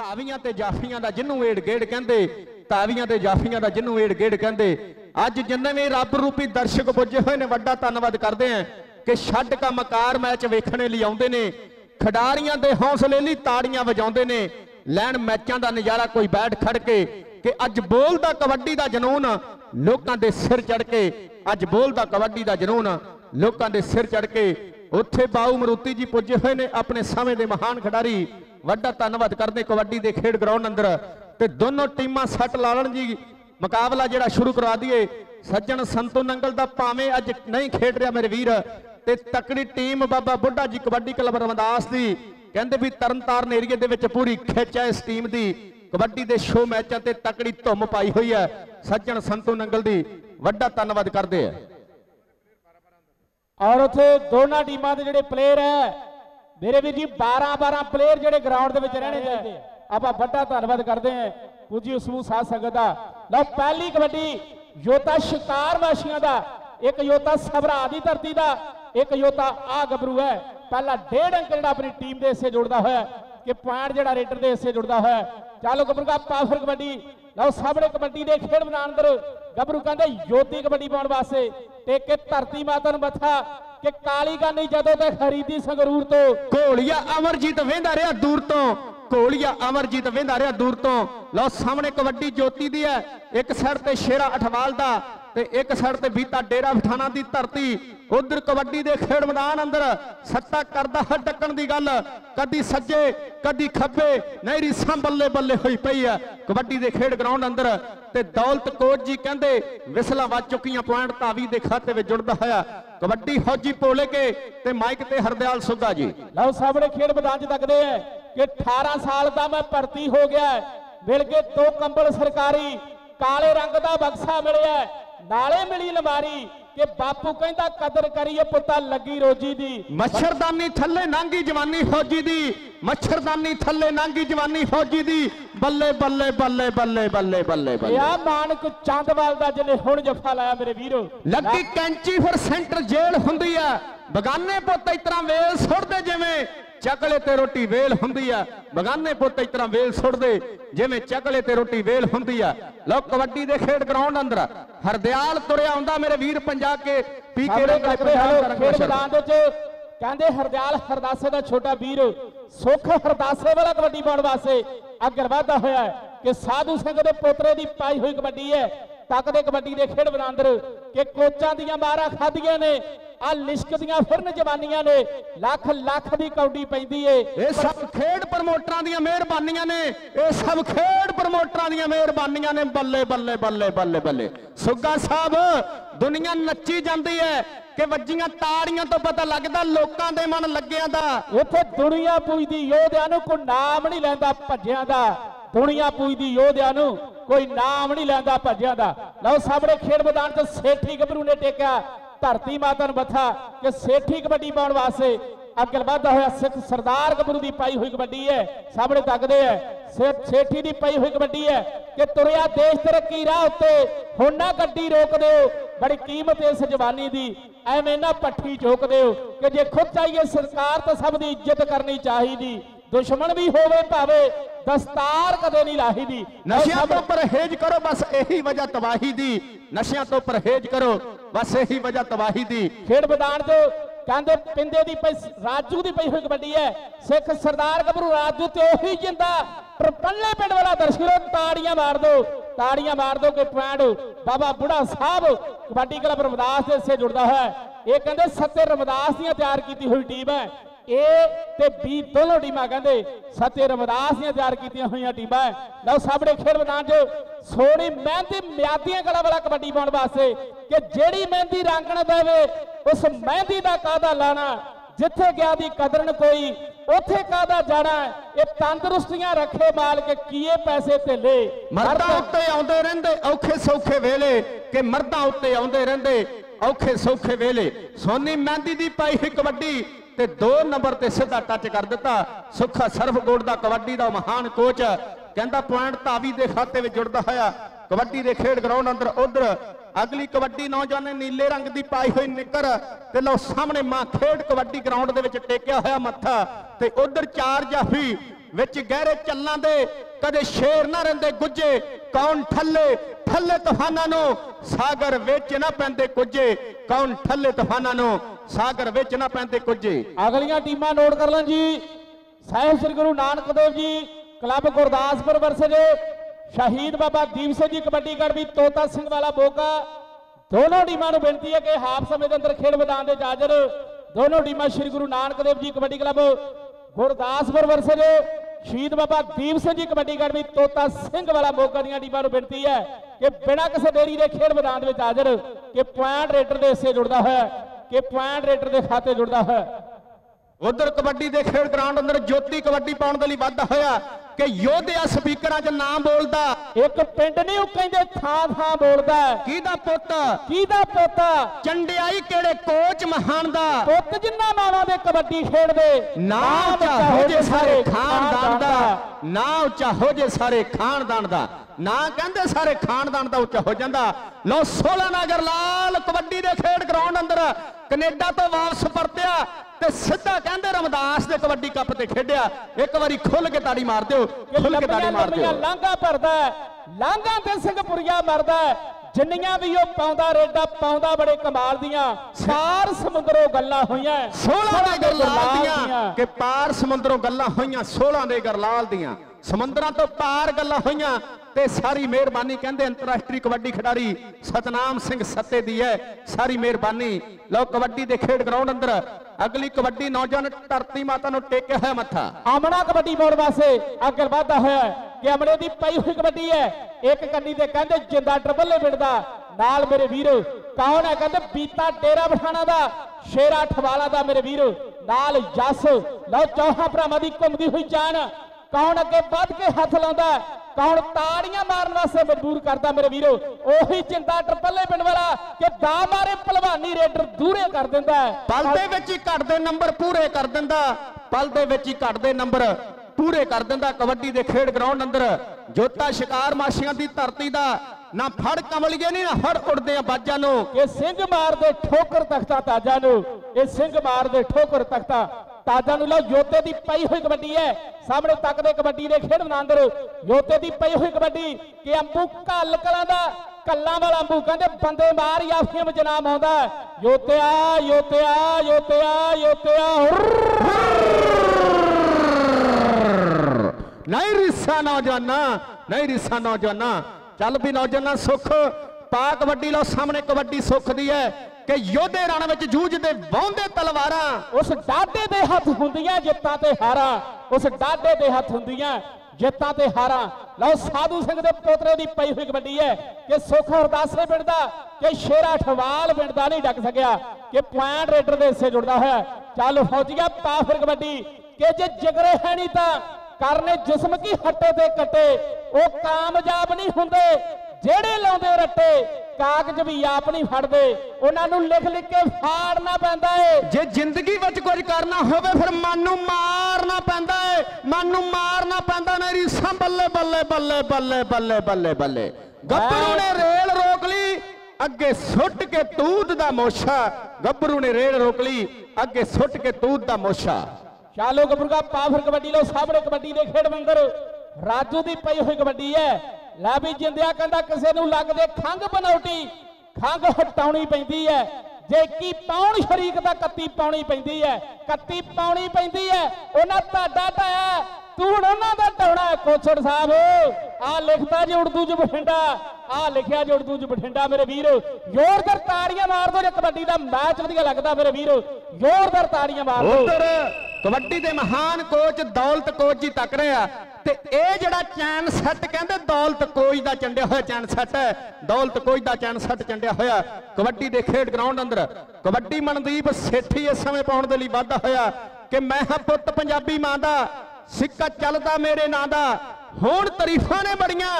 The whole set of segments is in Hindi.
धावियां ते जाफियां दा जिन्नू एड़ गेड़ कहंदे, धावियां ते जाफियां दा जिन्नू एड़ गेड़ कहंदे। अज जिन्ने भी रब रूपी दर्शक पुजे हुए ने वड्डा धन्नवाद करदे हैं कि छड्ड का मकार मैच वेखणे लई आउंदे ने, खिडारियां दे हौसले लई ताड़ियां वजाउंदे ने, लैण मैचां दा नज़ारा कोई बैठ खड़ के अज बोलदा कबड्डी दा जनून लोकां दे सिर चढ़ के, अज बोलदा कबड्डी दा जनून लोकां दे सिर चढ़ के। उत्थे बाऊ मरूती जी पुजे हुए ने अपने समय के महान खिडारी, वड्डा धन्नवाद करते कबड्डी के खेड ग्राउंड अंदर। तो दोनों टीमां सट ला लैण जी, मुकाबला जिहड़ा शुरू करवा दीए। सज्जन संतू नंगल दा भावें अज नहीं खेड रहा मेरे वीर, ते तकड़ी टीम बाबा बुढ़ा जी कबड्डी क्लब रामदास दी कहंदे भी तरनतारन एरिए दे विच पूरी खिच है इस टीम दी। कबड्डी के शो मैचां ते तकड़ी धुम पाई हुई है सज्जन संतू नंगल दी, वड्डा धन्नवाद करदे आ। और उत्थे दोनों टीमां दे जिहड़े प्लेयर है मेरे वीर जी 12-12 प्लेयर जिहड़े ग्राउंड दे विच रहने चाहिए। आपां वड्डा धन्नवाद करदे हैं पूजी उसमू साध संगत दा। लो पहली कबड्डी योता शिकार वासियां दा, एक योता सबरा दी धरती दा, एक योता आ गबरू है। पहला 1.5 अंक जो अपनी टीम के हिस्से जुड़ता होया कि पॉइंट जो रेडर के हिस्से जुड़ता होया। चलो गबरू का पावर कबड्डी लो सामने कबड्डी के खेड मैदान अंदर गबरू कहते योती कबड्डी पाने वास्ते टेके धरती माता मथा कि काली गानी जदों तक खरीदी संगरूर तो घोलिया अमरजीत वेंदा रहा दूर तो, घोलिया अमरजीत वेंदा रहा दूर तो। लो सामने कबड्डी ज्योति दी है, एक साइड ते शेरा अठवाल दा ते एक साइड ते बीता डेरा बिठाना दी धरती। उधर कबड्डी दे खेड मैदान अंदर सट्टा करदा है डकण दी गल, कदी सज्जे कदी खब्बे नहरी सां बल्ले बल्ले होई पई है कबड्डी दे खेड ग्राउंड अंदर। ते दौलत कोच जी कहंदे विसला वज चुकियां, पॉइंट धावी दे खाते विच जुड़दा होया। कबड्डी फौजी भोले के ते माइक ते हरदयाल सुद्धा जी। लो सामने खेड मैदान च तकदे है कि 18 साल दा मैं भर्ती हो गया, मिल के 2 कंबल सरकारी, काले रंग दा बक्सा मिलिया, नाले मिली लमारी कि बापू कहता कदर करिए पुता लगी रोजी दी। मच्छरदानी थले नांगी जवानी फौजी दी, मच्छरदानी थले नांगी जवानी फौजी दी, बल्ले बल्ले बल्ले बल्ले बल्ले बल्ले बल्ले। या मानक चांदवाल दा जिन्हें हुण जफा लाया मेरे वीरो, लगी कैंची फिर सेंटर जेल हुंदी है, बगाने पुत इतरा वेल सुट दे जिवें चकले ते रोटी वेल हुंदी है, बगाने पुत इतरा वेल सुट दे जिवें चकले ते रोटी वेल हुंदी है। लो कबड्डी दे खेड ग्राउंड अंदर हरदयाल तुरया आउंदा मेरे वीर पंजा के पीके दे खेड मैदान दे च कहंदे हरदयाल हरदासे दा छोटा वीर सुख हरदासे वाला कबड्डी पाउण वास्ते अगर वादा होया है कि साधु सिंह दे पोतरे दी पाई हुई कबड्डी है तक दे कबड्डी दे खेड मैदान अंदर कि कोचां दीयां मारां खादियां ने आ लिशकदियां फिरन जवानियां ने लख लख दी कौडी पैंदी है। ये सब खेड प्रमोटरां दीयां मेहरबानियां ने, ये सब खेड प्रमोटरां दीयां मेहरबानियां ने। बल्ले बल्ले बल्ले बल्ले बल्ले। सुग्गा साहब दुनिया नच्ची जांदी है कि वज्जियां ताड़ियां तो पता लगदा लोकां दे मन लग्गियां दा। इत्थे दुनिया पूजदी योधियां नूं कोई नाम नहीं लैंदा भज्जियां दा, दुनिया पूजदी योधियां नूं कोई नाम नहीं लैंदा भज्जियां दा। लो सामने खेड मैदान च सेठी गबरू ने टेकिया धरती माता मथा कि सेठी कबड्डी पाने वास्ते अगल वाधा होया। सिख सरदार गबरू की पाई हुई कबड्डी है सामने तकदे है, सेठी की पाई हुई कबड्डी है कि तुरया देश तरक्की राह उत्ते हुण ना गड्डी रोक दो, बड़ी कीमत इस जवानी की, एवें ना पट्ठी चोक दो कि जे खुद चाहिए सरकार तो सब की इज्जत करनी चाहिए, दुश्मन भी होवे भावे दस्तार कदे नहीं लाही दी। नशियां तो परहेज करो बस यही वजह तबाही दी, नशियां तो परहेज करो बस यही वजह तबाही दी। खेड मैदान तो कहते पिंदे दी पई राजू दी पई हुई कबड्डी है, सिख सरदार गबरू राजू ते ओही जिंदा परपल्ले पिंड वाला दर्शको ताड़ियां मार दो, ताड़ियां मार दो कि पॉइंट बाबा बुढ़ा साहब कबड्डी क्लब रामदास दे हिस्से जुड़दा है। ये कहते सत्ते रामदास दी तैयार की हुई टीम है, दोनों टीमां कहते सत्ते रामदास ने तैयार की हुई टीमां। लो सामने खेड मैदान च सोहनी मेहंदी म्यादियां गला वाला कबड्डी पाने वास्ते कि जिहड़ी मेहंदी रंगण देवे उस मेहंदी दा कादा लाना, जिथे गया दी कदर न कोई उथे कादा जाना। ये तंदरुस्तियां रखे माल के किए पैसे ते ले, मर्दां उत्ते आउंदे रहिंदे औखे सौखे वेले कि मर्दां उत्ते आउंदे रहिंदे औखे सौखे वेले। सोहनी मेहंदी दी पाई हुई कबड्डी ते 2 नंबर ते सीधा टच कर दिता सुखा सर्फगोड़ दा कबड्डी दा महान कोच कहंदा पॉइंट धावी दे खाते विच जुड़दा होया कबड्डी दे खेड ग्राउंड अंदर। उधर अगली कबड्डी नौजवान ने नीले रंग दी पाई हुई निकर ते लो सामने मां खेड कबड्डी ग्राउंड दे विच टेकिया होया मत्था ते उधर 4 जाफी विच गहरे चलना दे कदे शेर ना रहिंदे गुजे कौन ठल्ले ठल्ले तूफाना नू सागर विच ना पैंदे गुजे कौन ठल्ले तूफाना नू सागर विच ना पैंदे गुजे। अगलियां टीमां नोट कर लो जी। Sahib Shri Guru Nanak Dev ji club Gurdaspur versus Shaheed Baba Deep Singh ji kabaddi academy Tota Singh वाला बोका। दोनों टीमों को बेनती है कि हाफ समय के अंदर खेल मैदान के हाजिर दोनों टीमें Shri Guru Nanak Dev ji kabaddi club Gurdaspur versus Shaheed Baba Deep Singh ji kabaddi academy Tota Singh वाला बोका दी टीमों को बेनती है कि बिना किसी देरी के खेल मैदान में हाजिर कि पॉइंट रेडर के हिस्से जुड़ता है कि पॉइंट रेडर के खाते जुड़ता है। उधर कबड्डी के खेल ग्राउंड अंदर ज्योति कबड्डी पाने के लिए वादा होया कि योद्धा स्पीकर च नाम बोलता एक पिंड नहीं वो कहते थां थां बोलता किहदा पुत चंडियाई केड़े कोच महान दा पुत जिन्ना मावां दे कबड्डी खेडदे नाम चाहो जे सारे खानदान दा नाम चाहो जे सारे खानदान दा ना कहते सारे खानदान का उच्चा हो जाता। लो सोलह नगर लाल कबड्डी के खेड ग्राउंड अंदर कनेडा तो वापस परतिया ते सीधा कहते रामदास के कबड्डी कप से खेडिया। एक बार खुल के ताड़ी मार दो खुल के ताड़ी मार दो। लांघा भरदा लांघा ते सिंहपुरिया मरदा जिन्नियां भी वो पाउंदा रेडा पाउंदा बड़े कमाल दियां पार समुद्रों गल्ला होइयां सोलह दे गरलाल दियां कि पार समुद्रों गल्ला होइयां सोलह दे गरलाल दियां समुद्रां तो पार गल्ला होइयां ते सारी मेहरबानी कहंदे अंतरराष्ट्रीय कबड्डी खिडारी सतनाम सिंह सत्ते दी है सारी मेहरबानी। लो कबड्डी दे खेड ग्राउंड अंदर अगली कबड्डी नौजवान धरती माता नूं टेकिया होया मत्था आमणा कबड्डी मोड़ पासे अगे वधदा होया कि अमणे दी पई हुई कबड्डी है एक कन्नी ते कहंदे जिंदा ट्रबले विंदा नाल मेरे वीर कौन है कहते बीता डेरा बठाणा दा शेरा ठवाला दा मेरे वीर नाल जस। लो चौहां भरावां दी घुमदी हुई जान कौन अगे वध के हथ लाउंदा कौन ताड़ियां मारन वास्ते मजबूर करदा मेरे वीर ओही जिंदा ट्रबले पिंड वाला कि दा मारे पहलवानी रेडर दूरे कर दिंदा है पल दे विच ही घटदे नंबर पूरे कर दिंदा पल दे विच ही घटदे नंबर पूरे कर दिंदा। कबड्डी दे खेड ग्राउंड अंदर जोता शिकार माशियां दी धरती दा ना फड़ कमलिए नहीं ना फड़ उड़दे बाजां नूं ए सिंह मार दे ठोकर तख्ता ताजां नूं ए सिंह मार दे ठोकर तख्ता ताजां नूं। लो योते दी पई हुई कबड्डी है सामने तक दे कबड्डी दे खेड मैदान अंदर योते दी पई हुई कबड्डी कि अंबू कल कलां दा कल्लां वाला अंबू कहंदे बंदे मार याफियां विच नाम आउंदा योतिया योतिया योतिया योतिया नहीं रिसा नौजवाना नहीं रिसा नौजवाना चल भी नौजवाना सुख पा कबड्डी। लो सामने कबड्डी सुख दी है कि योधे रण विच जूझदे बौंदे तलवारां उस डाडे दे हथ हुंदियां जित्तां ते हारां उस डाडे दे हथ हुंदियां जित्तां ते हारां। लो साधु सिंह दे पोतरे दी पई हुई कबड्डी है कि सुख हरदासे पिंड दा कि शेरा ठवाल पिंड दा नहीं डक सकिया कि पॉइंट रेडर दे हिस्से जुड़दा होया। चल फौजीआ पा फिर कबड्डी कि जे जिगरे है नहीं तां करने जिस्म की हट्टे ते कटे वो कामयाब नहीं होंदे जेड़े लाउंदे रट्टे कागज भी आप नहीं फड़दे उन्होंने लिख लिख के फाड़ना पैंदा है। जे जिंदगी विच कुछ करना होवे फिर मन नूं मारना पैंदा है मन नूं मारना पैंदा ना रीसां बल्ले बल्ले बल्ले बल्ले बल्ले बल्ले बल्ले। गब्बरू ने रेल रोक ली अगे सुट के तूत दा मोशा गब्बरू ने रेल रोक ली अगे सुट के तूत दा मोशा। चलो गबरूगा पावर कबड्डी लो सामने कबड्डी दे खेड मंदर राजू दी पई हुई कबड्डी है ला भी जिंदिया कहंदा किसे नूं लगदे खंघ बनौटी खंघ हटाउणी पैंदी है जे 21 पाउंड शरीक दा 31 पाउणी पैंदी है 31 पाउणी पैंदी है उन्हां ताडा ढाया तूड़ उन्हां दा ढाउणा कोचड़ साहब आ लिखता जी उर्दू च बठिंडा आ लिखिया जी उर्दू च बठिंडा मेरे वीर जोरदार ताड़ियां मार दो जे कबड्डी दा मैच वधिया लगदा मेरे वीर जोरदार ताड़ियां मार दो। कबड्डी के महान कोच दौलत कोच जी तक रहे ते ए जड़ा चैन सैट कहते दौलत कोच का चंडिया होया चैन सैट है दौलत कोच का चैन सैट चंडिया होया कबड्डी के खेड ग्राउंड अंदर। कबड्डी मनदीप सेठी इस समय पाने के लिए वादा होया कि मैं हाँ पुत पंजाबी मां दा सिक्का चलता मेरे नां दा हुण तरीफां ने बड़ियां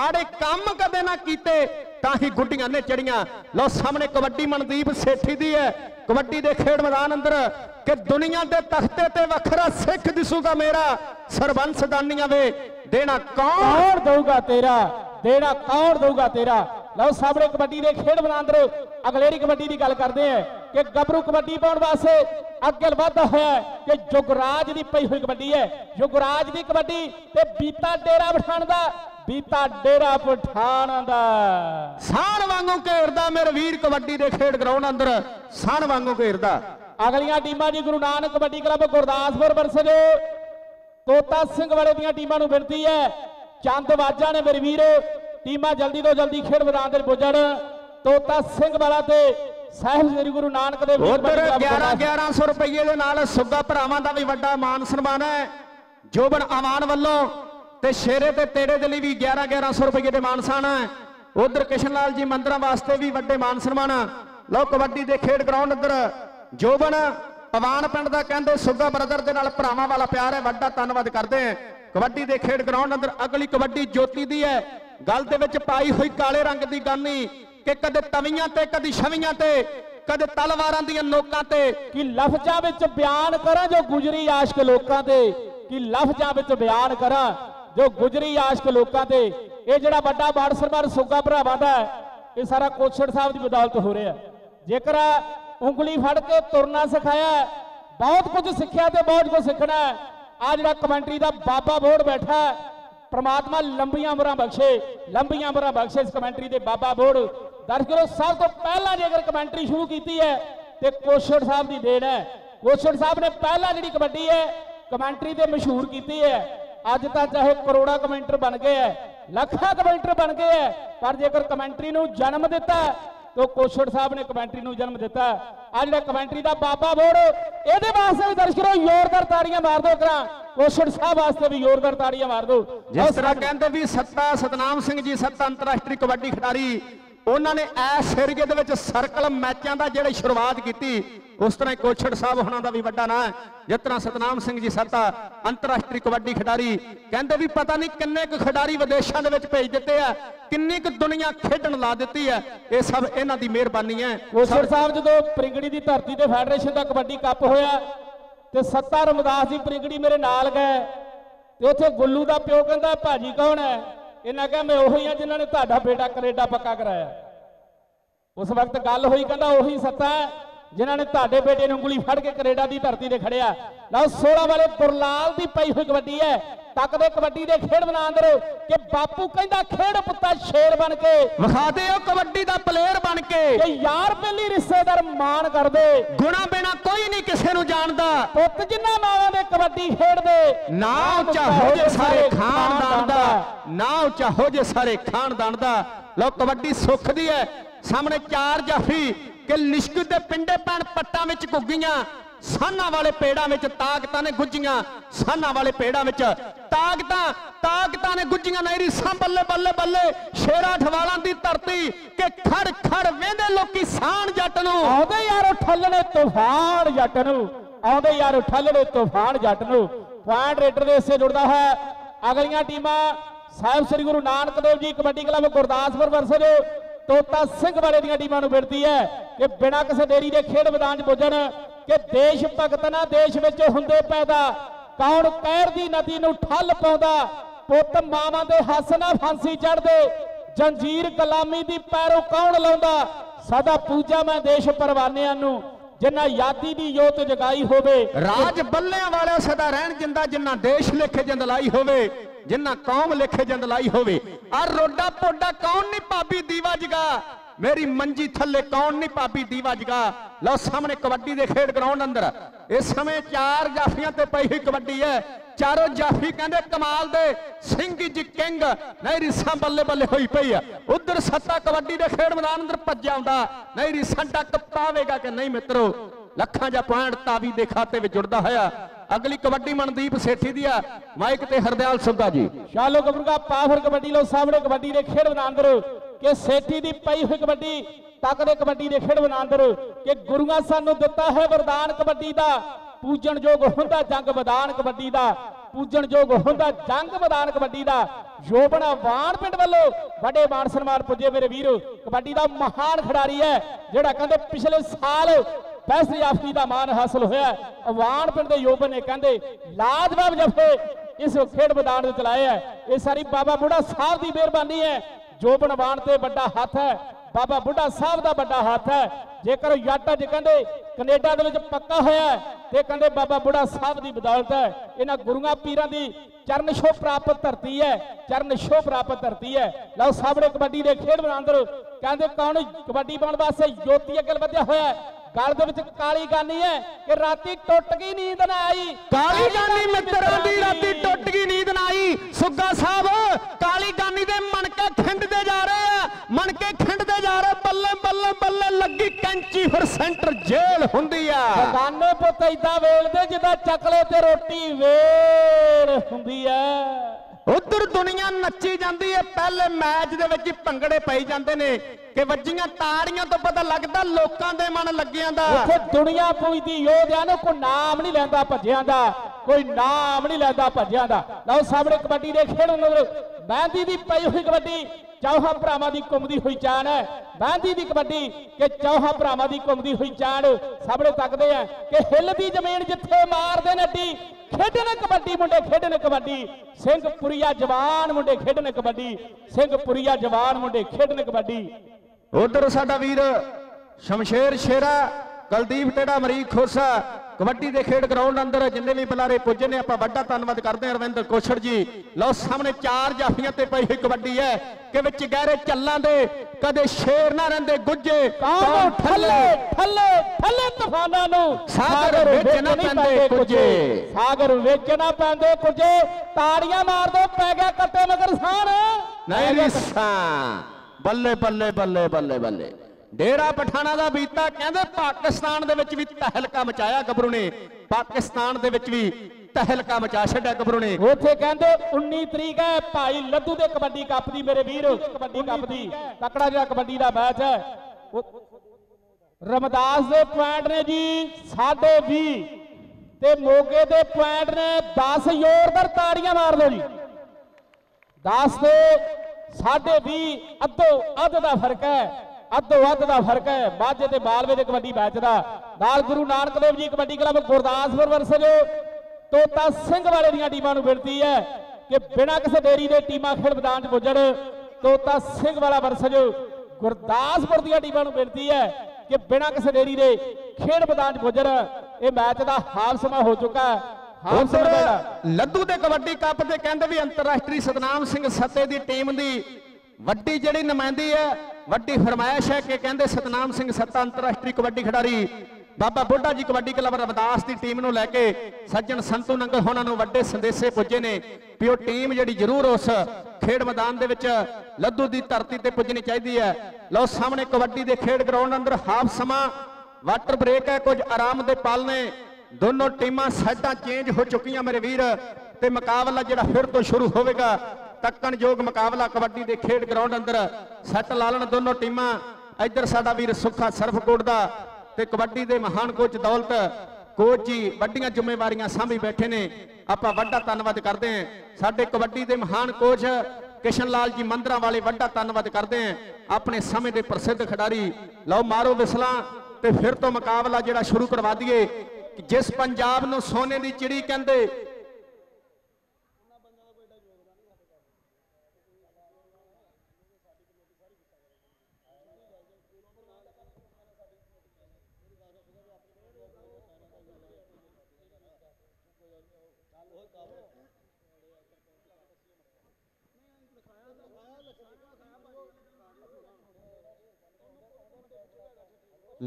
माड़े काम कदे ना कीते तां ही गुड्डियां ने चढ़ियां। लो सामने कबड्डी मनदीप सेठी दी है कबड्डी के खेड मैदान अंदर कि दुनिया के तख्ते ते वखरा सिख दिसूगा मेरा सरबंस दानिया वे देना कौन दूगा तेरा देना कौन दूगा तेरा। लो सामने कबड्डी के खेड मैदान अंदर अगलेरी कबड्डी की गल करते हैं कि गबरू कबड्डी पाने वास्ते अगे वाधा होया कि युगराज की पई हुई कबड्डी है। युगराज की कबड्डी ते बीता डेरा पठान दा, बीता डेरा पठान दा साण वांगू घेरदा मेरे वीर कबड्डी के खेड ग्राउंड अंदर साण वांगू घेरदा। अगलियां टीमां जी गुरु नानक कबड्डी क्लब गुरदासपुर वर्सेज तोता सिंह वाले दी टीमां नूं विनती है, चंद वाजां ने मेरे वीरो टीमां जल्दी तो जल्दी खेड मैदान ते पुजण। तोता सिंह वाला ते साहिब श्री गुरु नानक देव उधर 1100 रुपये दे नाल सुग्गा भरावां दा भी वड्डा मान सन्मान है जोबन अमान वल्लों ते शेरे ते तेड़े दे लई भी 1100 रुपये दे मान सन्मान है। उधर कृष्ण लाल जी मंदिर वास्ते भी वड्डे मान सन्मान। लो कबड्डी दे खेड ग्राउंड अंदर जोबन अमान पिंड दा कहंदे सुग्गा ब्रदर दे नाल भरावां वाला प्यार है, वड्डा धन्नवाद करदे हैं। कबड्डी दे खेड ग्राउंड अंदर अगली कबड्डी ज्योति दी है। गल दे विच पाई होई काले रंग दी गानी कि कदे तवियां ते कदी छवियां ते कदे तलवारां दी नोकां ते कि लफ्जां विच बयान करा जो गुजरी आशक लोकां ते, कि लफ्जां विच बयान करा जो गुजरी आशक लोकां ते। ये जिहड़ा वड्डा बाड़ सरदार सुग्गा भरावां दा ये सारा कोचड़ साहब दी बदौलत हो रहा है। जेकर उंगली फड़ के तुरना सिखाया बहुत कुछ सिक्ख्या ते बहुत कुछ सीखना है। आ जिहड़ा कमेंट्री दा बाबा बोर्ड बैठा परमात्मा लंबियां उमरां बख्शे, लंबियां उमरां बख्शे इस कमेंट्री दे बाबा बोर्ड। दर्शकों सब तो पहला जी अगर कमेंट्री शुरू की है तो कोशड़ साहब की देन है। कोशड़ साहब ने पहला जी कबड्डी है कमेंट्री से मशहूर की है। अज तक चाहे करोड़ा कमेंटर बन गए है, लाखों कमेंटर बन गए है, पर जेकर कमेंट्री को जन्म दिता तो कोशड़ साहब ने कमेंट्री को जन्म दिता। आज जो कमेंट्री का बाबा बोर्ड ये वास्ते भी दर्शकों जोरदार ताड़ियां मार दो। करा कोशड़ साहब वास्ते भी जोरदार ताड़ियां मार दो। जिस तरह कहते भी सत्ता सतनाम सिंह जी सत्ता अंतरराष्ट्रीय कबड्डी खिडारी उन्होंने इस एरिए के सर्कल मैचों का जी शुरुआत की, उस तरह कोछड़ साहब होना का भी वड्डा नाम है। जिस तरह सतनाम सिंह जी सत्ता अंतरराष्ट्रीय कबड्डी खिडारी कहते भी पता नहीं किन्ने क खिडारी विदेशों के भेज दिते है, किन्नी क दुनिया खेडन ला दी है। ये सब इन्हों की मेहरबानी है। कोछड़ साहब जो परिंगड़ी की धरती से फैडरेशन का कबड्डी कप होया तो सत्ता रामदास जी परिंगड़ी मेरे नाल गए तो उसे गुल्लू का प्यो कहता भाजी कौन है, इन्हें कहा मैं वही हाँ जिन्होंने ताड़ा बेटा कनेडा पक्का कराया। उस वक्त गल हुई कहता वही सत्ता है जिन्होंने ताड़े बेटे ने उंगली फड़ के कनेडा की धरती से खड़िया। लो 16 वाले गुरलाल की पई हुई कबड्डी है। तक दे कबड्डी के खेड मैदान अंदर कि बापू कहता खेड पुत्ता शेर बन के विखा दे कबड्डी का प्लेयर बन के यार पहली रिश्तेदार मान कर दे गुणा बिना कोई नहीं किसी को जानता पुत जिन्ना मावां दे कबड्डी खेड दे ना उच्चा हो जे सारे खानदान दा, ना उच्चा हो जे सारे खानदान दा। लो कबड्डी सुख दी है। सामने चार जाफी के लिश्क दे पिंडे पैण पट्टां विच घुगियां साना वाले पेड़ा में ताकतां ने गुज्जियां, साना वाले पेड़ा में ताकतां ताकतां ने गुज्जियां नहीं रीसां बल्ले बल्ले बल्ले शेरा ठवालां दी धरती के खड़ खड़ वेंदे लोकी साण जट नूं आउंदे यारो ठल्लड़े तूफान जट नूं आउंदे यारो ठल्लड़े तूफान जट नूं। पॉइंट रेडर दे हिस्से जुड़दा है। अगलियां टीमां साहिब श्री गुरु नानक देव जी कबड्डी क्लब गुरदासपुर वर्सेज तोता सिंह वाले दीयां टीमां नूं विनती है कि बिना किसी देरी दे खेड मैदान 'च पुजण कि देश भगत ना देश विच हुंदे पैदा कौन कहर दी नदी नूं ठल पाउंदा पुत मावां दे हस ना फांसी चढ़दे जंजीर कलामी दी पैरों कौन लाउंदा सदा पूजा मैं देश परवानियां नूं जिन्ना यादी दी योत जगाई होवे राज बल्लियां वाले सदा रहण जिंदा जिन्ना देश लेखे जिंद लाई होवे जिन्ना कौम लेखे जिंद लाई होवे और रोडा पोडा कौन नहीं भाभी दीवा जगा मेरी मंजी थले कौन नहीं भाभी दीवा जगा। लो सामने कबड्डी के खेड ग्राउंड अंदर इस समय चार जाफियां ते पई हुई कबड्डी है। चारों जाफी कहते कमाल दे सिंह जी किंग नहीं रीसा बल्ले बल्ले हुई पई है। उधर सत्ता कबड्डी के खेड मैदान अंदर भज्जा आउंदा नहीं रीसा टक पावेगा कि नहीं मित्रो लखां जा पॉइंट तावी दे खाते विच जुड़दा होया। अगली कबड्डी मनदीप सेठी दी है। माइक ते हरदयाल सुब्बा जी शालो गबरगा पावर कबड्डी। लो सामने कबड्डी के खेड मैदान अंदर कि सेठी दी पई हुई कबड्डी तक दे कबड्डी के खेड मैदान अंदर कि गुरुआं सानू दिता है वरदान कबड्डी का पूजन योग हुंदा जंग मैदान कबड्डी का पूजन योग हुंदा जंग मैदान कबड्डी का जोबना वाण पिंड वालों बड़े मान सन्मान पुजे मेरे वीर। कबड्डी का महान खिडारी है जिहड़ा कहते पिछले साल बेस्ट जाफी का मान हासिल होया। वाण पिंड के योबन ने कहते लाजवाब जफे इस खेड मैदान में चलाए है। ये सारी बाबा बुढ़ा साहब की मेहरबानी है जो बनवाण ते वड्डा हाथ है बाबा बुढ़ा साहब दा वड्डा हाथ है। जेकर जट अज कहंदे कनेडा दे विच पक्का होया ते कहंदे बाबा बुढ़ा साहब दी बदौलत है। इन्हां गुरुआं पीरां दी चरण छो प्राप्त धरती है, चरण छो प्राप्त धरती है। लो सामने कबड्डी दे खेड अंदर कहंदे कौन कबड्डी पाउण वास्ते ज्योति अगल वधिया होया गल दे विच काली गानी है कि राती टुट गई नींद ना आई। काली गानी मित्तरां दी राती टुट गई नींद ना आई। सुग्गा साहब काली गानी दे मणके खिंडदे जा रहे आ, मणके खिंडदे जा रहे। बल्ले बल्ले बल्ले लगी कैंची फिर सेंटर जेल हुंदी आ। बगाने पुत इदा वेल दे जिदा चकले ते रोटी वेल हुंदी आ। उधर दुनिया नच्ची जाती है। पहले मैच दे विच पंगड़े पाई जाते हैं कि वज्जियां ताड़ियां तो पता लगता लोगों के मन लगियां दा। दुनिया पूजदी योद्धा नूं कोई नाम नहीं लैंदा भज्जियां दा, कोई नाम नहीं लैंदा भज्जियां दा। लओ सामने कबड्डी दे खेड मेहंदी दी पई हुई कबड्डी चौहां भरावां दी घुमदी हुई चाण है। मेहंदी दी कबड्डी के चौहां भरावां दी घुमदी हुई चाण। सामने तकदे आ कि हिलदी जमीन जिथे मारदे ने डी खेडने कबड्डी, मुंडे खेडने कबड्डी। सिंहपुरिया जवान मुंडे खेडने कबड्डी, सिंहपुरिया जवान मुंडे खेडने कबड्डी। उधर साडा वीर शमशेर शेरा कलदीप टेड़ा मरीक खोसा कबड्डी के खेड ग्राउंड अंदर जिन्हें भी बुलारे पुजे ने आपां वड्डा धन्नवाद करते हैं रविंदर कोछड़ जी। लो सामने चार जाफियां ते पई हुई कबड्डी है कि विच गहरे चलां दे कदे शेर ना रहिंदे गुज्जे कौन थल्ले थल्ले थल्ले तूफानां नूं सागर विच ना पैंदे कुजे, सागर विच ना पैंदे कुजे। ताड़ियां मार दो पै गया कट्टे मगर साण नहीं रिसा। बल्ले बल्ले बल्ले बल्ले बल्ले डेरा पठाणा दा बीता कहंदे पाकिस्तान दे विच भी तहलका मचाया गबरू ने। पाकिस्तान दे विच भी तहलका मचा छड्या गबरू ने। उथे कहंदे 19 तरीक है भाई लद्दू दे कबड्डी कप दी। मेरे वीर कबड्डी कप दी तकड़ा जिहा कबड्डी दा मैच है। रामदास दे पॉइंट ने जी 20.5 ते मोगे दे पॉइंट ने 10। जोरदार ताड़ियां मार दो जी। 10 ते 20.5 अद्धो अध दा फर्क है, अद्धो अध का फर्क है। माझे ते मालवे के कबड्डी मैच का नाल गुरु नानक देव जी कबड्डी क्लब गुरदासपुर वर्सेज तोता सिंह वाले दीआं टीमां नूं विनती है कि बिना किसी देरी के टीमां खेड मैदान च पुजण। तोता सिंह वाला वर्सेज गुरदासपुर दीआं टीमां नूं विनती है कि बिना किसी देरी के खेड मैदान च पुजण। यह मैच का हाफ समा हो चुका है। लद्दू के कबड्डी कप से कहते भी अंतरराष्ट्रीय सतनाम सिंह सत्ते की टीम की वड्डी जिहड़ी नुमाइंदी है, वड्डी फरमाइश है कि कहते सतनाम सिंह सत्ता अंतरराष्ट्रीय कबड्डी खिडारी बाबा बुढ़ा जी कबड्डी क्लब रामदास की टीम को लैके सज्जन संतू नंगल होना वड्डे संदेशे पुजे ने भी वो टीम जी जरूर उस खेड मैदान के लद्दू की धरती पर पुजनी चाहिए है। लो सामने कबड्डी के खेड ग्राउंड अंदर हाफ समा वाटर ब्रेक है। कुछ आराम के पल ने, दोनों टीमां सैटां चेंज हो चुकी मेरे वीर ते मुकाबला जिहड़ा फिर तो शुरू होगा। तक्कण योग मुकाबला कबड्डी के खेड ग्राउंड अंदर सैट ला लैण दोनों टीमां। इधर साडा वीर सुखा सरफकोट दा ते कबड्डी के महान कोच दौलत कोच जी वड्डियां जिम्मेवारियां सांभी बैठे ने। आपां वड्डा धन्नवाद करते हैं साडे कबड्डी के महान कोच किशन लाल जी मंदरा वाले। वड्डा धन्नवाद करते हैं अपने समय के प्रसिद्ध खिडारी। लो मारो विसलां ते फिर तो मुकाबला जिहड़ा शुरू करवा दीए। जिस पंजाब नूं सोने की चिड़ी कहंदे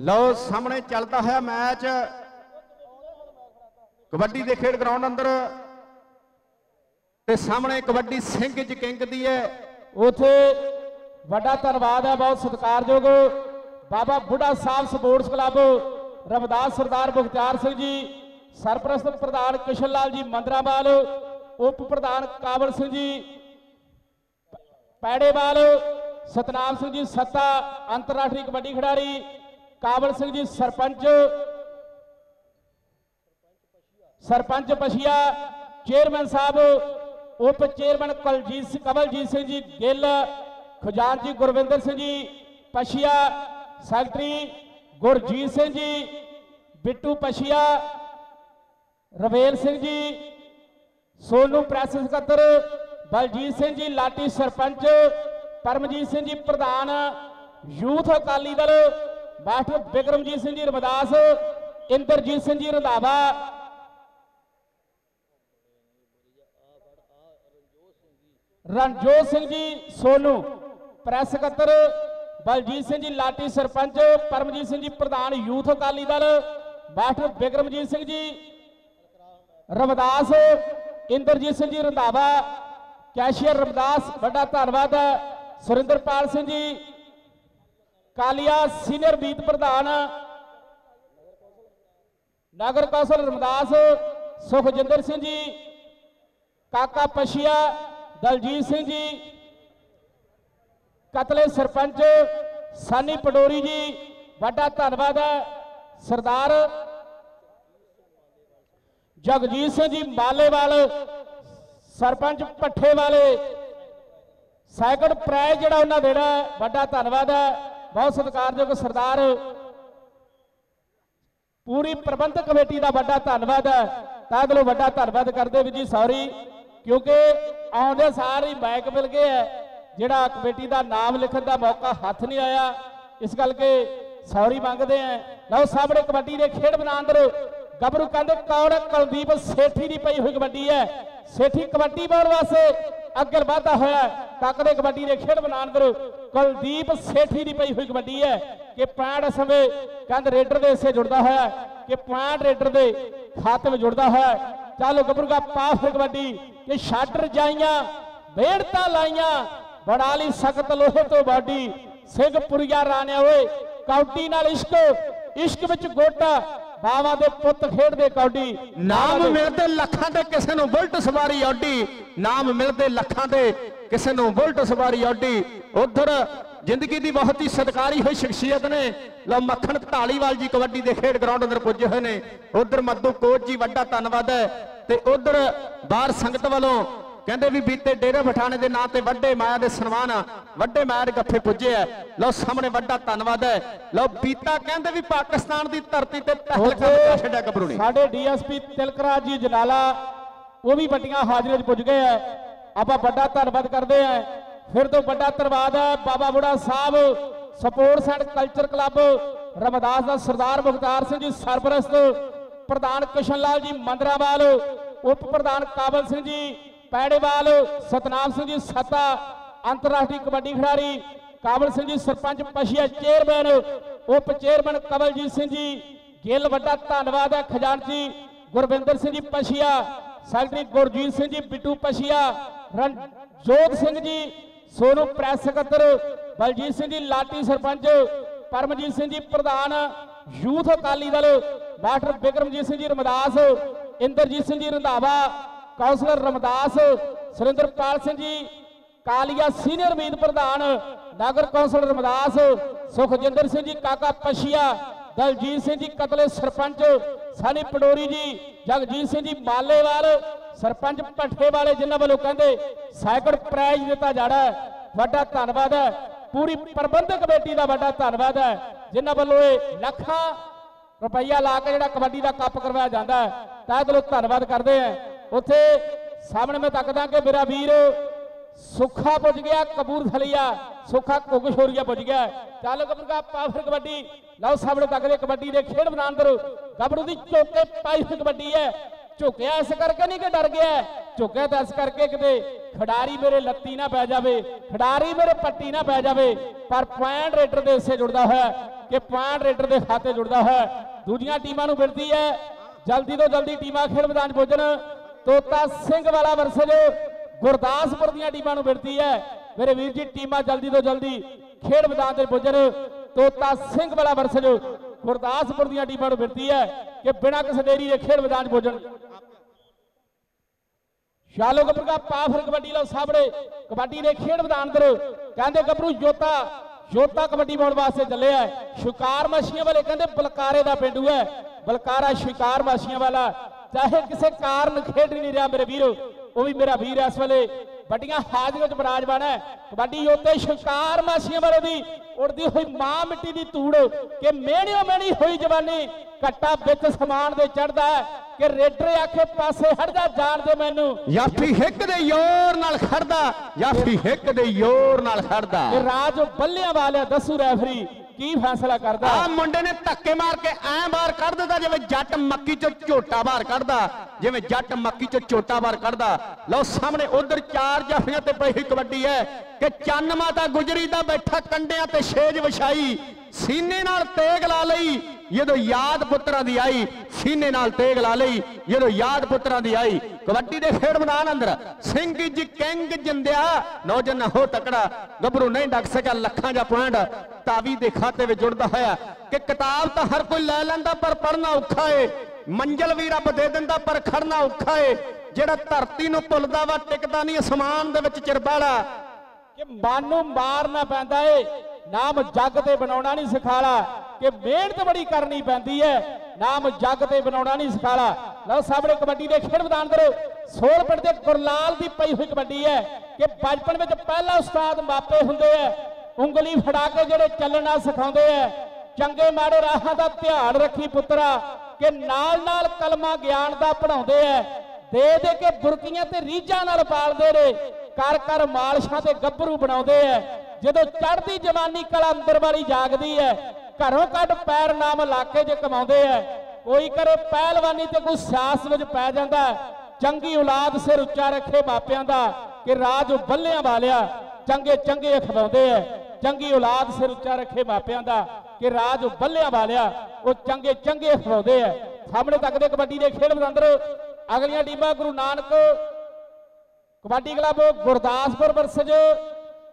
लो सामने चलता है मैच कबड्डी के खेड ग्राउंड अंदर ते सामने कबड्डी सिंह जी किंग दी है। उथे वड्डा धन्नवाद है बहुत सत्कारयोग बाबा बुढ़ा साहब स्पोर्ट्स क्लब रामदास सरदार मुख्तार सिंह जी सरप्रस्त प्रधान किशन लाल जी मंदरावाल उप प्रधान कावल सिंह जी पैड़ेवाल सतनाम सिंह जी सत्ता अंतरराष्ट्रीय कबड्डी खिडारी कावल सिंह जी सरपंच पछिया चेयरमैन साहब उप चेयरमैन कवलजीत सिंह जी गिल खजान जी गुरविंदर सिंह जी पछिया सैकटरी गुरजीत सिंह जी बिट्टू पछिया रवेल सिंह जी सोनू प्रेस सकत्तर बलजीत सिंह जी लाटी सरपंच परमजीत सिंह जी प्रधान youth Akali Dal, master Bikramjit Singh ji Ramdas, Inderjit Singh ji Randhawa, Ranjot Singh ji Sonu press सकत्र, बलजीत सिंह जी लाटी सरपंच, परमजीत सिंह जी प्रधान youth Akali Dal, master Bikramjit Singh ji Ramdas, Inderjit Singh ji Randhawa, cashier Ramdas, बड़ा धन्यवाद। सुरिंदरपाल सिंह जी कालिया सीनियर मीत प्रधान नगर कौंसल रमदास, सुखजिंदर सिंह जी काका पशिया, दलजीत सिंह जी कतले सरपंच, सानी पडोरी जी बड़ा धन्यवाद। सरदार जगजीत सिंह जी मालेवाल सरपंच पट्ठे वाले, सैकंड प्राइज जिहड़ा उन्हां देना बड़ा धन्यवाद है। बहुत सत्कारयोग सरदार, पूरी प्रबंधक कमेटी का बड़ा धन्यवाद है। तां दिलों बड़ा धन्यवाद करते भी जी, सॉरी क्योंकि आउंदे सार ही माइक मिल गए है, जिहड़ा कमेटी का नाम लिखण का मौका हथ नहीं आया, इस गल के सॉरी मंगते हैं। लो सामने कबड्डी के खेड मैदान अंदर गबरू कहते कौन, कुलदीप सेठी की पई हुई कबड्डी है। सेठी कबड्डी पाने वास्ते अगे वाधा होया, तकदे कबड्डी के खेड मैदान अंदर कुलदीप सेठी की पई हुई कबड्डी है कि पैंट समय कंध रेडर के हिस्से जुड़ता होया कि पैंट रेडर के खाते में जुड़ता होया। चलो गबरू का पास फिर कबड्डी कि शाटर जाइया बेड़ता लाइया, बना ली सख्त लोहे तो बॉडी, सिंह पुरिया राणिया होए, कौडी नाल इश्क, इश्क विच गोटा, बावा दे पुत खेड़ दे कौडी, नाम मिलते लखां ते किसे नूं बुलट सवारी औडी, नाम मिलते लखां ते किसे नूं बुलट सवारी औडी। उधर जिंदगी की बहुत ही सत्कारी हुई शख्सियत ने लो मक्खन ढालीवाल जी कबड्डी के खेड ग्राउंड अंदर पुजे हुए हैं। उधर मधु कोच जी वड्डा धन्नवाद है। तो उधर बाहर संगत वालों कहते भी बीते डेरा बठाने के नाँ से वड्डे माया के सन्मान वड्डे माया के गफे पुजे है। लो सामने वड्डा धन्नवाद है। लो बीता कहते भी पाकिस्तान की धरती ते पहल गबरू ने साडे डीएसपी तिलकराज जी जनाला वो भी वड्डियां हाजिरी पुज गए है। आपां वड्डा धन्नवाद करते हैं। फिर तो वड्डा धन्नवाद है Baba Budha Sahab sports and culture club Ramdas का सरदार मुख्तार सिंह जी सरपरस्त, प्रधान किशन लाल जी मंदरावाल, उप प्रधान काबल सिंह जी पैड़ेवाल, सतनाम सिंह जी सत्ता अंतरराष्ट्रीय कबड्डी खिडारी, काबल सिंह जी सरपंच पशिया चेयरमैन, उप चेयरमैन कवलजीत सिंह जी गिल वड्डा धन्नवाद है। खजानची गुरविंदर सिंह जी पशिया, सैकटरी गुरजीत सिंह जी बिटू पशिया, रणजोत सिंह जी सोनू प्रेस सकत्र, बलजीत सिंह जी लाटी सरपंच, परमजीत सिंह जी प्रधान youth Akali Dal, master Bikramjit Singh ji Ramdas, Inderjit Singh ji Randhawa, councillor Ramdas, Surinderpal Singh ji Kalia senior मीत प्रधान नगर कौंसल रमदास, सुखजिंदर सिंह जी काका पशिया, दलजीत सिंह जी कतले सरपंच, सानी पडोरी जी, जगजीत सिंह जी मालेवाल सरपंच भट्ठे वाले, जिन्होंने वालों कहते सैकड़ प्राइज दिता जाना है। बड़ा धन्नवाद है पूरी प्रबंधक कमेटी का, बड़ा धन्नवाद है जिन्होंने वालों लाखों रुपया ला के जो कबड्डी का कप करवाया जाता है। तहे दिलों धन्नवाद करते हैं। उत्थे सामने मैं तकदा कि मेरा वीर सुखा पुज गया कबूरथलिया, सुखा कोकशोरिया पुज गया। चल गबरू पावर कबड्डी, लो सामने तकदे कबड्डी के खेड मैदान अंदर गबरू की चौके पाई हुई कबड्डी है। झुकया इस करके नहीं कि डर गया, झुकया तो इस करके कि खिडारी मेरे लत्ती ना पै जाए, खिडारी मेरे पट्टी ना पै जाए, पर पॉइंट रेडर के हिस्से जुड़ता है कि पॉइंट रेडर के खाते जुड़ता है। दूजिया टीमों को मिलती है जल्दी तो जल्दी टीमां खेड मैदान पुजन। तोता सिंह वाला वर्सेज गुरदासपुर दीआं टीमां नूं मिलती है। मेरे वीर जी टीमां जल्दी तो जल्दी खेड मैदान ते पुजन। तोता सिंह वाला वर्सेज गुरदासपुर दीआं टीमां नूं मिलती है कि बिना किसी देरी दे खेड मैदान पुजन। शालो गबरू का पावर कबड्डी लो सामने कबड्डी दे खेड मैदान अंदर कहंदे गबरू जोता जोता कबड्डी पाउण वास्ते चले है। शिकार माछियां वाले कहंदे बलकारे दा पिंडू है, बलकारा शिकार माछियां वाला चाहे किसी कारण खेड नहीं रहा। मेरे वीर वो भी मेरा वीर इस वे बड़िया हाजिर विराजमान है। कबड्डी योद्धे शिकार मासिया वालों की उड़ती हुई मां मिट्टी की धूड़ के मेहणियों मेहणी हुई जवानी, घट्टा बिच समान दे चढ़दा है। कि रेडरे आखे पासे हटदा जान दे मैनू या फिर हिक दे योर नाल खड़दा या फिर हिक दे योर नाल खड़दा ते राज बल्लियां वाले दसू रेफरी की फैसला करदा। आ मुंडे ने धक्के मार के ऐ बाहर कढ दिता जिवें जट मक्की चो झोटा बाहर कढदा जिवें जट मक्की चो झोटा बाहर कढदा। लो सामने उधर चार जाफियां ते पई कबड्डी है कि चन्न माता गुजरी दा बैठा कंडियां ते छेज विछाई सीने नाल तेग ला लई यदो याद पुत्रा दी आई सीने नाल तेग ला लई यदो याद पुत्रा दी आई। कबड्डी दे खेड मैदान अंदर सिंह जी कैंग जिंदिया नौजन हो तकड़ा गबरू नहीं डक सका लखां जा पॉइंट तावी दे खाते में जुड़दा होया कि किताब तो हर कोई लै लैंदा पर पढ़ना औखा है मंजिल भी रब दे दिंदा पर खड़ना औखा है जिहड़ा धरती नूं भुलदा वा टिकदा नहीं आसमान दे विच चिरबाड़ा कि मन नूं मारना पैंदा है नाम जग ते बनाउणा नहीं सिखाला कि मेहनत बड़ी करनी पैंदी है नाम जग ते बनाउणा नहीं सिखाला। लो सामने कबड्डी दे खेड मैदान करो सोल पिंड दे गुरलाल दी पई हुई कबड्डी है कि बचपन विच पहला उस्ताद मापे हुंदे है उंगली फड़ा के जिहड़े चलना सिखाउंदे है चंगे माड़े राहां दा ध्यान रखी पुत्रा कि नाल नाल कलमा ज्ञान दा पढ़ाउंदे है दे के बुरकियां ते रीझां नाल पालदे ने कर कर मालशां ते गब्बरू बनाउंदे है जदों चढ़दी जवानी कला अंदर वाली जागदी है घरों कट पैर नाम इलाके च कमाउंदे है कोई करे पहलवानी ते कोई सियासत विच पै जांदा चंगी औलाद सिर उच्चा रखे मापियां दा कि राज बल्लियां वालिया चंगे चंगे खवाउंदे है चंगी औलाद सिर उच्चा रखे मापियां दा कि राज बल्लियां वालिया वो चंगे चंगे खवाउंदे है। सामने तकदे कबड्डी दे खेड मैदान अंदर अगलियां टीमां गुरु नानक कबड्डी क्लब गुरदासपुर वर्सेज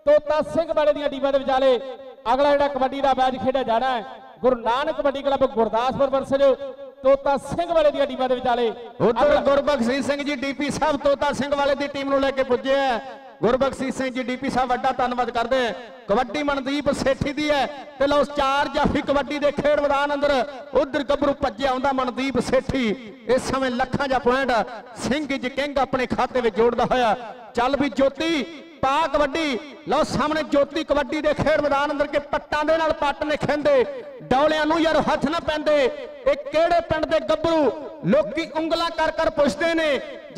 तोता सिंह वाले दी टीमां दे विचाले अगला जिहड़ा कबड्डी दा मैच खेडिया जाना है गुरु नानक कबड्डी क्लब गुरदासपुर वर्सेज तोता सिंह वाले दी टीमां दे विचाले। उधर गुरबख्शी सिंह जी डीपी साहब तोता सिंह वाले दी टीम नूं लेके पुज्जे है गुरबख्शी सिंह जी डीपी साहब वड्डा धन्नवाद करदे कबड्डी मनदीप सेठी दी है ते लो चार जाफी कबड्डी दे खेड मैदान अंदर उधर गबरू भज्जे आउंदा मनदीप सेठी इस समय लखां जा पॉइंट सिंह जी किंग अपने खाते में जोड़दा होया चल भी ज्योति पा कबड्डी। लो सामने ज्योति कबड्डी दे खेड मैदान अंदर के पट्टां दे नाल पट्ट ने खेंदे डौलियां नूं यार हथ ना पैंदे ए केड़े पिंड दे गब्बरू लोकी उंगलां कर कर पुछदे ने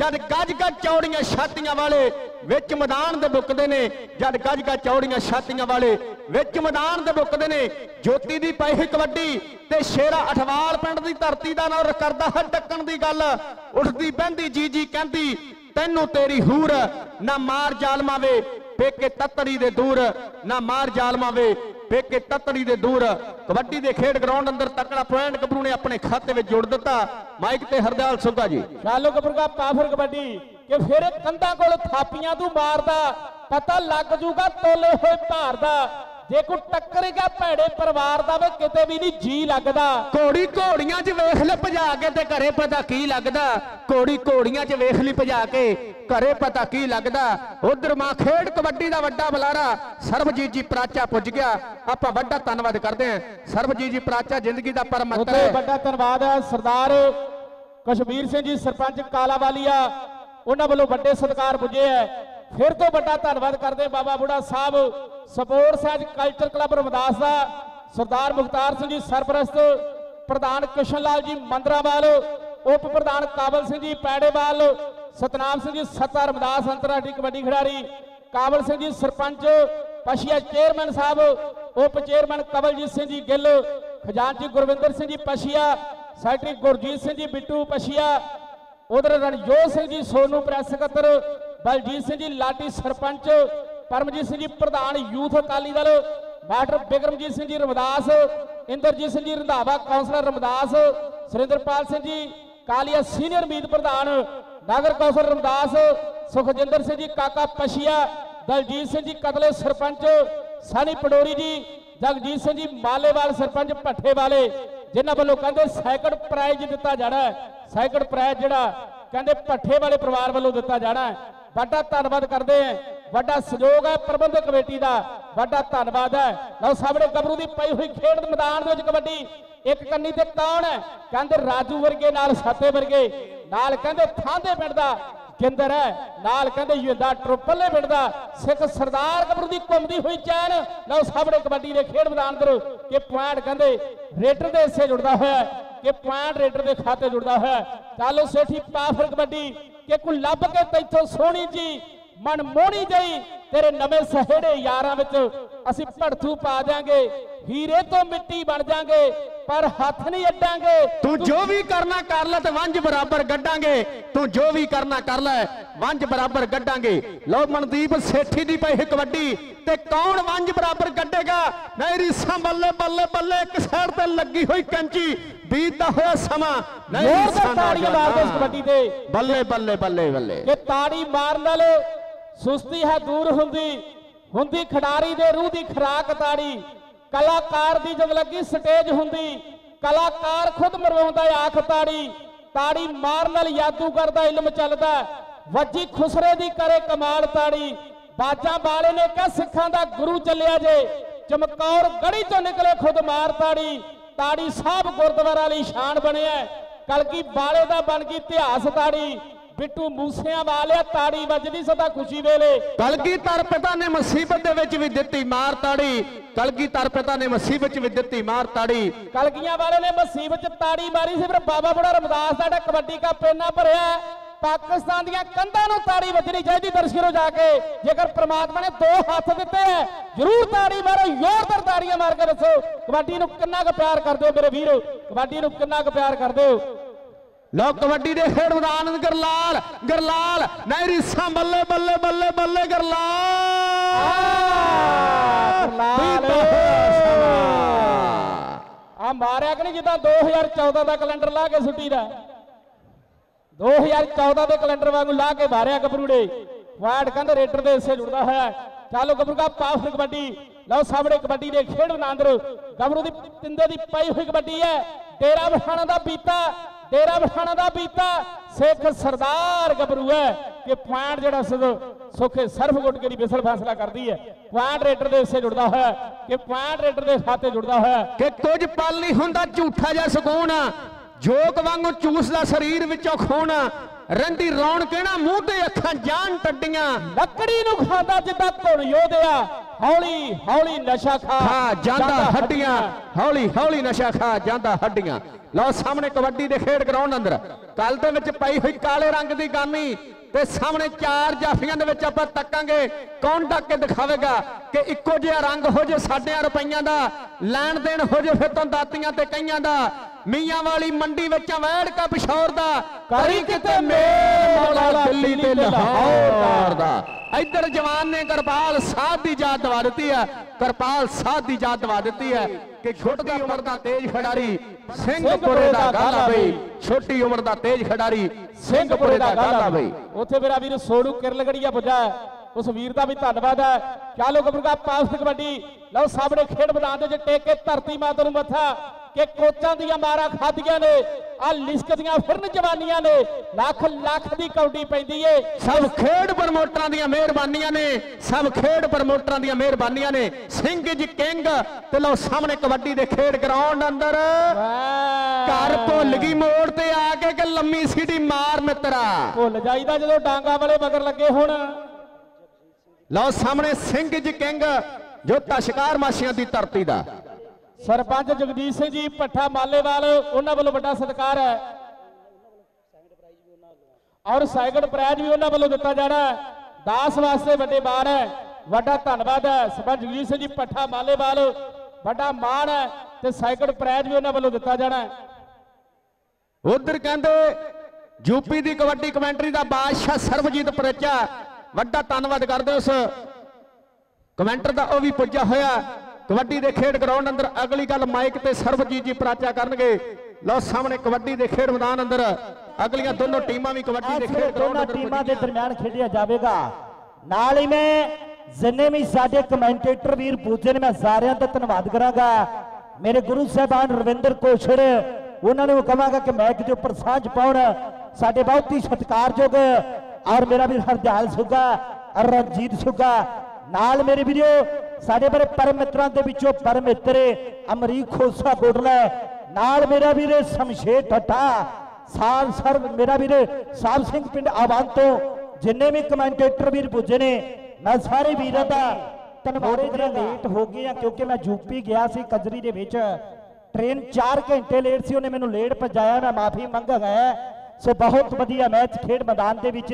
जद गज गज चौड़ियां छातियां वाले विच मैदान दे बुकदे ने जद गज गज चौड़ियां छातियां वाले विच मैदान दे बुकदे ने। ज्योति दी पाई कबड्डी ते शेरा अठवाल पिंड दी धरती दा नाम करदा है टक्कण दी गल उठदी बहंदी जी जी कहंदी तैनू तेरी हूर ना मार जालमा वे पेके ततड़ी दे दूर ना मार जालमा वे पेके ततड़ी दे दूर। कबड्डी दे खेड ग्राउंड अंदर तकड़ा पॉइंट गबरू ने अपने खाते में जोड़ दिता। माइक ते हरदयाल सुगा जी शालो गबरू का पावर कबड्डी के फिर कंधा कोल थापियां तू मारदा पता लग जूगा तोले होए भार दा जे कोई टक्करेगा भैड़े परिवार दा वे किते भी नहीं जी लगदा घोड़ी घोड़ियां च वेख ले भजा के ते घरे पता की लगदा घोड़ी घोड़ियां च वेख ली भजा के घरे पता की लगदा। उधर मां खेड कबड्डी दा वड्डा बलारा सरबजीत जी प्राचा पुज गया आपां वड्डा धन्नवाद करदे हां सरबजीत जी प्राचा जिंदगी दा परम महत्व है वड्डा धन्नवाद है सरदार कश्मीर सिंह जी सरपंच कालावालिया उन्हां वल्लों वड्डे सत्कार पुजे है फिर तो वड्डा धन्नवाद करदे Baba Budha Sahab sports and culture club Ramdas का सरदार मुख्तार सिंह जी सरपरस्त प्रधान किशन लाल जी मंदरावाल उप प्रधान काबल सिंह जी पैड़ेवाल सतनाम सिंह जी सत्ता रामदास अंतरराष्ट्रीय कबड्डी खिडारी काबल सिंह जी सरपंच पशिया चेयरमैन साहब उप चेयरमैन कवलजीत सिंह जी गिल खजानची गुरविंदर सिंह जी पशिया सैकटरी गुरजीत सिंह जी बिट्टू पशिया उधर रणजोत सिंह जी सोनू प्रेस सकत्र बलजीत सिंह जी लाटी सरपंच परमजीत सिंह जी प्रधान यूथ अकाली दल बैटर बिक्रमजीत सिंह जी रामदास इंद्रजीत सिंह जी रंधावा काउंसलर रामदास सुरेंद्रपाल सिंह जी कालिया सीनियर मीत प्रधान नगर कौंसल रामदास सुखजिंदर सिंह जी काका पशिया दलजीत सिंह जी कतले सरपंच सानी पडोरी जी जगजीत सिंह जी मालेवाल सरपंच भट्ठे वाले जिन्होंने वालों कहते सैकड़ प्राइज दिता जाना है सैकड़ प्राइज जरा कहते भट्ठे वाले परिवार वालों दिता जाना है। बड़ा धन्नवाद करते हैं वड्डा सहयोग है प्रबंधक कमेटी का वड्डा धन्नवाद है। लो सामने गबरू की पई हुई खेड मैदान दे विच कबड्डी एक कन्नी ते कौन है कहंदे राजू वर्गे नाल साते वर्गे नाल कहंदे थांदे पिंड दा गिंदर है नाल कहंदे युंदा ट्रोपले पिंड दा सिख सरदार गबरू की घुमदी हुई चैन। लो सामने कबड्डी दे खेड मैदान अंदर के पॉइंट कहंदे रेटर दे हिस्से जुड़दा होया ये पॉइंट रेडर के खाते जुड़ता है। चलो सेठी पाफर कबड्डी के कुल लभ के तैथों सोहनी जी मनमोहनी जी तेरे नवे सहेड़े यारां विच असीं भड़थू पा जांगे, हीरे तो मिट्टी बन जांगे पर हाथ नहीं अड्डांगे। तू जो भी करना कर लै ते वंज बराबर गड्डांगे, तू जो भी करना कर लै वंज बराबर गड्डांगे। लो मनदीप सेठी दी पई कबड्डी ते कौन वंज बराबर गड्डेगा? नहीं रीसां बल्ले बल्ले बल्ले एक साइड ते लगी हुई कैंची, बीतदा होया समा नहीं रीसां ताड़ी मार दे कबड्डी दे बल्ले बल्ले बल्ले बल्ले। ये ताड़ी मारन वाल सुस्ती है दूर हुंदी हुंदी खिडारी दे रूह दी खराक ताड़ी। कलाकार दी जब लगी स्टेज हुंदी कलाकार खुद मरवाउंदा आख ताड़ी, ताड़ी मारन नाल जादूगर दा इलम चलदा। वज्जी खुसरे दी करे कमाल ताड़ी, बाजा वाले ने कहा सिखां दा गुरु चलिया जे, चमकौर गड़ी चो निकले खुद मार ताड़ी। ताड़ी साहब गुरद्वारा वाली शान बनिया, कलगी वाले दा बन गई इतिहास ताड़ी। बिट्टू मूसिया वाले ताड़ी वजदी सदा खुशी वेले। कलगीधर पिता ने मुसीबत भी दिती मार ताड़ी, कलगीधर पिता ने मुसीबत भी दिती मार ताड़ी। कलगियां वाले ने मुसीबत ताड़ी मारी सी पर बाबा बुढ़ा रामदास दा कबड्डी का पेना भरिया। पाकिस्तान दी कंधां नूं ताड़ी वजनी चाहिए दर्शकों जाके, जेकर परमात्मा ने दो हाथ दिते है जरूर ताड़ी मारो, जोरदार ताड़ियां मार के दसो कबड्डी नूं कितना क प्यार कर दो मेरे वीर, कबड्डी नूं कितना क प्यार कर दो। लो कबड्डी दे खेड मैदान गरलाल गरलाल नहीं रीसां बल्ले बल्ले बल्ले बल्ले गरलाल आ मारिया कि नहीं जिदा 2014 का कैलेंडर ला के सुटी दा 2014 के कैलेंडर वांगू ला के मारिया गबरूड़े वार्ड कंध रेडर दे हिस्से जुड़दा है। चलो गबरूगा पास कबड्डी लो सामने कबड्डी दे खेड मैदान अंदर गबरू दी तिंदे दी पाई हुई कबड्डी है। डेरा बठाणा दा बीता डेरा बठाणा दा बीता सिख सरदार गबरू है कि पॉइंट जिहड़ा सुखे सर्फ गुट के बिसल फैसला करती है। पॉइंट रेडर के हिस्से जुड़ता है कि पॉइंट रेडर के खाते जुड़ता है कि कुछ पल नहीं हुंदा झूठा जा सुकून, जोक वांगू चूसदा शरीर विचों खून, रंदी रौन कहना मूँह ते अखां जान टड्डियां, लकड़ी नूं खांदा जिद्दां धुन योधिया, हौली हौली नशा खा जांदा हड्डियां, हौली हौली नशा खा जांदा हड्डियां। लो सामने कबड्डी दे खेड ग्राउंड अंदर कल दे विच पई हुई काले रंग दी गानी ते सामने चार जाफियां दे विच आपां तकांगे कौन डक के दिखावेगा कि इक्को जिहा रंग हो जे साडे रुपइयां दा लैण देण हो जे फिर तो दातियां ते कईयां दा मियां वाली मंडी विच वैड़ का पिशौर दा करी किते मेल मौला दिल्ली ते लाहौर दा। इधर जवान ने करपाल साध की जात दवा दी है, करपाल साध की जात दवा दी है कि छोटी उम्र का तेज खिडारी ਸਿੰਘਪੁਰੇ ਦਾ ਗਾਲਾ ਬਈ, छोटी उम्र का तेज खिडारी ਸਿੰਘਪੁਰੇ ਦਾ ਗਾਲਾ ਬਈ। ਉੱਥੇ ਮੇਰਾ ਵੀਰ ਸੋਨੂ ਕਿਰਲਗੜੀਆ ਪੁੱਜਾ उस वीर का भी धन्यवाद है। चलो गबरूगा पास कबड्डी लो सामने खेड मैदान दे टेक के धरती माता नूं मत्था कि कोचां दीआं मारां खाधियां ने आ लिस्कदियां फिरन जवानियां ने लाख लाख दी कौडी पैंदी है। सब खेड प्रमोटरां दीआं मेहरबानियां ने, सब खेड प्रमोटरां दीआं मेहरबानियां ने। सिंह जी किंग ते लो सामने कबड्डी दे खेड ग्राउंड अंदर घर भुल गई मोड़ ते आके कि लम्मी सीढ़ी मार मित्रा भुल जाईदा जदों डांगा वाले मगर लगे होण। लो सामने सिंह जी किंग जो तशकार माशियां दी धरती दा सरपंच जगदीश सिंह जी भट्ठा मालेवाल उन्होंने वालों बड़ा सत्कार है और सैकंड प्राइज भी उन्होंने वालों दिता जाना है। दास वास्ते बड़े माण है, बड़ा धन्यवाद है सरपंच जगदीश सिंह जी भट्ठा मालेवाल, बड़ा माण है तो सैकंड प्राइज भी उन्होंने वालों दिता जाना है। उधर कहते यूपी की कबड्डी कमेंट्री का बादशाह सरबजीत परचा बड़ा धन्यवाद करते उस कमेंटर का, वह भी पुज्या होया कबड्डी के खेड ग्राउंड अंदर। अगली गल माइक ते सरबजीत जी प्राचा करनगे। लो सामने कबड्डी के खेड मैदान अंदर अगलियां दोनों टीमां भी कबड्डी के खेड ग्राउंड अंदर टीमां दे दरमियान खेडिया जावेगा। नाल ही मैं जिन्ने भी साडे कमेंटेटर वीर पूजन मैं सारियां दा धन्नवाद करांगा। मेरे गुरु साहबान रविंदर कोशर उन्होंने कहांगा कि मैच के उपर सांझ पाउण साडे बहुत ही सत्कारयोग और मेरा भी हरदयाल सुगा और रंजीत सुगा नाल मेरे वीरो साढ़े बड़े परम मित्रों के पिछों परम मित्र अमरीक खोसा बोडला नाल मेरा वीर शमशेर ठट्टा साल सर मेरा वीर साहब सिंह पिंड आवान तो जिन्हें भी कमेंटेटर वीर पुजे ने मैं सारे वीरों का धन्यवाद। लेट हो गए क्योंकि मैं यूपी गया सी कजरी के ट्रेन 4 घंटे लेट सी, उन्हें मैनू लेट पहुंचाया, मैं माफी मंगदा हां। सो बहुत वधिया मैच खेड मैदान के विच,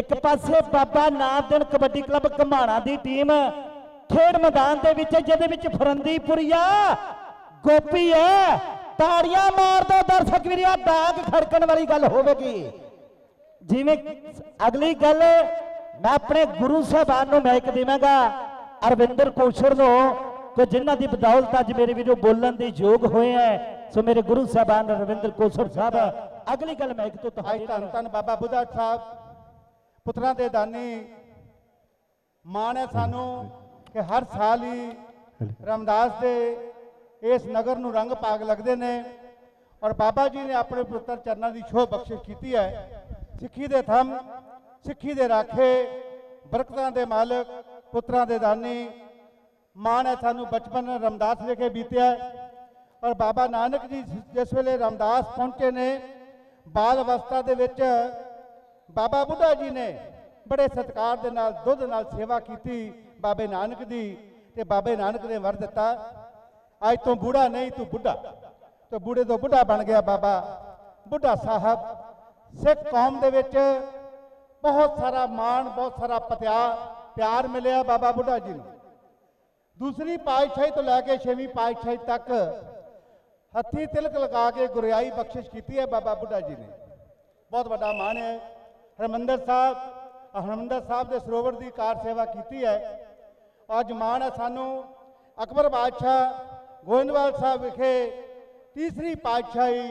एक पासे बाबा नामदन कबड्डी क्लब घमाणा की टीम खेड मैदान के विच, जिहदे विच फरंदीपुरिया गोपी है। ताड़ियां मार दो दर्शक वीरिया, डांग खड़कण वाली गल होगी। जिवें अगली गल मैं अपने गुरु साहबान नूं माइक देवांगा, अरविंदर कोशर नूं, कि जिन्हां दी बदौलत अज मेरे वीडियो बोलण दे योग होए हैं। सो मेरे गुरु साहबान अरविंदर कोशर साहब, अगली गल माइक तो तुहाडे धन धन बाबा बुद्धा साहब पुत्रां दे दानी। माण है सानू कि हर साल ही रामदास दे इस नगर नूं रंग पाग लगदे ने, और बाबा जी ने अपने पुत्र चरनां दी शोह बख्शिश कीती है। सिक्खी दे थम, सिक्खी दे राखे, बरकतां दे मालिक, पुत्रां दे दानी। माण है सानू बचपन रामदास लेके बीतिया है, और बाबा नानक जी जिस वेले रामदास पहुंचे ने, बाल अवस्था दे विच बाबा बुद्धा जी ने बड़े सत्कार दे नाल दुध नाल सेवा कीती बाबे नानक दी, ते बाबे नानक ने वर दिता, अज तू बूढ़ा नहीं तू बुढ़ा, तो बूढ़े तो बुढ़ा बन गया बाबा बुद्धा साहब। सिख कौम दे विच बहुत सारा मान, बहुत सारा प्यार मिले बाबा बुढ़ा जी ने। दूसरी पातशाही तो लैके 6वीं पातशाही तक हथी तिलक लगा के गुरियाई बख्शिश की है बाबा बुढ़ा जी ने। बहुत बड़ा मान है। हरमंदर साहब के सरोवर की कार सेवा की है। अज मान है सानू अकबर बादशाह गोइंदवाल साहब विखे 3री पातशाही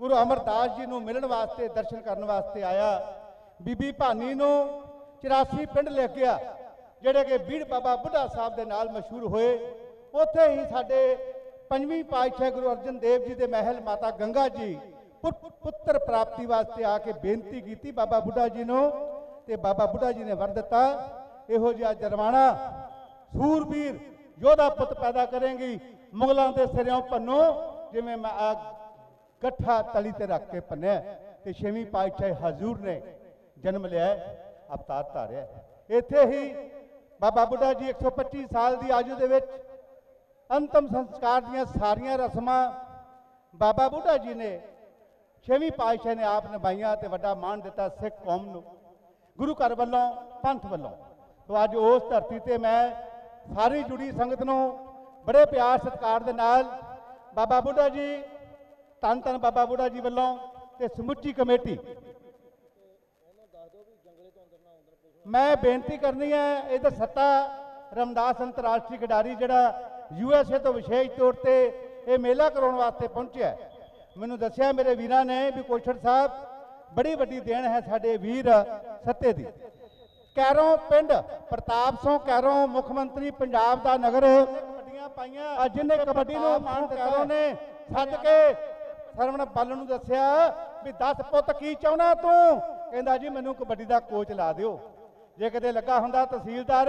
गुरु अमरदास जी को मिलने वास्ते, दर्शन करने वास्ते आया। बीबी भानी को 84 पिंड ले गया, जोड़े कि बीड़ बाबा बुढ़ा साहब के नाल मशहूर होए। उत्थे ही साढ़े 5वीं पातशाह गुरु अर्जन देव जी के महल माता गंगा जी पुत्र प्राप्ति वास्ते आके बेनती की बाबा बुढ़ा जी ने, तो बाबा बुढ़ा जी ने वर दिता, इहो जिहा जरवाना सूरबीर योधा पुत पैदा करेंगी, मुगलों के सिरों भन्नो जिवें मैं कट्ठा तली ते रख के भन्ने। तो 6वीं पातशाह हजूर ने जन्म लिया, अवतार धारिया। इत्थे ही बाबा बुढ़ा जी 125 साल की आयु दे विच अंतिम संस्कार दीआं सारियां रस्मां बाबा बुढ़ा जी ने 6वीं पातशाह ने आप निभाइयां, ते वड्डा मान दिता सिख कौम नूं गुरु घर वल्लों, पंथ वल्लों। तो अज उस धरती ते मैं सारी जुड़ी संगत नूं बड़े प्यार सत्कार दे नाल बाबा बुढ़ा जी, धन धन बाबा बुढ़ा जी वालों ते समुची कमेटी मैं बेनती करनी है। इधर सत्ता रामदास अंतरराष्ट्रीय खिडारी जड़ा USA तो विशेष तौर पर यह मेला कराने वास्ते पहुंचे। मैनू दसिया मेरे वीर ने भी कोशर साहब बड़ी वड्डी देन है साढ़े वीर सत्ते दी। कैरों पिंड प्रताप सिंह कैरों मुख्यमंत्री पंजाब का नगर पाइया, जिन्हें कबड्डी कैरों ने छड्ड के सरवण बल नूं दस्या भी 10 पुत की चाहुंदा तू, कहंदा जी मैनू कबड्डी का कोच ला दिओ, जे किते लगा हुंदा तहसीलदार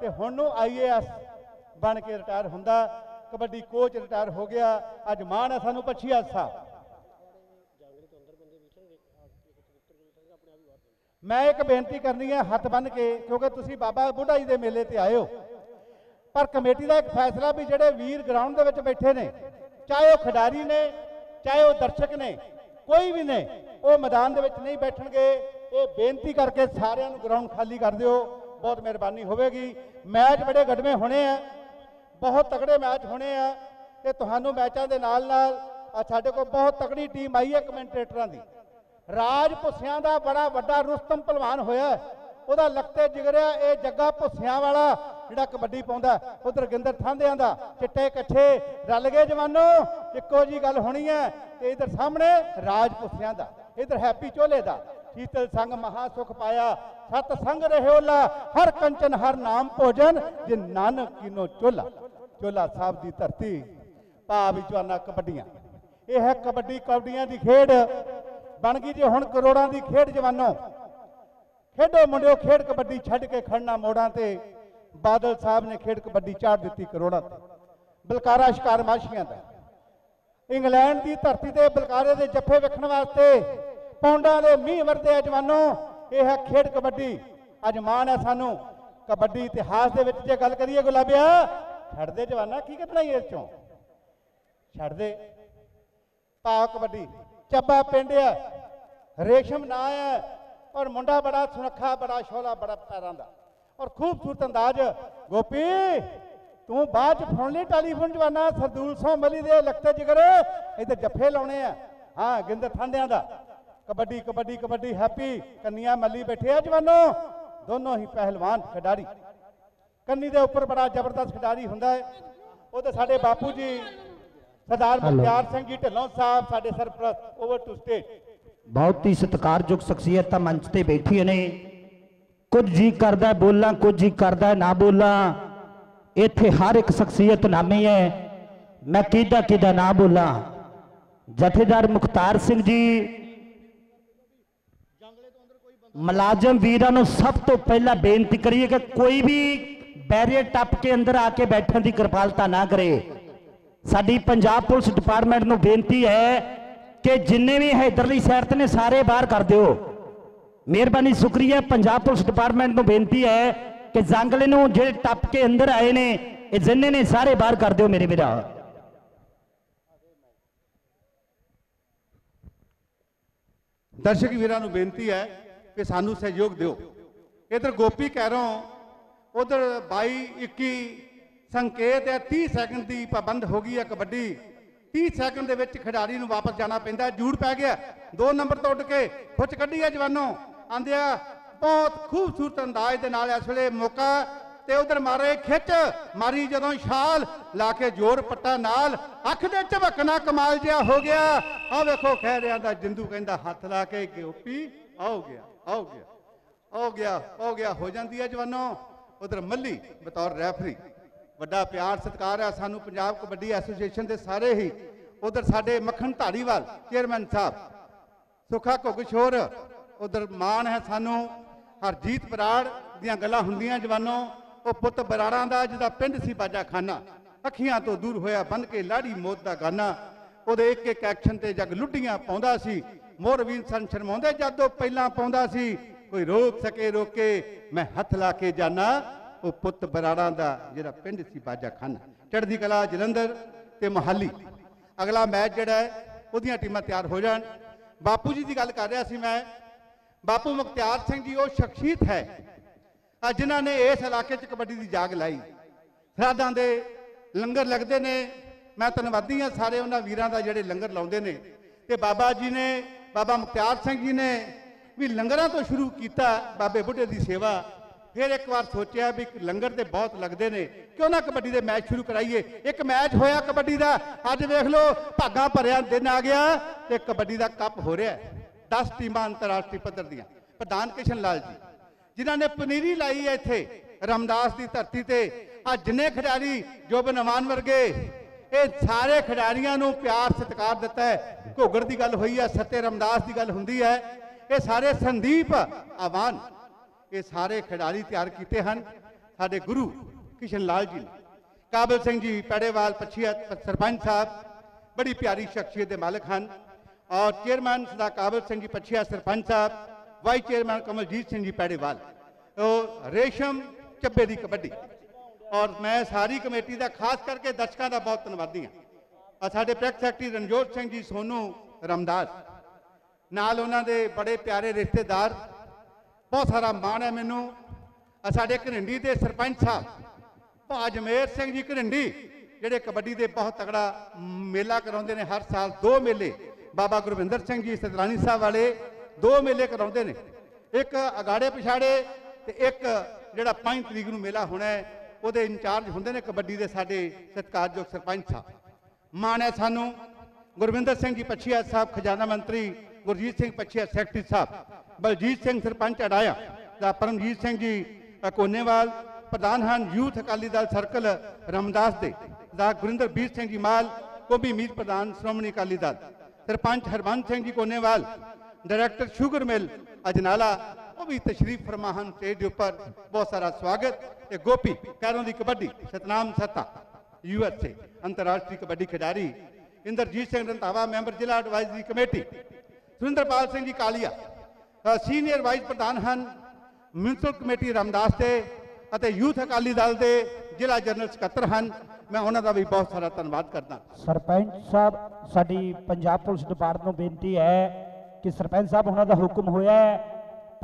ते हुण नूं IAS बन के रिटायर हुंदा, कबड्डी कोच रिटायर हो गया। अज मान है सानू पछिया साहब। मैं एक बेनती करनी है हथ बन के, क्योंकि तुसीं बाबा बुढ़ा जी दे मेले ते आए हो, पर कमेटी का एक फैसला भी जिहड़े वीर ग्राउंड दे विच बैठे ने, चाहे वह खिडारी ने, चाहे वह दर्शक ने, कोई भी ने, वो मैदान दे विच नहीं बैठणगे। ये बेनती करके सारियां नूं ग्राउंड खाली कर दिओ, बहुत मेहरबानी होगी। मैच बड़े गडमे होने हैं, बहुत तगड़े मैच होने हैं। ये तुहानूं मैचों के नाल नाल साडे कोल बहुत तगड़ी टीम आई है कमेंटेटरां दी। राज भुस्सियां दा बड़ा वड्डा रुस्तम पहलवान होया, उहदा लगते जिगरिया ये जग्गा भुस्सियां वाला जिहड़ा कबड्डी पाउंदा, उधर गिंदर थांदियां दा चिट्टे कट्ठे रल गए जवानों, इक्को जी गल होनी है। ते इधर सामने राज भुस्सियां दा, इधर हैप्पी चोले दा, शीतल संग महा सुख पाया, सत संग रहोला हर कंचन हर नाम भोजन, जे नानक किनो चोला। चोला साहब दी धरती भावी जवाना कबड्डियां, यह है कबड्डी कबड्डियां दी खेड बन गई जी हुण करोड़ां दी खेड। जवानों खेडो मुंडियो, खेड कबड्डी छड़ के खड़ना मोड़ा। ते बादल साहब ने खेड कबड्डी चाड़ दी करोड़ा ते बलकारा शिकार माशियां दा। इंग्लैंड की धरती से बलकारे के जफे वेखण वास्ते पौंडा दे मीह वरदे जवानों, यह है खेड कबड्डी। अज मान है सानू कबड्डी इतिहास दे विच जे गल करिए गुलाबिया, छड़ दे जवाना की बनाई इस चों छड़ दे। पाओ कबड्डी। चब्बा पिंड है, रेशम ना है और मुंडा बड़ा सुनखा, बड़ा शोला, बड़ा पैरों का और खूबसूरत अंदाज। गोपी तू बाद फोन टेलीफोन चवाना सरदूल सौ मली दे लगते जिगर इधर जफे लाने हैं। हाँ गिंदर फांडिया का कबड्डी कबड्डी कबड्डी हैप्पी कन्या मली बैठे है जवानों, दोनों ही पहलवान खिडारी। कन्नी के उपर बड़ा जबरदस्त खिडारी होंगे। वो तो साढ़े बापू जी सरदार मुख्तियार सिंह जी ढिलों साहब साढ़े सरप्रस्त ओवर टू स्टेट। बहुत ही सत्कारयोग शख्सियत मंच पर बैठी ने। कुछ जी करदा बोला, कुछ जी करदा ना बोला। इत्थे हर एक शख्सियत नामी है। मैं किदा किदा ना बोला। जथेदार मुख्तार सिंह जी मुलाजम वीरां नूं सब तो पहला बेनती करिए कि कोई भी बैरियर टप के अंदर आके बैठने की कृपालता ना करे। साडी पंजाब पुलिस डिपार्टमेंट नूं बेनती है कि जिन्ने भी हैदरली सैरत ने सारे बाहर कर दो। मेहरबानी शुक्रिया। पंजाब पुलिस डिपार्टमेंट को बेनती है कि जंगले नूं जो टप के अंदर आए ने जिन्ने ने सारे बाहर कर दो। मेरे भरा दर्शक वीरां नूं बेनती है कि सानू सहयोग दो। इधर गोपी कह रहा हूं, उधर 22-21 संकेत है। 30 सैकंड की पाबंद हो गई है। कबड्डी 30 सैकंड के खिडारी नूं वापस जाना पैंदा। जूड़ पै गया, 2 नंबर तो उठ के खुच कड्डी है जवानों। आंदे बहुत खूबसूरत अंदाज के नाल इस वेले मौका ते उधर मारे खिच मारी जदों छाल ला के जोर पट्टा नाल अख दे झबकना कमाल जिहा हो गया। आ वेखो खैरिया दा जिंदू कहंदा हथ ला के गोपी आओ गया आओ गया आओ गया आओ गया हो जाती है जवानों। उधर मल्ली बतौर रेफरी वड्डा प्यार सत्कार है सानू पंजाब कबड्डी एसोसीएशन के सारे ही। उधर साडे मक्खन धारीवाल चेयरमैन साहब सुखा घुगशोर। उधर माण है सानू हरजीत बराड़ दियां गल्लां हुंदियां जवानों। वो पुत बराड़ा दा जिहदा पिंड सी बाजा खाना अखियां तो दूर होया बन के लाड़ी मौत दा गाना। उहदे एक एक एक्शन ते जग लुड्डियां पाउंदा सी। मोर वीर सन शर्माउंदे जदों पहिलां पाउंदा सी। कोई रोक सके रोके मैं हथ ला के जाना। वो पुत बराड़ा दा जिहड़ा पिंड सी बाजा खाना। चढ़दी कला जलंधर ते मोहाली अगला मैच जिहड़ा है उहदियां टीमां तैयार हो जाण। बापू जी की गल कर रहा सी मैं। बापू मुख्तियार सिंह जी वो शख्सियत है जिन्हां ने इस इलाके च कबड्डी की जाग लाई। सरहदां दे लंगर लगते हैं। मैं धन्नवादी हाँ सारे उन्हां वीरां दा जिहड़े लंगर लाउंदे ने। ते बाबा जी ने बाबा मुख्तियार सिंह जी ने भी लंगरां तो शुरू कीता बाबे बुढ़े की सेवा। फिर एक बार सोचा भी लंगर तो बहुत लगते हैं क्यों ना कबड्डी के मैच शुरू कराइए। एक मैच होया कबड्डी का अज वेख लो भागा भरिया दिन आ गया तो कबड्डी का कप हो रहा है। 10 टीमां अंतरराष्ट्रीय पद्धर दियां। प्रधान किशन लाल जी जिन्होंने पनीरी लाई है इत्थे रामदास की धरती से। आ जिन्ने खिडारी जो बनवान वर्गे ये सारे खिडारियां नूं प्यार सत्कार दिता है। घोगर की गल हुई है, सत्ते रामदास की गल हुंदी है। ये सारे संदीप आवान ये सारे खिडारी तैयार किए हैं साडे गुरु किशन लाल जी ने। काबल सिंह जी पैड़ेवाल पछिया सरपंच साहब बड़ी प्यारी शख्सियत के मालिक हैं और चेयरमैन सदा काबल सिंह जी पछिया सरपंच साहब वाइस चेयरमैन कमलजीत सिंह जी पैड़ेवाल। तो रेशम चब्बे की कबड्डी और मैं सारी कमेटी का खास करके दर्शकों का बहुत धन्नवादी हाँ। और साडे प्रैक्टिस सैकटरी रणजोत सिंह जी सोनू रामदास नाल उन्होंने बड़े प्यारे रिश्तेदार। बहुत सारा माण है मैनू। साडे घरिंडी के सरपंच साहब अजमेर सिंह जी घरिंडी जिहड़े कबड्डी के बहुत तगड़ा मेला कराउंदे ने। हर साल 2 मेले बाबा गुरविंदर सिंह जी सतरानी साहब वाले 2 मेले कराउंदे ने। एक अगाड़े पिछाड़े ते एक जिहड़ा 5 तरीक नूं मेला होना है उहदे इंचार्ज हुंदे ने कबड्डी दे साडे सत्कारयोग सरपंच साहब। माण है सानू गुरविंदर सिंह जी पछिया साहब खजाना मंत्री, गुरजीत सिंह पछिया सैकटरी साहब, बलजीत सिंह सरपंच अडाया दा, परमजीत सिंह जी कोनेवाल प्रधान हैं यूथ अकाली दल सर्कल रामदास दे दा, गुरिंदरबीर सिंह जी माल कोबी मीत प्रधान Shiromani Akali Dal, sarpanch Harbans Singh ji Konewal, director sugar mill Ajnala वो भी तशरीफ फरमा हैं स्टेज उपर। बहुत सारा स्वागत। ते गोपी कैरों की कबड्डी सतनाम सत्ता USA अंतरराष्ट्रीय कबड्डी खिडारी, इंद्रजीत सिंह रंधावा मैंबर जिला advisory committee, Surinderpal Singh ji Kalia senior vice प्रधान हैं म्यूनसिपल कमेटी रामदास के यूथ अकाली दल के जिला जनरल सकत्तर हैं। मैं उन्हों का भी बहुत सारा धन्यवाद करता। सरपंच साहब साड़ी पंजाब पुलिस डिपार्टमेंट बेनती है कि सरपंच साहब उन्हों का हुक्म होया,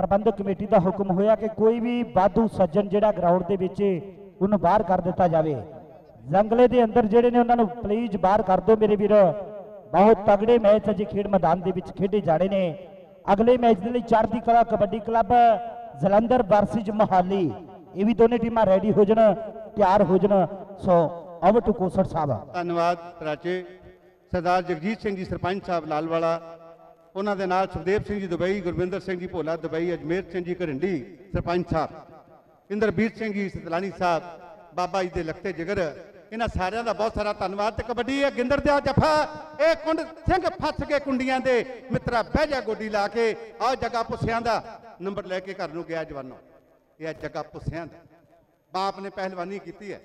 प्रबंधक कमेटी का हुक्म होया कि कोई भी वाधू सज्जन जिहड़ा ग्राउंड के विच उन्होंने बाहर कर दिता जाए। जंगले के अंदर जिहड़े ने उन्होंने प्लीज बाहर कर दो मेरे वीर। बहुत तगड़े मैच अजे खेड मैदान के विच खेडे जाने ने। अगले मैच के लिए चढ़दी कला कबड्डी क्लब जलंधर वर्सिज मोहाली, ये भी दोनों टीमां रेडी हो जाए, तैयार हो जाए। सो ओवर टू कोसर साहब। धन्यवाद राजे सरदार जगजीत सिंह जी सरपंच साहब लालवाला, उन्हों के नाल सुखदेव सिंह जी दुबई, गुरविंदर सिंह जी भोला दुबई, अजमेर सिंह जी घरिंडी सरपंच साहब, इंद्रवीर सिंह जी सतलानी साहब, बाबा जी के लगते जिगर, इन्होंने सारे का बहुत सारा धन्यवाद। कबड्डी है गिंदर दा जफा, यह कुंड सिंह फस के कुंडिया के मित्रा बह जा गोडी ला के, आ जगा पुस्या का नंबर लैके घर नूं गया जवानों। यह जगा पुस्या बाप ने पहलवानी की है,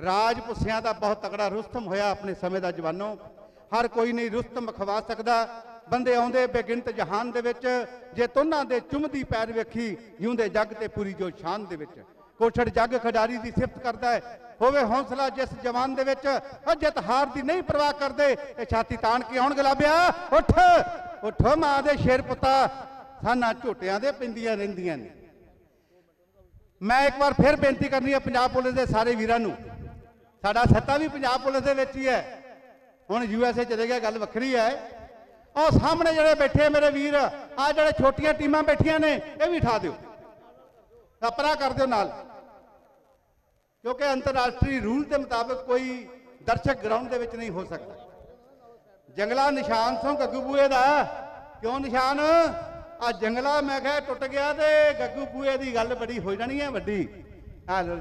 राज पुस्या का बहुत तगड़ा रुस्तम होया अपने समय का जवानों। हर कोई नहीं रुस्तम खवा सकता, बंदे आउंदे बेगिनत जहान दे विच, जे तुन्हां दे चुमदी पैर वेखी जिउंदे जग ते पूरी जो शान दे विच। कोछड़ जग खिडारी की सिफत करता है, होवे हौसला जिस जवान दे विच, जित हार की नहीं परवाह करते। छाती तान के आउण गलाबिया, उठ उठ मां दे शेर पुता, साना झोटियां दे पिंदियां रहिंदियां ने। मैं एक बार फिर बेनती करनी है पंजाब पुलिस के सारे वीरां नूं, साडा सत्ता भी पंजाब पुलिस दे विच ही है। हुण यूएसए चले गया गल वखरी है। और सामने जिहड़े बैठे मेरे वीर, आ जिहड़े छोटियां टीमां बैठियां ने, इह भी ठा दिओ, अपना कर दिओ नाल, क्योंकि अंतरराष्ट्रीय रूल के मुताबिक कोई दर्शक ग्राउंड के नहीं हो सकता। जंगला निशान सो गग्गू बूहे का, क्यों निशान आ जंगला मैं क्या टुट गया तो गग्गू बूहे की गल बड़ी हो जानी है वड्डी।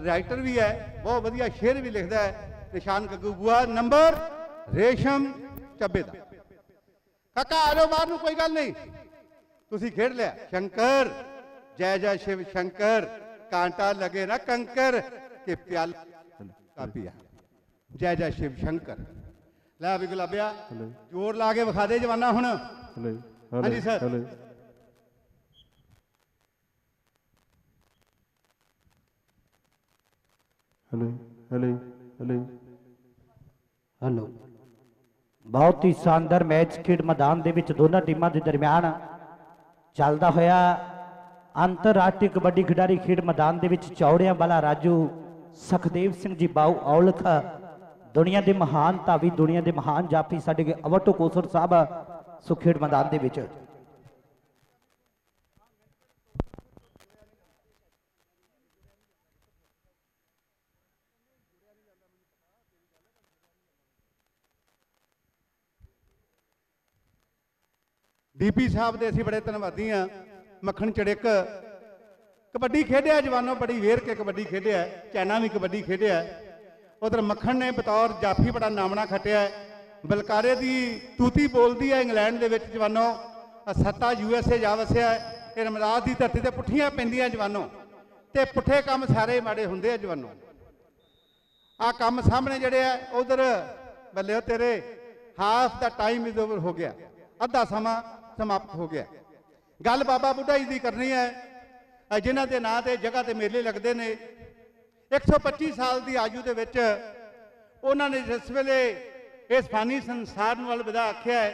राइटर भी है, बहुत वधिया शेर भी लिखता है। निशान गग्गू बूहा नंबर रेशम चबे का। काका आ जाओ बाहर, कोई गल नहीं, तुसी खेड लिया। शंकर जय जय शिव शंकर, कांटा लगे ना कंकर के प्याला का पिया, जय जय शिव शंकर। ला भी गुलाबिया जोर ला के विखा दे जवाना हुण। हाँ जी sir. Hello hello hello hello. बहुत ही शानदार मैच खेड मैदान दे विच दोनों टीमां दे दरमियान चलदा होया। अंतरराष्ट्रीय कबड्डी खिडारी खेड मैदान के चौड़िया वाला राजू, सखदेव सिंह जी बाऊ औलख, दुनिया के महान धावी, दुनिया के महान जाफी साडे अवटो कोसर साहब सो खेड मैदान के विच। डीपी साहब दे असीं बड़े धन्नवादी हाँ। मक्खन चड़िक कबड्डी खेडिया जवानों, बड़ी वेर के कबड्डी खेडिया। चैना भी कबड्डी खेडिया। उधर मक्खन ने बतौर जाफी बड़ा नामना खटिया। बलकारे की तूती बोलती है इंग्लैंड के जवानों। सत्ता यूएसए जा वसिया। रमदास की धरती से पुठियां पैंदियां जवानों, तो पुठे काम सारे माड़े होंदे है जवानों। आ काम सामने जड़े है उधर बल्ले तेरे, half the time is over हो गया, अद्धा समा समाप्त हो गया। गल बाबा बुढ़ा जी की करनी है, जिन्हों के नाँ से जगह से मेले लगते हैं। 125 साल की आयु के उन्होंने जिस वेले इस फानी संसार वाल विदा आख्या है,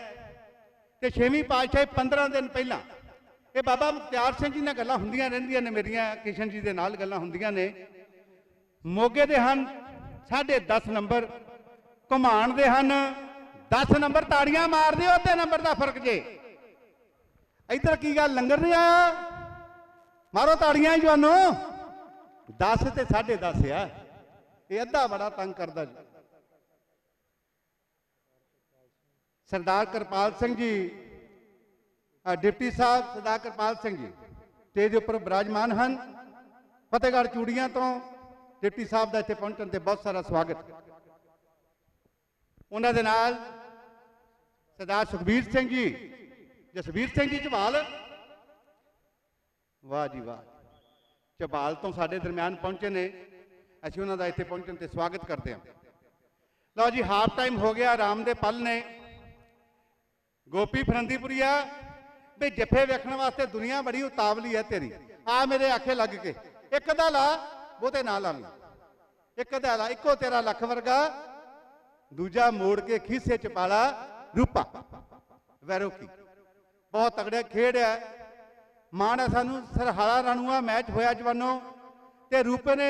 तो छेवीं पातशाही 15 दिन पहला ये बाबा मुख्तियार सिंह जी ने गल्लां हुंदियां रहिंदियां ने मेरिया, किशन जी के नाल गल्लां हुंदियां ने। मोगे दे हन 10.5 नंबर, घुमान दे हन 10 नंबर। ताड़ियां मार दिओ ते नंबर का फर्क जे। इधर की गल लंगर नहीं आया? मारो ताड़ियां जवानों। 10 ते 10.5 है, ये अद्धा बड़ा तंग करता। सरदार कृपाल सिंह जी डिप्टी साहब, सरदार कृपाल सिंह जी स्टेज उपर विराजमान हैं। फतेहगढ़ चूड़ियां तो डिप्टी साहब का इतने पहुंचने से बहुत सारा स्वागत। उन्होंने सरदार सुखबीर सिंह जी, जसबीर सिंह जी झबाल, वाह जी वाह, झबाल तो साडे दरम्यान पहुंचे ने। असीं उन्हां दा इत्थे पहुंचण ते स्वागत करते हैं। लो जी हाफ टाइम हो गया। राम दे पल ने गोपी फरंदीपुरिया भी जफे वेखण वास्ते दुनिया बड़ी उतावली है तेरी। आ मेरे आखे लग के एक दा ला, बहुते ना लावी। एक अदाला 71 लाख वर्गा, दूजा मोड़ के खीसे च पाला रूपा वैरो की बहुत तगड़ा खेड है। माण है सानू सरहाला राणूआ मैच होया जवानों, ते रूपे ने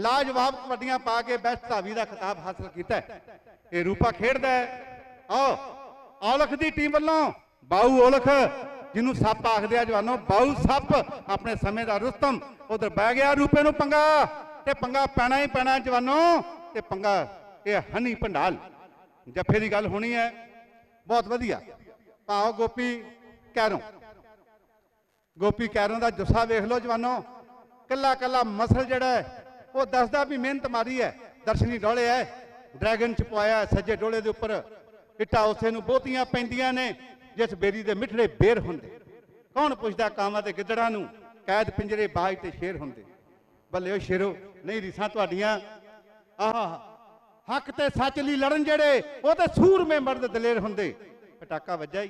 लाजवाब कबड्डियां पा के बेस्ट धावी का खिताब हासिल किया। ये रूपा खेडदा है। आओ औलख की टीम वालों बाऊ औलख जिन्होंने सप आखदे आ जवानों, बाऊ सप अपने समय का रुस्तम उधर बह गया। रूपे नूं पंगा ते पंगा पैना ही पैना जवानों, ते पंगा ये हनी पंडाल जफे की गल होनी है। बहुत वधिया भाव गोपी कैरों, गोपी कैरों का जुस्सा वेख लो जवानों, कला कला मसल जड़ा है वो दसदा भी मेहनत मारी है। दर्शनी डोले है, ड्रैगन छपवाया सज्जे डोले के उपर, इटा उसे बहुतियां पैंदियां ने जिस बेरी के मिठड़े बेर होंदे। कौन पुछदा कामां ते गिदड़ां नूं, कैद पिंजरे बाज ते शेर होंदे। भले शेरो नहीं रीसां तुहाडियां, आहा हक ते सच लई लड़न जेड़े वो ते सूरमे मर्द दलेर होंदे। पटाका वज्जा ही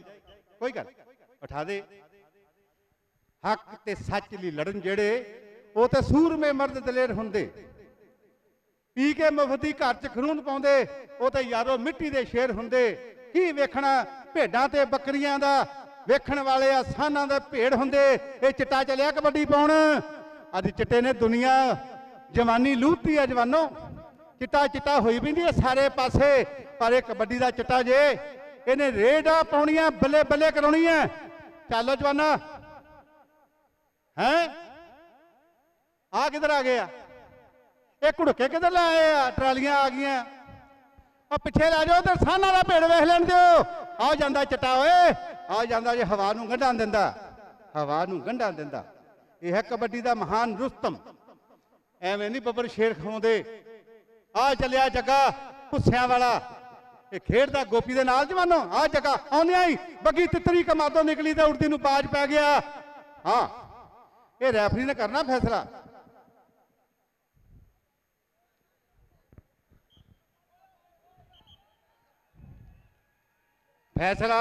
कोई गल उठा दे। हक ते सच लई लड़न जेड़े वो तो सूरमे मर्द दलेर होंदे। पी के मुफ्ती घर च खरून पाउंदे वो तो यारो मिट्टी दे शेर होंदे। की वेखना भेडां ते बकरियां दा, वेखण वाले आसानां दे भेड़ होंदे। ये चिट्टा चलिया कबड्डी पाउण, अज चिट्टे ने दुनिया जवानी लूती है जवानों। चिट्टा चिट्टा होई पैंदी सारे पासे, पर यह कबड्डी का चिट्टा जे इहने रेडां पाउणियां, बल्ले बल्ले कराउणी है। चलो जवाना है आ किधर आ गया, ये घुड़के किधर ला आए, ट्रालियां आ गई। और पिछे ला जाओ तो साना का पेड़ वेख लैन दो। आ जाता चिट्टा होए, आ जाता जो हवा नूं गंढां दिंदा, हवा नूं गंढां दिंदा। यह है कबड्डी का महान रुस्तम। एवें नहीं बब्बर शेर खवाउंदे। आ चलिया जग्गा भुस्सियां वाला, ये खेडदा गोपी दे नाल जवानों। आ जग्गा आउंदियां ही बग्गी तितरी कमादों निकली तो उड़दी नूं बाज पै गया। हाँ ये रैफरी ने करना फैसला। फैसला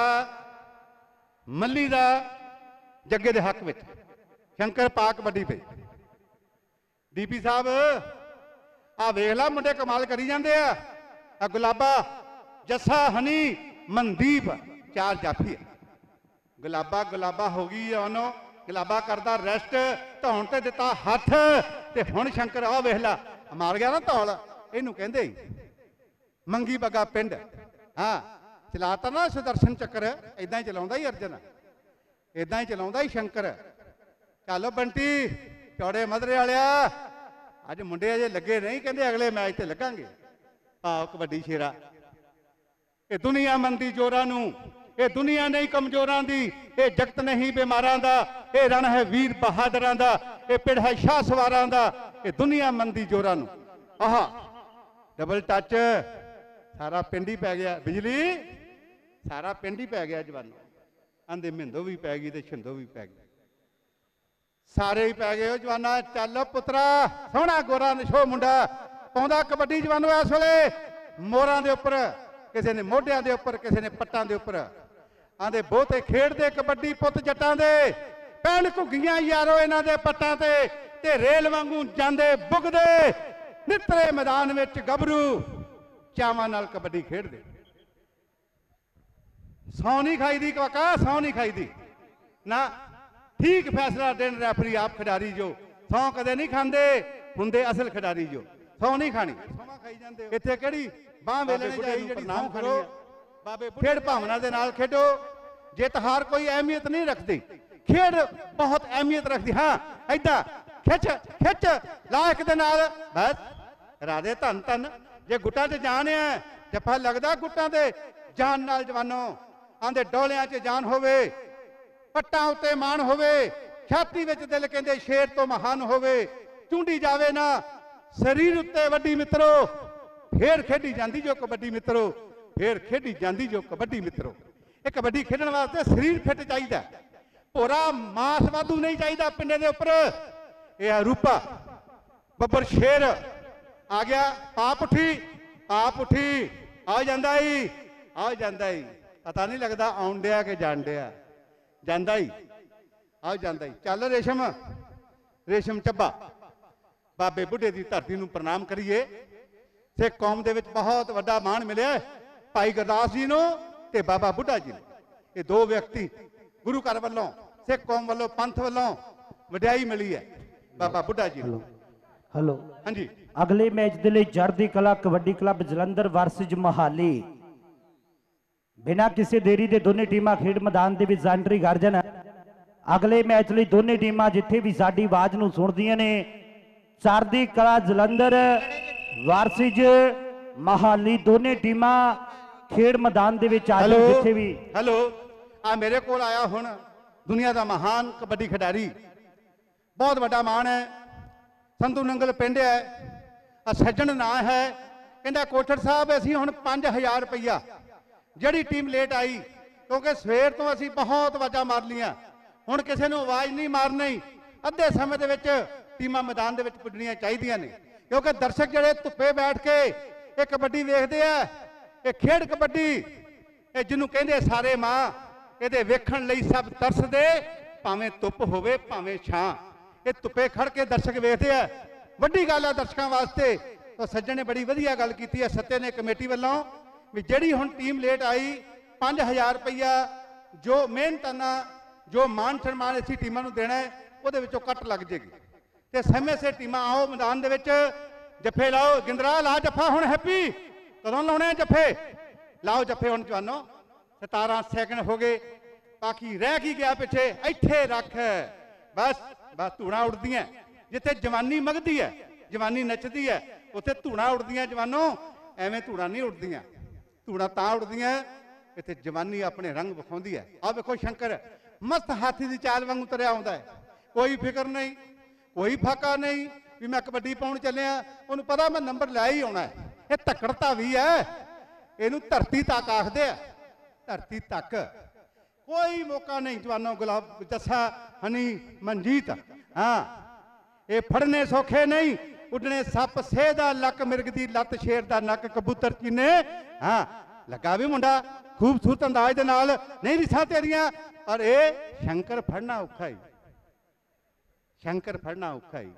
मल्ली का जगे के हक में, शंकर पाक कबड्डी पे। डीपी साहब आ वेख ला मुंडे कमाल करी जाते हैं। आ गुलाबा जस्सा हनी मनदीप चार जाफी है। गुलाबा गुलाबा हो गई है उन्हों, गुलाबा करता रेस्ट धौन तो दिता हथ ते हुण शंकर आ वेख ला मार गया ना धौल। इनू कहते मंगी बगा पिंड। हाँ चलाता ना सुदर्शन चक्कर इदा ही चला ही, अर्जन इदा ही चला ही शंकर। चलो बंटी चौड़े मदरे वालिया, अज मुंडे अजे लगे नहीं, कहते अगले मैच से लगांगे। आओ कबड्डी शेरा, ये दुनिया मंदी जोरां नूं, ये दुनिया नहीं कमजोरां दी, ये जगत नहीं बीमारां दा, ये रण है वीर बहादरां दा, ये पिड़ है शाह सवारां दा। ये दुनिया मंदी जोरां नूं। आहा डबल टच, सारा पिंड ही पै गया। बिजली सारा पिंड ही पै गया जवानों। आंधे मिंदो भी पै गई तो छिंदो भी पै गई, सारे ही पै गए जवाना। चल पुत्रा सोहना गोरा नशो मुंडा पाँदा कबड्डी जवानों। इस वेले मोहरां दे उपर, किसी ने मोढियां दे उपर, किसी ने पट्टां दे उपर। आंधे बहुते खेडदे कबड्डी पुत जट्टां दे, पैण घुग्गियां यारो इन्हां दे पट्टां ते रेल वांगू जांदे बुगदे। नित्तरे मैदान विच गबरू चावां नाल कबड्डी खेडदे। सौ नहीं खाई दी काका, सौ नहीं खाई दी ना। ठीक फैसला देन रैफरी आप खिडारी जो, सौ कदे नहीं खांदे हुंदे असल खिडारी जो। सौ नहीं खानी, इत्थे किहड़ी बांह वेलण जाई जिहड़ी नाम करो। खेड भावना दे नाल खेडो, जित हार कोई अहमियत नहीं रखदी, खेड बहुत अहमियत रखदी। हाँ ऐदा खिच खिच ला इक दे नाल बस राधे धन धन। जे गुट्टां ते जान है, जफा लगदा गुट्टां ते जान नाल जवानों। आंदे डोलियां च जान होवे, पट्टां उत्ते मान होवे, छाती विच दिल कहंदे शेर तो महान होवे। चुंडी जावे ना शरीर उत्ते वड्डी मित्रो, फेर खेडी जांदी जो कबड्डी मित्रो, फेर खेडी जांदी जो कबड्डी मित्रो। ये कबड्डी खेडण वास्ते शरीर फिट चाहीदा, भोरा मास वाधू नहीं चाहीदा पिंडे दे उपर। यह रूपा बब्बर शेर आ गया, आप उठी आप उठी। आ जाता ही आ जाता ही, पता नहीं लगता आउन दिया कि जान दिया। जाता ही आ जाता ही। चल रेशम, रेशम चब्बा बाबे बुढ़े की धरती को प्रणाम करिए। सिख कौम के बहुत वड्डा मान मिले भाई गुरदास जी को ते बाबा बुढ़ा जी। ये दो व्यक्ति गुरु घर वालों सिख कौम वालों पंथ वालों वड्याई मिली है बाबा बुढ़ा जी। हेलो हाँ जी, अगले मैच के लिए जर्दी कला कबड्डी क्लब जलंधर वर्सेज मोहाली। बिना किसी देरी के दोनों टीमां खेड मैदान के विच एंट्री कर जाना। अगले मैच लिए दोनों टीमां जिथे भी साडी आवाज नूं सुनदियां ने, चढ़दी कला जलंधर वारसिज मोहाली दोनों टीमां खेड मैदान के विच आज जिथे भी। हेलो आ मेरे कोल आया हुण दुनिया का महान कबड्डी खिडारी, बहुत वड्डा मान है, संधू नंगल पिंड है, सज्जण नां है। कहंदा कोठड़ साहब असीं हुण 5000 रुपया जिहड़ी टीम लेट आई क्योंकि सवेर तो असीं बहुत आवाज़ां मार लिया, हुण किसी ने आवाज़ नहीं मारनी। अद्धे समय दे विच टीमां मैदान दे विच पुज्जणीआं चाहीदियां ने क्योंकि दर्शक जिहड़े धुप्पे बैठ के ये कबड्डी वेखदे आ, ये खेड कबड्डी ये जिन्हूं कहिंदे सारे मां, इहदे वेखण लई सब तरसदे, भावें धुप होवे भावें छां। ये धुप्पे खड़ के दर्शक वेखदे आ, वड्डी गल है दर्शकां वास्ते। तो सज्जण ने बड़ी वधिया गल कीती है सत्ते ने कमेटी वल्लों भी जिहड़ी हुण टीम लेट आई 5000 रुपया जो मेहनताना जो मान सन्मान इसी टीमां नूं देना है उहदे विचों कट लग जाएगी। तो समय सिर टीमां आओ मैदान दे विच जफे लाओ। गिंदरा ला जफा हुण, हैप्पी कदों लाउणे जफे, लाओ जफे हुण जवानों। 17 सैकंड हो गए, बाकी रह की गया पिछे इत्थे रख। बस बस धूणा उड़दियां जिथे जवानी मगदी है, जवानी नचदी है उत्थे धूणा उड़दियां जवानों। एवें धूणा नहीं उड़दियां, धूणा तां उड़दियां इत्थे जवानी अपने रंग विखाउंदी है। आ वेखो शंकर मस्त हाथी की चाल वांगू तरिया आउंदा है, कोई फिक्र नहीं कोई फाका नहीं भी मैं कबड्डी पाउण चलिया, उन्होंने पता मैं नंबर लै ही आना है। ये तकड़ता भी है, इनू धरती तक आखदे आ, धरती तक। कोई मौका नहीं जवानों, गुलाब जस्सा हनी मनजीत हाँ ये फड़ने सौखे नहीं, उडने सप सेहदा लक मिर्ग दी लत शेर दा नक कबूतर चीने। हाँ लगा भी मुंडा खूबसूरत अंदाज दे नाल, नहीं रिसा तेरियां और ये शंकर फड़ना औखा ही, शंकर फड़ना औखा ही,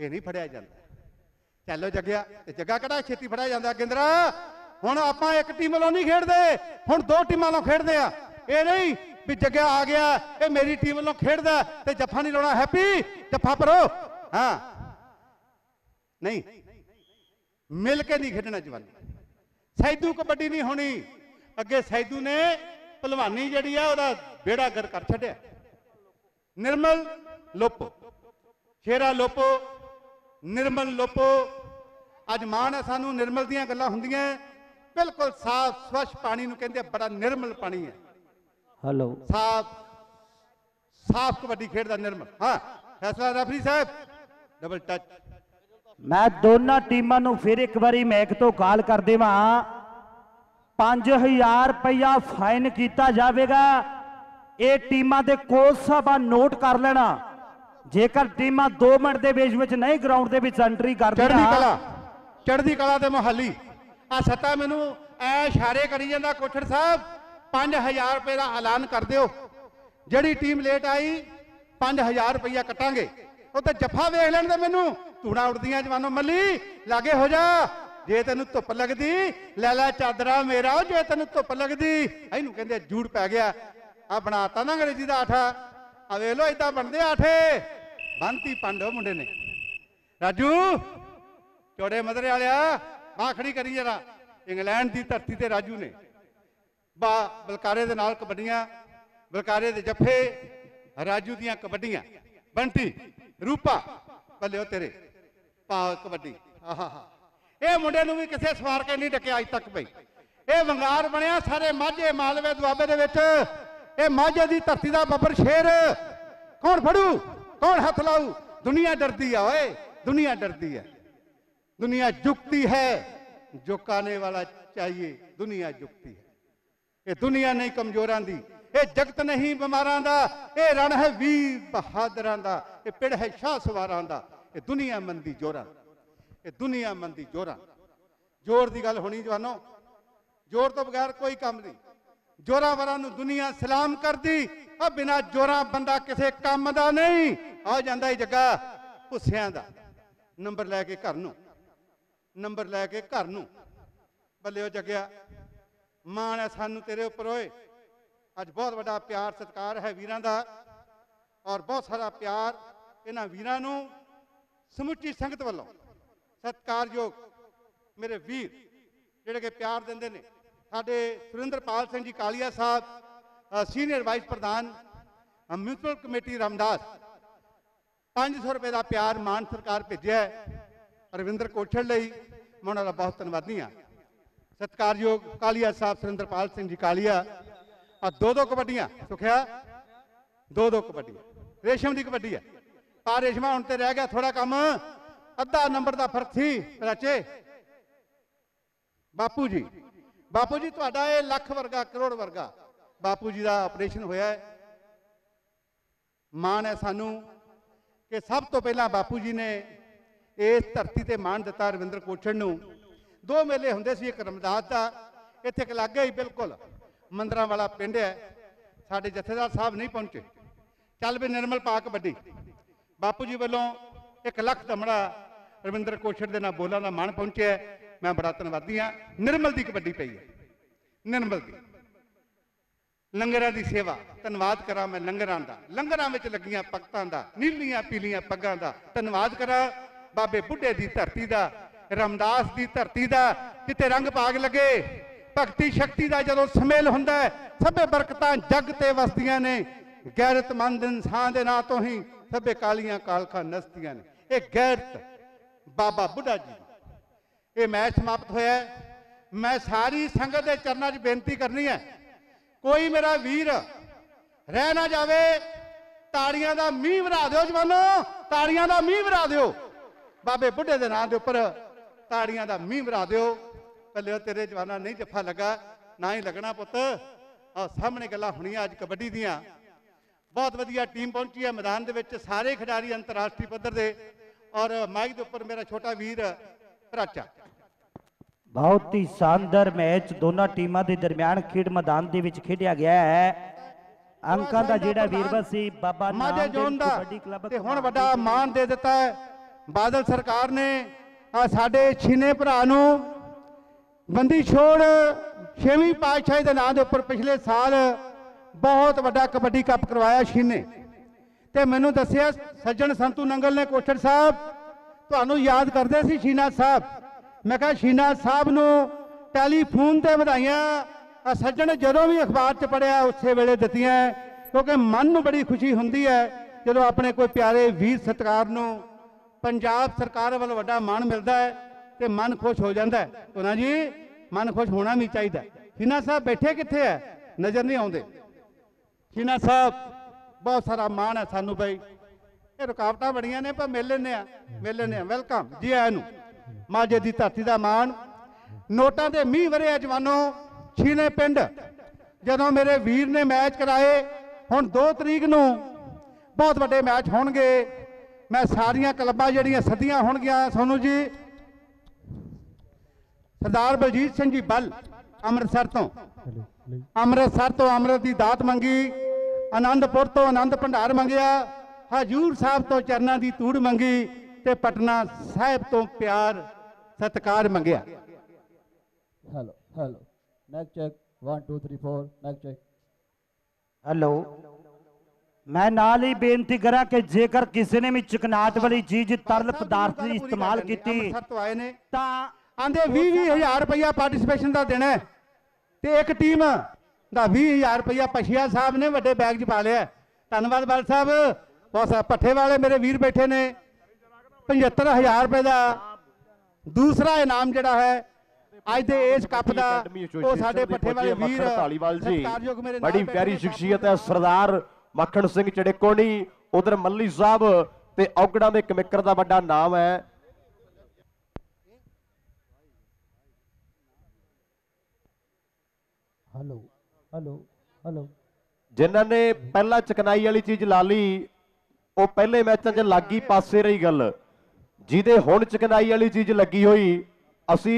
ये नहीं फड़िया जाता। चलो जगया जगह कड़ा छेती फड़िया जाता। गिंदरा हुण आपां एक टीम वालों नहीं खेडदे, हुण दो टीमां वालों खेडदे आ। ये नहीं भी जगया आ गया ये मेरी टीम वालों खेडदा ते जफा नहीं लाउणा। हैप्पी जफा भरो हाँ, नहीं मिल के नहीं खेडना जवानी, सैदू कबड्डी नहीं होनी। अगे सैदू ने भलवानी जिहड़ी है उहदा बेड़ा गर कर छड्डिया। निर्मल लोपो, शेरा लोपो, निर्मल लोपो। अज माण है सानू, निर्मल दीयां गल्लां हुंदियां बिल्कुल साफ स्वच्छ पानी नूं कहिंदे बड़ा निर्मल पानी है। हेलो साफ साफ कबड्डी खेडदा निर्मल। हाँ फैसला रेफरी साहब, डबल टच। मैं दोनों टीमों को फिर एक बार मैक तो कॉल कर देव। 5000 रुपया फाइन किया जाएगा। ये टीमों के कोच साहबा नोट कर लेना, जेकर टीम 2 मिनट के बीच नहीं ग्राउंड के एंट्री कर देना। चढ़दी कला ते मोहाली आ सत्ता मैनू इशारे करी जाता। कोठड़ साहब 5000 रुपये का ऐलान कर दो, जिहड़ी टीम लेट आई 5000 रुपया कटांगे। उत्ते जफा वेख लैण दे मैनू, धूड़ा उड़दियां जवानों। मली लागे हो जा, जे तेनू धुप लगदी लैला चादरा मेरा, जे तेनू धुप लगदी। इनू कहंदे जूड़ पै गया, आ बनाता ना अंग्रेजी दा आठा। आ वेख लो इदां बनदे आठे, बनती पांडो मुंडे ने। राजू चौड़े मदरे वालिया बांह खड़ी करी जरा। इंग्लैंड की धरती ते राजू ने बा बलकारे दे नाल कबड्डियां, बलकारे दे जफे, राजू दीयां कबड्डियां। बंटी रूपा भले तेरे पाओ कबड्डी। आहा ये मुंडे नूं भी किसी सवार के नहीं डकिया अज तक। भाई ये वंगार बनिया सारे माझे मालवे दुआबे दे विच, ये माझे दी धरती दा बब्बर शेर। कौन फड़ू कौन हथ लाऊ, दुनिया डरदी है ओए, दुनिया डरदी है, दुनिया झुकती है। जो काने वाला चाहिए दुनिया झुकती है। ये दुनिया नहीं कमजोरां दी, ये जगत नहीं बीमारां दा, ये रण है वीर बहादरां दा, ये पिड़ है शाह सवारां दा। ये दुनिया मंदी जोरां, ये दुनिया मंदी जोरां। जोर की गल होनी जवानों, जोर तो बगैर कोई काम नहीं। जोरां वरां नूं दुनिया सलाम करदी, और बिना जोरां बंदा किसी काम दा नहीं। आ जांदा ही जग्गा भुस्सिआं दा, नंबर लैके घर नूं, नंबर लैके घर नूं। बल्ले जगया, माण है सानू तेरे उपर होए। अज बहुत वड्डा प्यार सत्कार है वीरां दा, और बहुत सारा प्यार इन्हां वीरां नूं समुची संगत वालों। सत्कारयोग मेरे वीर जिहड़े कि प्यार दिंदे ने, साडे सुरिंदरपाल सिंह जी कालिया साहब सीनियर वाइस प्रधान म्यूनसिपल कमेटी रामदास, 500 रुपए का प्यार मान सरकार भेजे रविंद्र कोठड़ लई। मैं उन्होंने बहुत धन्यवादी हाँ। सत्कारयोग कालिया साहब सुरिंदरपाल सिंह जी कालिया, और 2-2 कबड्डियां सुखिया, 2-2 कबड्डियां रेशम की कबड्डी है। पर रेशमा हुण ते रह गया थोड़ा काम, अद्धा नंबर का फर्क थी राचे। बापू जी, बापू जी तुहाडा ये लख वर्गा करोड़ वर्गा बापू जी का ऑपरेशन होया है। माण है सानू कि सब तो पहला बापू जी ने इस धरती ते माण दिता रविंद्र कोठड़ नूं। 2 मेले हुंदे सी, एक रमदास दा इत्थे लागे ही बिल्कुल मंदरां वाला पिंड है। साडे जथेदार साहब नहीं पहुंचे, चल भी निर्मल पा कबड्डी बापू जी वालों 1 लाख दमड़ा रविंद्र कोठड़ दे नाल बोलां दा माण पहुंचे। मैं बड़ा धन्नवादी हाँ। निर्मल की कबड्डी पई है, निर्मल की लंगर की सेवा। धन्यवाद करा मैं लंगर का, लंगर में लगिया पगतां का, नीलिया पीलिया पग्गां का धन्यवाद करा। बाबे बुढ़े की धरती का, रामदास की धरती का, जिते रंग भाग लगे भगती शक्ति का जदों समेल हुंदा है, सभे बरकतां जग ते वसदियां ने। गैरतमंद इंसान के नां तो ही सभे कालियां कालखां नसदियां ने। यह गैरत बाबा बुढ़ा जी। ये मैच समाप्त होया। मैं सारी संगत के चरणों 'च बेनती करनी है, कोई मेरा वीर रह ना जावे। ताड़ियां का मीह वरा दो जवानो, ताड़ियां का मीह वरा दो बाबे बुढ़े के नाम के उपर, ताड़ियां का मीह वरा दो। भले तेरे जवाना नहीं जफा लगा, ना ही लगना पुत। और सामने गल्लां होणीआं अज कबड्डी दीआं। बहुत वधिया टीम पहुंची है मैदान दे विच, सारे खिडारी अंतरराष्ट्रीय पद्धर दे। और माइक के उपर मेरा छोटा वीर राचा। बहुत ही शानदार मैच दोनों टीमों के दरमियान खेड मैदान के विच खेडिया गया है। अंकां दा जिहड़ा वीरवा सी बाबा नाम दे कबड्डी क्लब ते हुण वड्डा मान दे दिता है। बादल सरकार ने साडे छिने भरा नूं बंदी छोड़ 6वीं पातशाही दे नां दे उपर पिछले साल बहुत वड्डा कबड्डी कप करवाया छिने ते। मैनूं दस्सिया सज्जन संतू नंगल ने, कोठड़ साहब तुहानूं याद करदे सी छीना साहब। मैं कहा शीना साहब नूं टैलीफोन ते बधाइयां सज्जण जदों भी अखबार च पढ़िया उसे वेले दित्तियां, क्योंकि मन नूं बड़ी खुशी हुंदी है जदों अपने कोई प्यारे वीर सत्कार नूं पंजाब सरकार वालों वड्डा मान मिलदा है ते मन खुश हो जांदा है। तो ना जी मन खुश होना भी चाहीदा। शीना साहब बैठे कित्थे है, नज़र नहीं आउंदे। शीना साहब बहुत सारा मान है सानूं भाई। ये रुकावटां बड़ियां ने पर मिल लैने आ, मिल लैने आ। वेलकम जी आयां नूं माझे की धरती का मान। नोटा के मीह वरे जवानों छीने पिंड जदों मेरे वीर ने मैच कराए, हुण 2 तरीक नूं बहुत वड्डे मैच होणगे। मैं सारिया क्लबां जिहड़ियां सदियां होणगियां सोनू जी, सरदार बलजीत सिंह जी बल अमृतसर तो, अमृतसर तो अमृत की दात मंगी, आनंदपुर तो आनंद भंडार मंगिया, हजूर साहब तो चरना की तूड़ मंगी, ते पटना साहब तो प्यार सत्कार मंगिया। Hello hello mic check 1 2 3 4 mic check. Hello मैं नाल ही बेनती करा कि जेकर किसी ने भी चिकनाहट वाली चीज तरल पदार्थ की इस्तेमाल की तो आए ने आंधे 20,000 रुपया पार्टिसिपेशन का देना है ते एक टीम का 20,000 रुपया पछिया साहब ने वड्डे बैग च पा लिया। धन्नवाद बल साहब। बहुत पट्ठे वाले मेरे वीर बैठे ने 75,000 रुपए का दूसरा इनाम जड़ा है आज के इस कप का। बड़ी प्यारी शख्सियत है सरदार मक्खन सिंह चड़कोनी उधर मल्ली साहब ते औगड़ा में कमिकर का बड़ा नाम है। हेलो हेलो हेलो जिन्होंने पहला चकनाई वाली चीज ला ली वो पहले मैचों च लागी पासे रही गल, जिदे हुण चिकनाई वाली चीज लगी हुई असी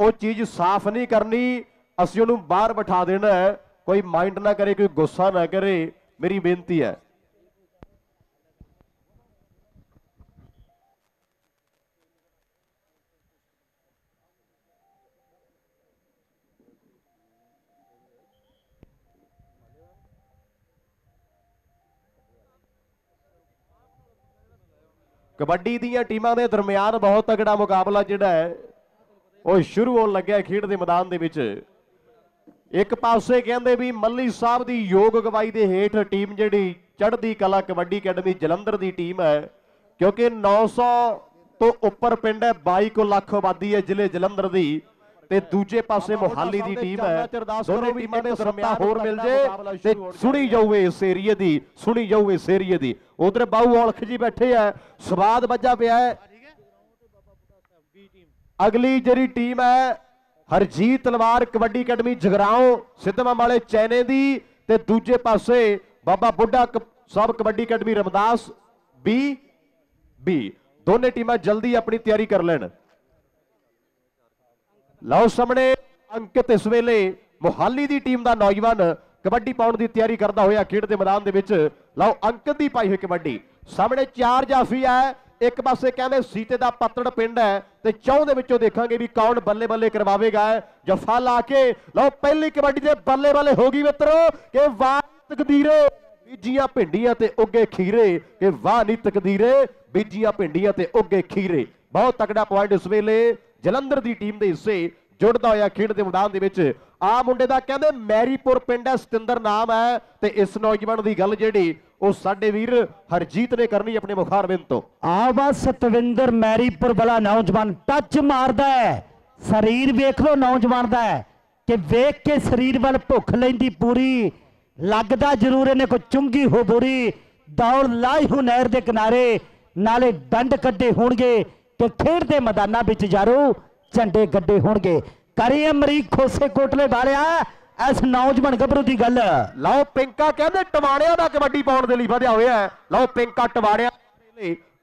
वो चीज साफ नहीं करनी, असी उन्होंने बाहर बिठा देना है। कोई माइंड ना करे, कोई गुस्सा ना करे, मेरी बेनती है। कबड्डी दीयां टीमां दे दरमियान बहुत तगड़ा मुकाबला जिहड़ा है वह शुरू होण लग्या खेड दे मैदान दे विच। एक पासे कहंदे भी मल्ली साहब की योग अगवाई के हेठ टीम जिहड़ी चढ़दी कला कबड्डी अकैडमी जलंधर की टीम है, क्योंकि 900 तो उपर पिंड है, 22 लाख आबादी है जिले जलंधर की। दूजे पासे मोहाली की टीम है, दोनों टीमां दे दरमियान होर मिल जे सुनी जाऊ इस एरिए की, सुनी जाऊ इस एरिए की। उधर बाहू औलख जी बैठे है, स्वाद बजा पिया है। अगली जिहड़ी टीम है हरजीत तलवार कबड्डी अकैडमी जगराओं सिद्धवा वाले चैने की, ते दूजे पासे Baba Budha Sahab kabaddi academy Ramdas B B. दोनों टीमां जल्दी अपनी तैयारी कर लेन। लो सामने अंकित इस वेले मोहाली की टीम का नौजवान कबड्डी पाउण की तैयारी करता होया खेड के मैदान के। लो अंकित की पाई हुई कबड्डी, सामने चार जाफी है। एक पासे कहते सीते का पतड़ पिंड है, तो चौं देखा भी कौन बल्ले बल्ले करवाएगा जफा ला के। लो पहली कबड्डी से बल्ले बल्ले हो गई मित्रों के, वाह तकदीरे बीजिया भिंडिया ते उगे खीरे के, वाह नी तकदीरे बीजिया भिंडिया ते उगे खीरे। बहुत तगड़ा पॉइंट इस वेले जलंधर की टीम के हिस्से जुड़ता होया खेड के मैदान के। आ मुंडे का कहते मैरीपुर पिंड है, सतिंदर नाम है, तो इस नौजवान की गल जी वो साडे वीर हरजीत ने करनी अपने मुखारबिंद तो। आवा सतविंदर मैरीपुर वाला नौजवान टच मारदा है, शरीर वेख लो नौजवान दा है कि वेख के शरीर वाल भुख लैंदी पूरी, लगदा जरूर इन्हें कोई चुंगी हो बुरी। दौड़ लाई हूं नहर के किनारे, नाले डंड कड्डे होणगे ते खेड दे मैदानां विच यारो झंडे गड्डे होणगे। करी अमरीक खोसे कोटले वालिया इस नौजवान गभरू की गल। लो पिंका कहते टवाड़िया का कबड्डी पाने के लिए वधिया होया है। लो पिंका टवाड़िया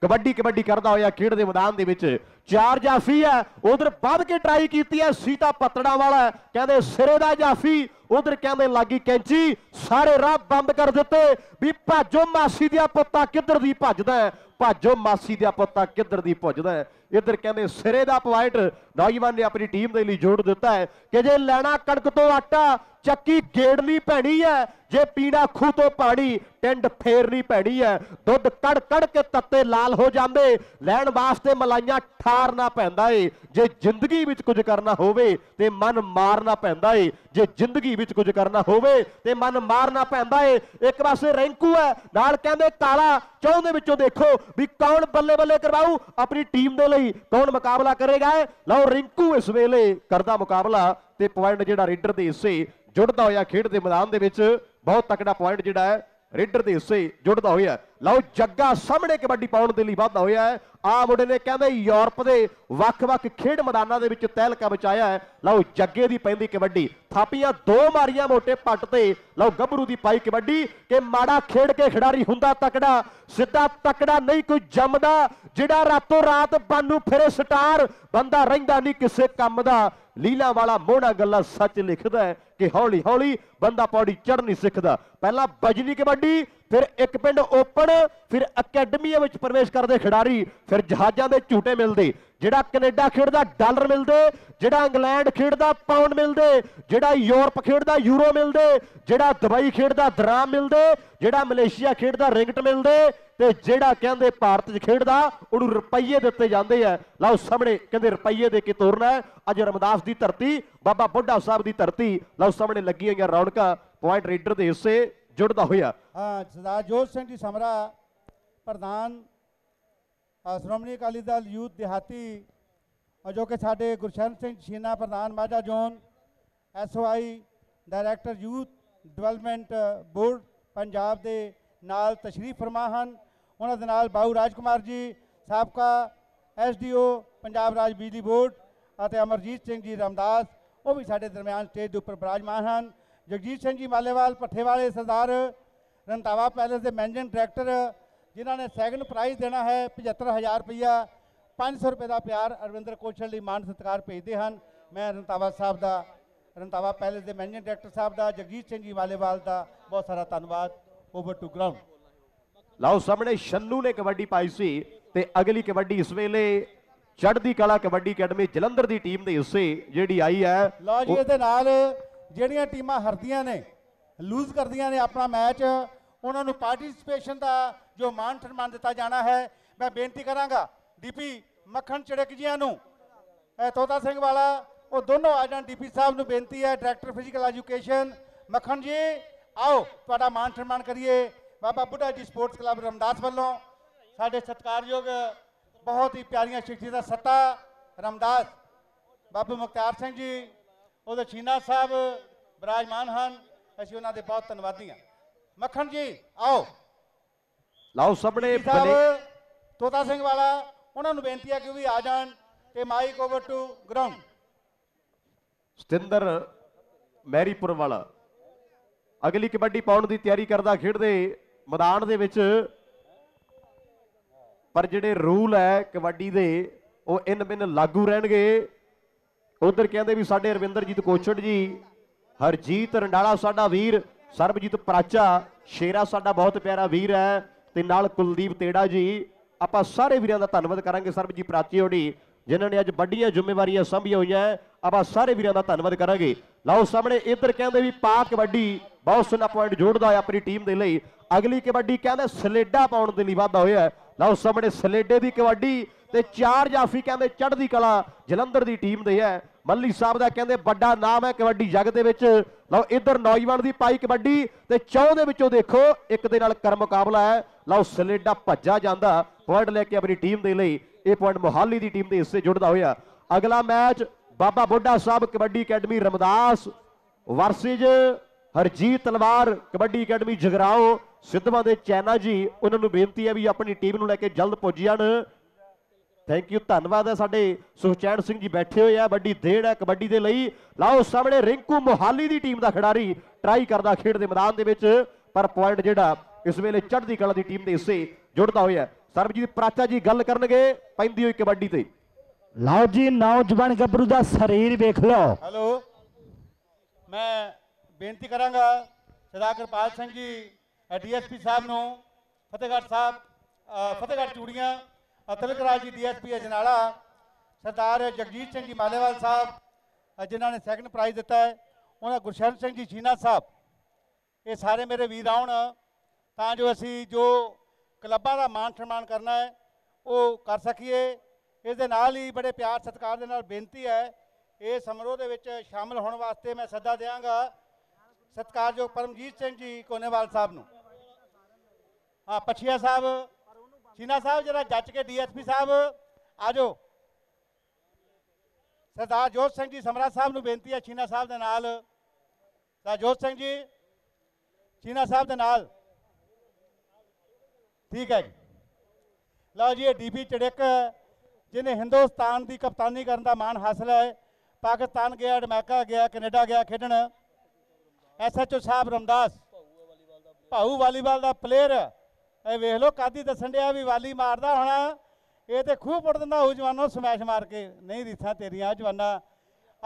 कबड्डी कबड्डी करता होया खेड के मैदान के। चार जाफी है, उधर बढ़ के ट्राई की है सीता पतड़ा वाला, कहते सिरे का जाफी, उधर कहते लागी कैंची, सारे राह बंद कर दिते भी भाजो मासी दिया पुत्ता किधर दी भजदा है, भाजो मासी दिया पुत्ता किधर दी भजदा है। इधर कहते सिरे का पॉइंट नौजवान ने अपनी टीम के लिए जोड़ दिता है कि जे लैना कड़क तो आटा चक्की गेड़नी पैनी है, जे पीना खूह तो पानी टिंड फेरनी पैनी है। दुध कड़ कड़ के तत्ते लाल हो जाते, लैण वास्ते मलाइया ठारना पैंदा है। जे जिंदगी विच कुछ करना होवे ते मन मारना पैंदा है, जे जिंदगी विच कुछ करना होवे ते मन मारना पैंदा है। एक पासे रैंकू है, नाल कहंदे काला, चौंदे विचों देखो भी कौन बल्ले बल्ले करवाऊ अपनी टीम दे लई, कौन मुकाबला करेगा। लो रिंकू इस वेले करदा मुकाबला ते पॉइंट जिहड़ा रेडर दे हिस्से जुड़दा होया खेड दे मैदान दे विच। बहुत तगड़ा पॉइंट जिहड़ा है रेडर के हिस्से जुड़ता होया। लो जग्गा सामने कबड्डी पाने के लिए वादा होया है। आ मुंडे ने कहते यूरोप के वख-वख खेड मैदानों के तहलका मचाया है। लो जग्गे की पैंदी कबड्डी, थापियां दो मारियां मोटे पट से। लो गभरू की पाई कबड्डी के, माड़ा खेड के खिडारी हुंदा तकड़ा, सीधा तकड़ा नहीं कोई जमदा, जिहड़ा रातों रात बनू फिरे स्टार, बंदा रहिंदा नहीं किसे काम दा। लीला वाला मोहना गल्ला सच लिखदा है कि हौली हौली बंदा पौड़ी चढ़नी सीखदा। पहला बजनी कबड्डी, फिर एक पिंड ओपन, फिर अकैडमी में प्रवेश करते खिडारी, फिर जहाजा के झूटे मिलते, जिहड़ा कनेडा खेडदा डालर मिलते, जिहड़ा इंग्लैंड खेडदा पाउंड मिलते, जिहड़ा यूरोप खेडदा यूरो मिलते, जिहड़ा दुबई खेडदा दराम मिलते, जिहड़ा मलेशिया खेडदा रिंगट मिलते, ते जिहड़ा कहंदे भारत खेडदा उहनूं रुपये दिते जांदे आ। लओ सामने कहंदे रुपये दे के तोरना है। अज रामदास दी धरती, बाबा बुढ़ा साहब दी धरती। लओ सामने लगी होईयां रौनकां, पॉइंट रेडर दे हिस्से जुड़दा होया। सरदार जोत सिंह जी समरा प्रधान श्रोमणी अकाली दल यूथ देहाती, और जो कि साढ़े गुरशरण सिंह छीना प्रधान Majha zone SOI director youth development board Punjab के नाल तशरीफ फरमा हन। उन्हां दे नाल बाहू राजकुमार जी साबका SDO पंजाब राज बिजली बोर्ड और अमरजीत सिंह जी रामदास, वह भी साढ़े दरम्यान स्टेज के उपर विराजमान हैं। जगजीत सिंह जी मालेवाल भट्ठे वाले सरदार रंधावा पैलेस के मैनेजिंग डायरैक्टर, जिन्होंने सैकंड प्राइज़ देना है 75,000 रुपया, 500 रुपये का प्यार अरविंदर कौशल लिए मान सत्कार भेजते हैं। मैं रंधावा साहब का, रंधावा पैलेस के मैनेजिंग डायरैक्टर साहब का, जगजीत सिंह जी वालेवाल का बहुत सारा धन्यवाद। Over to ground. लाओ सामने शन्नू ने कबड्डी पाई सी, ते अगली कबड्डी इस वेले चढ़दी कला कबड्डी अकैडमी जलंधर की टीम के हिस्से जी आई है। लो जी इहदे नाल जिहड़ियां टीमां हारदियां ने, लूज करदियां ने अपना मैच, उन्होंने पार्टिसिपेशन का जो मान सम्मान दिता जाना है। मैं बेनती करांगा डीपी मक्खन चड़क जी नू तोता सिंह वाला और दोनों आ जान। डीपी साहब नू बेनती है, डायरैक्टर फिजिकल एजुकेशन मक्खन जी आओ तुहाडा मान सन्मान करिए। बाबा बुढ़ा जी स्पोर्ट्स क्लब रामदास वालों साढ़े सत्कारयोग बहुत ही प्यारियां शिक्षित सत्ता रामदास बाबू मुख्तार सिंह जी और छीना साहब विराजमान हैं, असं उन्होंने बहुत धनवादी हाँ। मक्खन जी आओ लाओ सबने साहब तोता सिंह वाला उन्होंने बेनती है कि भी आ जान ते mic over to ground. Satinder Mairipur वाला अगली कबड्डी पाउंड की तैयारी करता खेडते मैदान दे विच, पर जिहड़े रूल है कबड्डी दे वो इन बिन लागू रहणगे। उधर कहते भी साडे अरविंदरजीत कोचड़ जी, हरजीत रंडाला साडा वीर, सरबजीत प्राचा शेरा साडा बहुत प्यारा वीर है ते नाल कुलदीप तेड़ा जी। आप सारे वीरां दा धन्नवाद करांगे, सरबजीत प्राची होड़ी जिन्हां ने अज वड्डियां जिम्मेवारियां संभियां होईयां। आप सारे वीरां दा धन्नवाद करांगे। लाओ सामने इधर कहते भी पा कबड्डी बहुत सोहना पॉइंट जोड़ता है अपनी टीम के लिए। अगली कबड्डी कहते सलेडा पाने के लिए वाधा होया। लाओ सामने सलेडे की कबड्डी ते चार जाफी कहते चढ़ती कला जलंधर की टीम दे है। मल्ली साहब का कहते बड़ा नाम है कबड्डी जग दे विच। लाओ इधर नौजवान की पाई कबड्डी ते चौं दे विचों देखो एक दे नाल कर मुकाबला है। लाओ सलेडा भज्जा जाता पॉइंट लेके अपनी टीम के लिए, यह पॉइंट मोहाली की टीम के हिस्से जुड़ता होया। अगला match Baba Budha Sahab kabaddi academy Ramdas versus Harjit Talwar kabaddi academy जगराओ सिद्धवा दे चैना जी। उन्होंने बेनती है भी अपनी टीम को लेके जल्द पहुंची जान। थैंक यू, धन्नवाद है। साढ़े सुखचैन सिंह जी बैठे हुए हैं, बड़ी देड़ है कबड्डी के लिए। लाओ सामने रिंकू मोहाली की टीम का खिडारी ट्राई करता खेड के मैदान के विच, पर पॉइंट जिहड़ा इस वेले चढ़ती कला की टीम के हिस्से जुड़ता होया। सरबजीत प्राचा जी गल करनगे पैंदी हुई कबड्डी ते। लाओ जी नौजवान गबरू का शरीर वेख लो। हेलो, मैं बेनती करांगा सरदार कृपाल सिंह जी डीएसपी साहब नूं, फतेहगढ़ साहब फतेहगढ़ चूड़ियाँ, तिलक राज जी डीएसपी अजनाला, सरदार जगजीत सिंह जी मालेवाल साहब जिन्होंने सैकंड प्राइज़ दिता है उन्हें, गुरशरण सिंह जी छीना साहब, ये सारे मेरे वीर आउण तां जो असी जो क्लबां दा मान सन्मान करना है वो कर सकीए। इस दे नाल ही बड़े प्यार सत्कार दे नाल बेनती है इस समारोह दे विच शामिल होने वास्ते मैं सदा देवांगा सत्कारयोग परमजीत सिंह जी कोनेवाल साहब नूं। हाँ पछिया साहब चीना साहब जरा जज के डीएसपी साहब आ जाओ। सरदार जोत सिंह जी समरा साहब नूं बेनती है चीना साहब दे नाल। सरदार जोत सिंह जी चीना साहब दे नाल, ठीक है जी। लो जी डीपी चड़िक जिन्हें हिंदुस्तान की कप्तानी करने का मान हासिल है, पाकिस्तान गया, अमेरिका गया, कनेडा गया खेडन। SHO साहब रामदास भाऊ वालीबाल का प्लेयर है, वेख लो कादी दसन दिया भी वाली मारदा होना, ये तो खूह पुट दिंदा हो जवानों स्मैश मार के, नहीं रीसां तेरियां जवाना।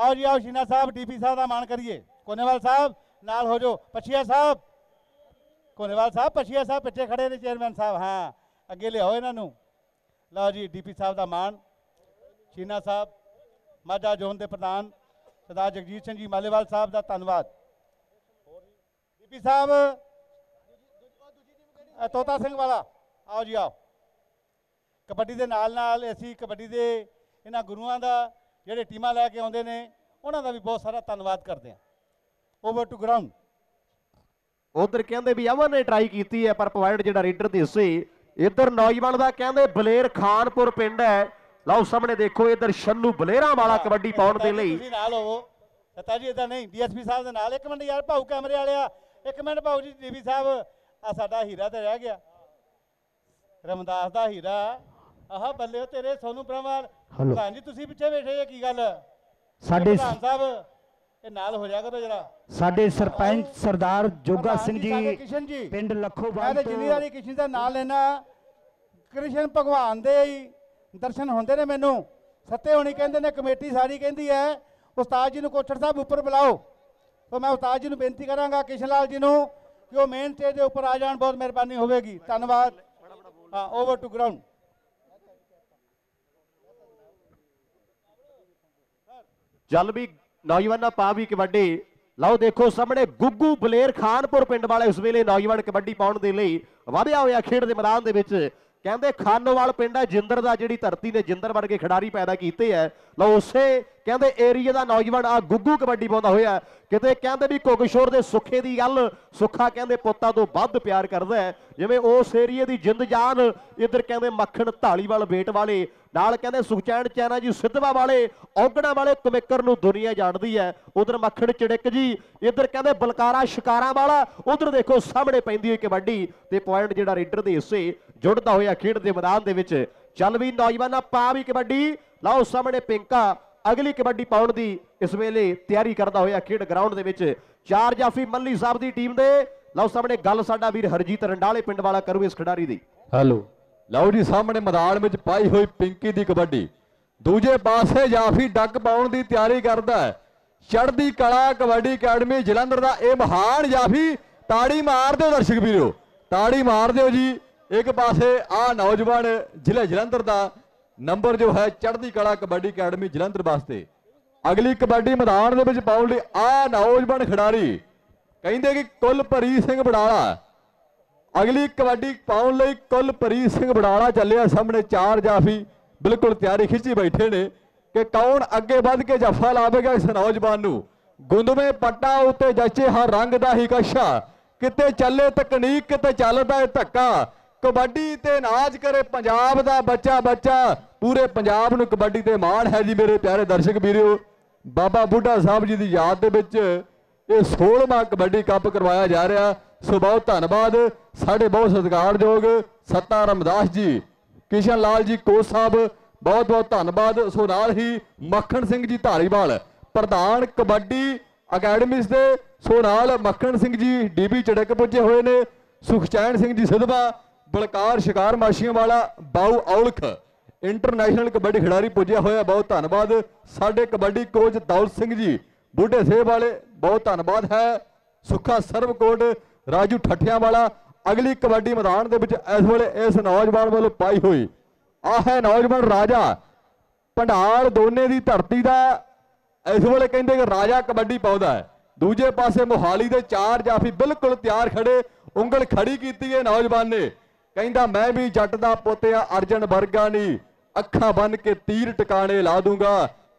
आओ जी आओ शीना साहब डीपी साहब का मान करिए, कोनेवाल साहब नाल हो जाओ, पछिया साहब कोनेवाल साहब पछिया साहब पिछे खड़े ने चेयरमैन साहब, हाँ अगे लियाओ इन्हों। लो जी डीपी साहब का मान शीना साहब, माझा जोन के प्रधान सरदार जगजीत सिंह जी मालेवाल साहब का धन्नवाद। पी साहब तोता सिंह वाला आओ जी आओ। कबड्डी के नाल असी कबड्डी के इन्हां गुरुआं दा जिहड़े टीमां लैके आउंदे ने उन्हां दा भी बहुत सारा धन्नवाद करते हैं। Over to ground. उधर कहते भी अमन ने ट्राई की है पर पॉइंट जिहड़ा रेडर दे हिस्से। इधर नौजवान का कहते बलेर खानपुर पिंड है। लाओ सामने देखो इधर शन्नू बलेरा वाला कबड्डी पाउण दे लई सता जी इधर नहीं डीएसपी साहब दे नाल। एक मिनट यार भाऊ कैमरे वाले आ, एक मिनट भाऊ जी डीपी साहब आ साडा हीरा तो रह गया रामदास का हीरा, आह बल्ले तेरे सोनू ब्रह्मवाल प्रधान जी तुसी पिछे बैठे की गल। साडे प्रधान साहब ये नाल हो जाएगा तो जरा साडे सरपंच सरदार जोगा सिंह जी पिंड लखोवाल तो जिम्मेदारी किशन दा नाम लेना। कृष्ण भगवान दे दर्शन होंदे ने मैनू। सत्ते होनी कहंदे ने कमेटी सारी कहंदी है उस्ताद जी नूं कोचर साहब उपर बुलाओ, तो मैं उस्ताद जी को बेनती करांगा किशन लाल जी कि वो मेन स्टेज के उपर आ जान, बहुत मेहरबानी होगी, धन्यवाद। हाँ ओवर टू ग्राउंड। जल भी नौजवान पा भी कबड्डी। लाओ देखो सामने गुग्गू बलेर खानपुर पिंड वाले इस वेले नौजवान कबड्डी पाने के लिए वाधिया होया खेड के मैदान के कहते खानोवाल पिंड है जिंदर का जी धरती ने जिंदर वर्गे खिडारी पैदा किए है। लो उसे कहते एरिए का नौजवान आ गुगू कबड्डी पाता होया किते कहते भी कोकशोर के सुखे की गल सुखा कहते पुत्ता तो वध प्यार करता है जिवें उस एरिए की जिंद जान इधर कहते मक्खण धालीवाल बेट वाले नाल कहते सुखचैन चैना जी सिद्धवा वाले औगणा वाले कमिकर नूं दुनिया जानती है। उधर मक्खण चिड़क जी इधर कहते बलकारा शिकारा वाला उधर देखो सामने पैंदी है कबड्डी ते पॉइंट जिहड़ा रेडर के हिस्से जुड़ता होया खेड के मैदान के विच चल भी नौजवान पा भी कबड्डी लाओ सामने पिंका अगली कबड्डी पाउण दी इस वेले तैयारी करदा होया खेड ग्राउंड दे विच चार जाफी मल्ली साहब दी टीम दे लओ सामने गल साडा वीर हरजीत रंडाले पिंड वाला करू इस खिडारी दी। हेलो लओ जी सामने मैदान विच पाई हुई पिंकी दी कबड्डी दूजे पासे जाफी डग पाउण दी तैयारी करदा है चढ़दी कला कबड्डी अकैडमी जलंधर दा इह महान जाफी ताड़ी मार दिओ दर्शक वीरो ताड़ी मार दिओ जी। एक पासे आ नौजवान जिले जलंधर दा नंबर जो है चढ़ती कला कबड्डी अकैडमी जलंधर वास्ते अगली कबड्डी मैदान के पाने लिए आ नौजवान खिडारी कहते कि कुलप्रीत सिंह बडाला अगली कबड्डी पाने लिए कुलप्रीत सिंह बडाला चलिया सामने चार जाफी बिल्कुल तैयारी खिंची बैठे ने कि कौन अगे बढ़ के जफा लावेगा इस नौजवान गुंदमे पट्टा उत्ते जचे हर रंग दा ही कशा किते चले तकनीक किते चलदा है धक्का कबड्डी ते नाज करे पंजाब दा बच्चा बच्चा पूरे पंजाब नूं कबड्डी ते माण है जी। मेरे प्यारे दर्शक वीरो बाबा बुड्ढा साहब जी दी याद दे विच ये 16वां कबड्डी कप करवाया जा रहा। सो बहुत धन्नवाद साढ़े बहुत सत्कारयोग सत्ता रामदास जी किशन लाल जी कोच साहब बहुत बहुत धन्नवाद। सो नाल ही मक्खण सिंह जी धारीवाल प्रधान कबड्डी अकैडमी से सो नाल मक्खण सिंह जी डीबी चड़क पुजे हुए ने सुखचैन सिंह जी सिद्धवा बलकार शिकार माशियों वाला बाऊ औलख इंटरनेशनल कबड्डी खिडारी पुज्या होया बहुत धन्नवाद। साडे कबड्डी कोच दौलत सिंह जी बूढ़े सेब वाले बहुत धन्नवाद है। सुखा सर्वकोट राजू ठठिया वाला अगली कबड्डी मैदान के इस वे इस नौजवान वालों पाई हुई आ है नौजवान राजा भंडार दोने की धरती का इस वे कहते कि राजा कबड्डी पाउंदा है। दूजे पासे मोहाली के चार जाफी बिल्कुल तैयार खड़े उंगल खड़ी की है नौजवान ने कहता मैं भी जट का पोतिया अर्जन वर्गा नहीं अखा बन के तीर टिकाने ला दूंगा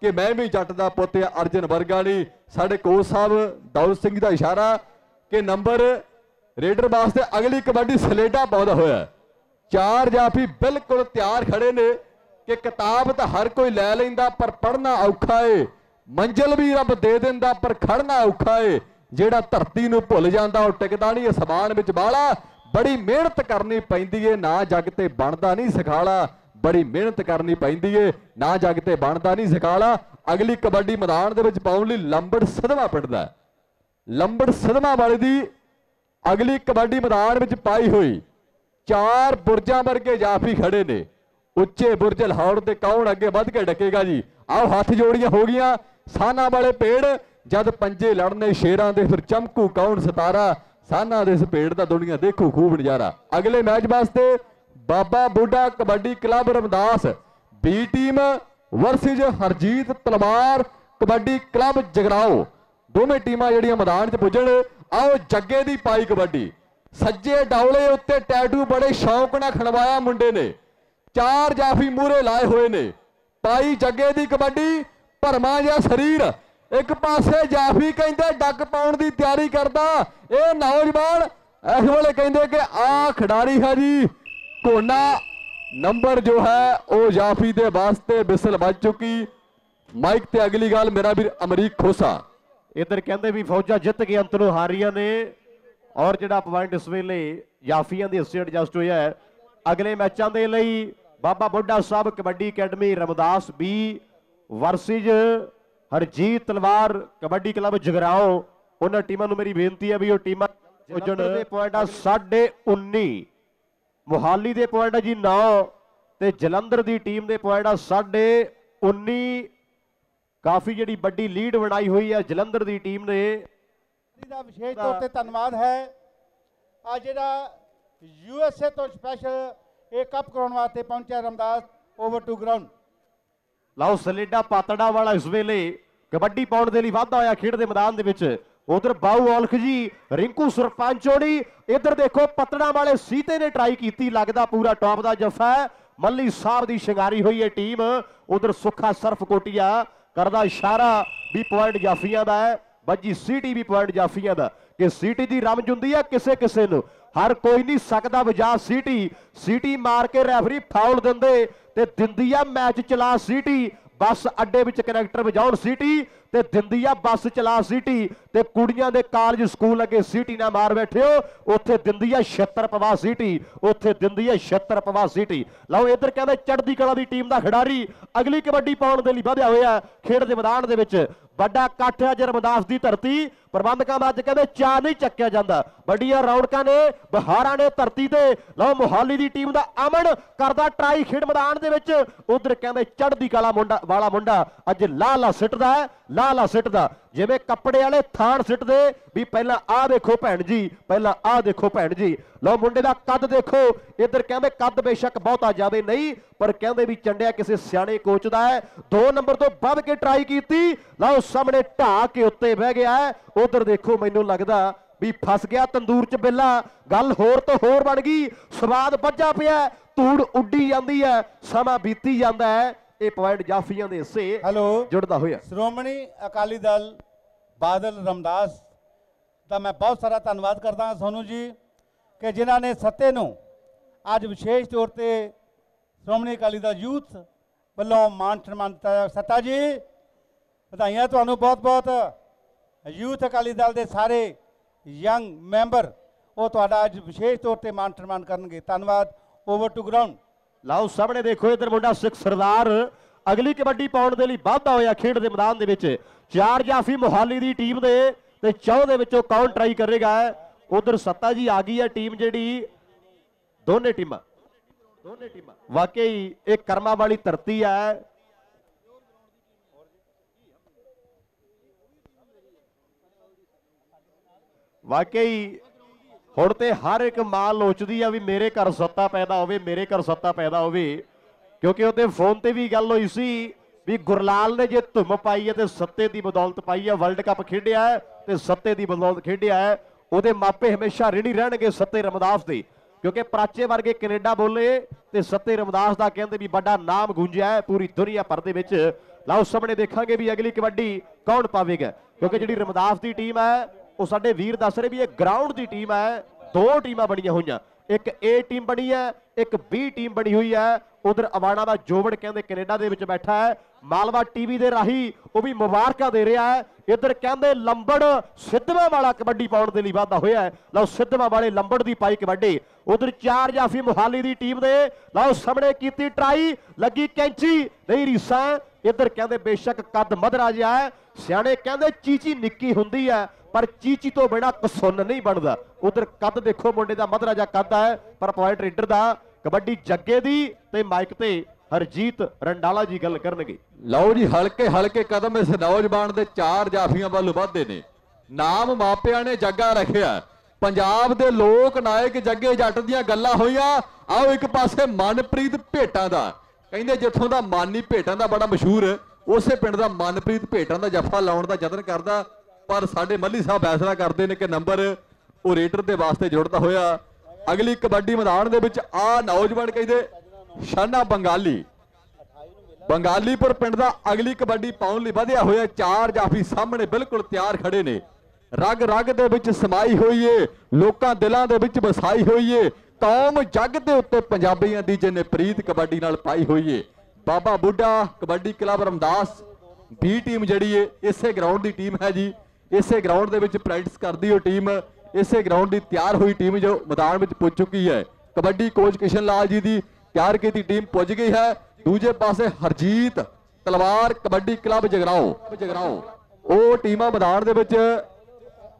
कि मैं भी जट का पोतिया अर्जन वर्गा नहीं। साढ़े कोच साहब दौलत सिंह का इशारा कि नंबर रेडर वास्ते अगली कबड्डी सलेटा पाउंदा होया चार जाफी बिल्कुल तैयार खड़े ने कि किताब तो हर कोई लै लेंदा पर पढ़ना औखा है मंजिल भी रब दे दिंदा पर खड़ना औखा है जिहड़ा धरती नूं भुल जांदा और टिकदा नहीं आसमान विच बाला बड़ी मेहनत करनी पैंदी है ना जगते बनता नहीं सिखाला बड़ी मेहनत करनी पैंदी है ना जगते बनता नहीं सिखाला। अगली कबड्डी मैदान दे विच पाउण लई लंबड़ सिद्धवा पिंडदा लंबड़ सिद्धवा वाले दी अगली कबड्डी मैदान विच पाई हुई चार बुरजां वर्गे जाफी खड़े ने उच्चे बुरज लाहौर ते कौन अगे वध के डकेगा जी। आओ हथ जोड़ियां हो गईयां साना वाले पेड़ जद पंजे लड़ने शेरां दे फिर चमकू कौन सितारा साना दे पेड़ का दुनिया देखो खूब नजारा। अगले मैच वास्ते बाबा बुड्ढा kabaddi club Ramdas B team versus Harjit Talwar kabaddi club जगराओ दोवें टीमां जिहड़ियां मैदान च पुजण। आओ जग्गे दी पाई कबड्डी सज्जे डौले उत्ते टैटू बड़े शौक नाल खणवाया मुंडे ने चार जाफी मूहरे लाए हुए ने पाई जग्गे दी कबड्डी भरमा जिहा शरीर एक पासे जाफी कहते डक पाउण की तैयारी करता यह नौजवान इस वे कहते कि आ खिडारी है जी कोना नंबर जो है वो जाफी के वास्ते बिसल बज चुकी माइक ते अगली गल मेरा वीर अमरीक खोसा। इधर कहते भी फौजा जित के अंत नूं हारियां ने और जिहड़ा पॉइंट इस वेले जाफिया के हिस्से एडजस्ट होया है। अगले मैचों के लिए बाबा बुड्ढा साहब kabaddi academy Ramdas B versus Harjit Talwar kabaddi club जगराओ उन्होंने टीमों मेरी बेनती है भी टीम पॉइंट आ 19.5 मोहाली के पॉइंट आ जी 9 तो जलंधर की टीम के पॉइंट आ 19.5 काफ़ी जी बड़ी लीड बनाई हुई है जलंधर की टीम ने। विशेष तौर पर धन्यवाद है आज जो USA तो स्पैशल ये कप करवाने वास्ते पहुंचा रामदास ओवर टू ग्राउंड लाओ सलेडा पातड़ा वाला इस वेले कबड्डी पाउण दे लई वाधा होया खेड दे मैदान दे विच उधर बाऊ औलख जी, रिंकू सरपंचोड़ी, इधर देखो पतना वाले सीते ने ट्राई की, लगता पूरा टॉप का जफा है। मल्ली साहब की शिंगारी हुई है टीम। उधर सुखा सर्फ कोटिया करदा इशारा भी पॉइंट जाफिया का है, बजी सीटी भी पॉइंट जाफिया का, कि सीटी की रमज होंगी है किसी किसी को, हर कोई नहीं सकता बजा सीटी। सीटी मार के रैफरी फाउल देंदे ते दिंदी आ मैच चला सीटी, बस अड्डे विच कनैक्टर बजाउण सीटी ते दिंदी आ बस चला सीटी, ते कुड़ियां दे कालज स्कूल अगे सीटी ना मार बैठे हो, उत्थे दिंदी आ 76 पवा सीटी, उत्थे दिंदी आ 76 पवा सीटी। लो इधर कहते चढ़दी कला दी टीम दा खिडारी अगली कबड्डी पाउण दे लई वधिया होया खेड दे मैदान दे विच, बड़ा कट्ठ है रमदास की धरती। प्रबंधकों का अज कहते चा नहीं चक्या जाता, बड़िया रौनकों ने बहारा ने धरती से। लो मोहाली की टीम का अमन करदा ट्राई खेड मैदान के विच, उधर कहते चढ़दी कला मुंडा वाला मुंडा अज लाला सिटदा है, लाला सिटदा जिवें कपड़े वाले थान सिटदे भी, पहला आ देखो भैन जी, पहला आ देखो भैन जी। लो मुंडे का कद देखो, इधर कहते कद बेशक बहुता जावे नहीं, पर कहते भी चंडिया किसी सियाने कोच का है। 2 नंबर तो बढ़ के ट्राई की, लो सामने ढा के उत्ते बह गया है। उधर देखो मैनू लगता भी फस गया तंदूर च बिल्ला, गल होर तो होर बन गई, स्वाद बज्जा पिया, धूड़ उड्डी जाती है, समा बीती जाता है। ये पॉइंट जाफिया के हिस्से हेलो जुड़ता हुआ। श्रोमणी अकाली दल बादल रामदास का मैं बहुत सारा धन्यवाद करता हाँ सोनू जी, कि जिन्हों ने सत्ते नूं अज विशेष तौर पर श्रोमणी अकाली दल यूथ वालों मान सन्मान दिता। सत्ता जी बधाइयां तुहानू बहुत बहुत। यूथ अकाली दल के सारे यंग मैंबर वो तुहाडा अज विशेष तौर पर मान सन्मान करनगे। धन्यवाद। Over to ground. लाओ सामने देखो इधर मुंडा सिख सरदार अगली कबड्डी पाउण दे लई वाधा होया खेड दे मैदान दे विच। 4 जाफी मोहाली दी टीम दे ते 4 दे विचों कौन ट्राई करेगा। उधर सत्ता जी आ गई है टीम जिहड़ी, दोने टीमां वाकई एक कर्मा वाली धरती है। वाकई हुण तो हर एक मां लोचदी है भी मेरे घर सत्ता पैदा होवे, मेरे घर सत्ता पैदा होवे, क्योंकि उहदे फोन ते भी गल होई सी भी गुरलाल ने जे धुम पाई है तो सत्ते की बदौलत पाई है। वर्ल्ड कप खेडिया है तो सत्ते की बदौलत खेडिया है। उहदे मापे हमेशा ऋणी रहणगे सत्ते रमदास दे, क्योंकि प्राचे वर्गे कनेडा बोले तो सत्ते रमदास दा कहंदे भी बड़ा नाम गूंजिया है पूरी दुनिया भर दे विच। लाओ सामने देखांगे भी अगली कबड्डी कौन पावेगा, क्योंकि जिहड़ी रमदास की टीम है वो साढ़े वीर दस रहे भी एक ग्राउंड की टीम है। 2 टीम बनिया हुई, एक ए टीम बनी है, एक बी टीम बनी हुई है। उधर अवाना का जोबड़ कहते कनेडा दे विच बैठा है, मालवा टीवी दे राही वो भी मुबारका दे रहा है। इधर कहते लंबड़ सिद्धवा वाला कबड्डी पाउण दे लई वाधा होया है। लो सिद्धवा वाले लंबड़ की पाई कबड्डी। उधर 4 जाफी मोहाली की टीम ने लो सामने की ट्राई, लगी कैंची नहीं रीसा। इधर कहते बेशक कद मधरा जिहा है, सियाणे कहते चीची निक्की हुंदी है पर चीची तो बिना कसून नहीं बनता। उधर कद देखो मुंडे का मधरा जा कद है, पर पॉइंट रेडर का कबड्डी जगे दी ते माइक ते हरजीत रंडाला जी गल करनगे। लो जी हल्के हल्के कदम इस नौजवान के 4 जाफिया वालों वाधे ने। नाम मापिया ने जग्गा रखिया, पंजाब के लोक नायक जगे जट दियां गल्लां होइयां। आओ एक पासे मनप्रीत भेटां दा, कहिंदे जिथों दा मानी भेटां दा बड़ा मशहूर, उस पिंड दा मनप्रीत भेटां दा जफा लाउण दा यतन करदा, पर साढ़े मल्ली साहब फैसला करते हैं कि नंबर वो रेडर के वास्ते जुड़ता होया। अगली कबड्डी मैदान के आ नौजवान कहते शाना बंगाली, बंगालीपुर पिंड का अगली कबड्डी पाउण लई वधिया होया। 4 जाफी सामने बिल्कुल तैयार खड़े ने, रग रग दे विच समाई हुई है, लोकां दिलां दे विच वसाई हुई है। कौम जग दे उत्ते पंजाबियां दी जिन्ने प्रीत कबड्डी नाल पाई हुई है। बाबा बुढ़ा kabaddi club Ramdas B team जिहड़ी है इसे ग्राउंड की टीम है जी, इसे ग्राउंड दे विच प्रैक्टिस करती हुई टीम, इसे ग्राउंड की तैयार हुई टीम जो मैदान में पुज चुकी है। कबड्डी कोच किशन लाल जी की तैयार की टीम पुज गई है। दूजे पासे हरजीत तलवार कबड्डी क्लब जगराओ वो टीम मैदान दे विच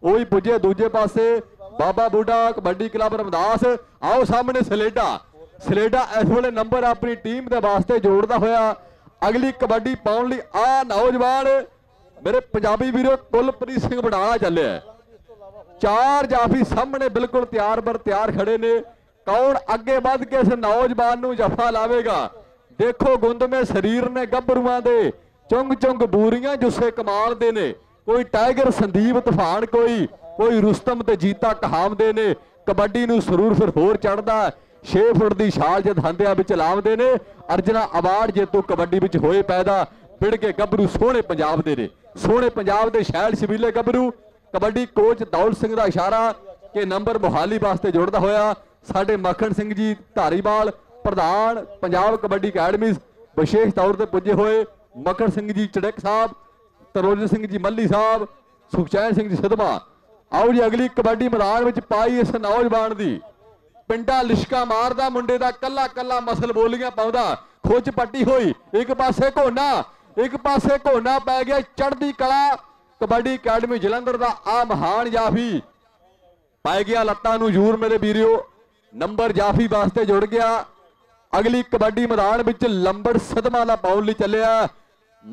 वो ही पुजे। दूजे पासे बाबा बुढ़ा कबड्डी क्लब रामदास। आओ सामने सलेडा इस वेले नंबर अपनी टीम के वास्ते जोड़ता होया। अगली कबड्डी पाउण लई आ नौजवान मेरे पंजाबी वीरों कुलप्रीत सिंह बड़ाला चले है। 4 जाफी सामने बिल्कुल तैयार पर तैयार खड़े ने, कौन अगे बढ़ के इस नौजवान नूं जफा लावेगा। देखो गुंद में शरीर ने गभरूआं दे, चुंग चुंग बूरियां जुस्से कमाल दे ने। कोई टाइगर संदीप तूफान कोई रुस्तम ते जीता कहामदे ने। कबड्डी नूं सरूर फिर होर चढ़दा 6 फुट की छाल जद हंदिया विच लामदे ने। अर्जना अवार्ड जेतू कबड्डी विच होए पैदा। पिड़ के गभरू सोहणे पंजाब दे ने, सोहणे पंजाब दे शैल छबीले गभरू। कबड्डी कोच दौलत सिंह दा इशारा कि नंबर मोहाली वास्ते जोड़दा होया। साडे मक्खन सिंह जी धारीवाल प्रधान पंजाब कबड्डी अकैडमी विशेष तौर पर पुजे होए। मक्खन सिंह जी चड़क साहब, तरोज सिंह जी मल्ली साहब, सुखचैन सिंह जी सिद्धवा। आओ जी अगली कबड्डी मैदान में पाई इस नौजवान की। पिंडा लिशका मारदा मुंडे का कला कला मसल बोलियां पाउंदा। खोच पट्टी हुई एक पासे घोना पै गया। चढ़दी कला कबड्डी अकैडमी जलंधर का आ महान जाफी पै गया लत्तां नूं जूर मेरे वीरियो। नंबर जाफी वास्ते जुड़ गया। अगली कबड्डी मैदान में लंबड़ सदमा का पाउन लई चलिया।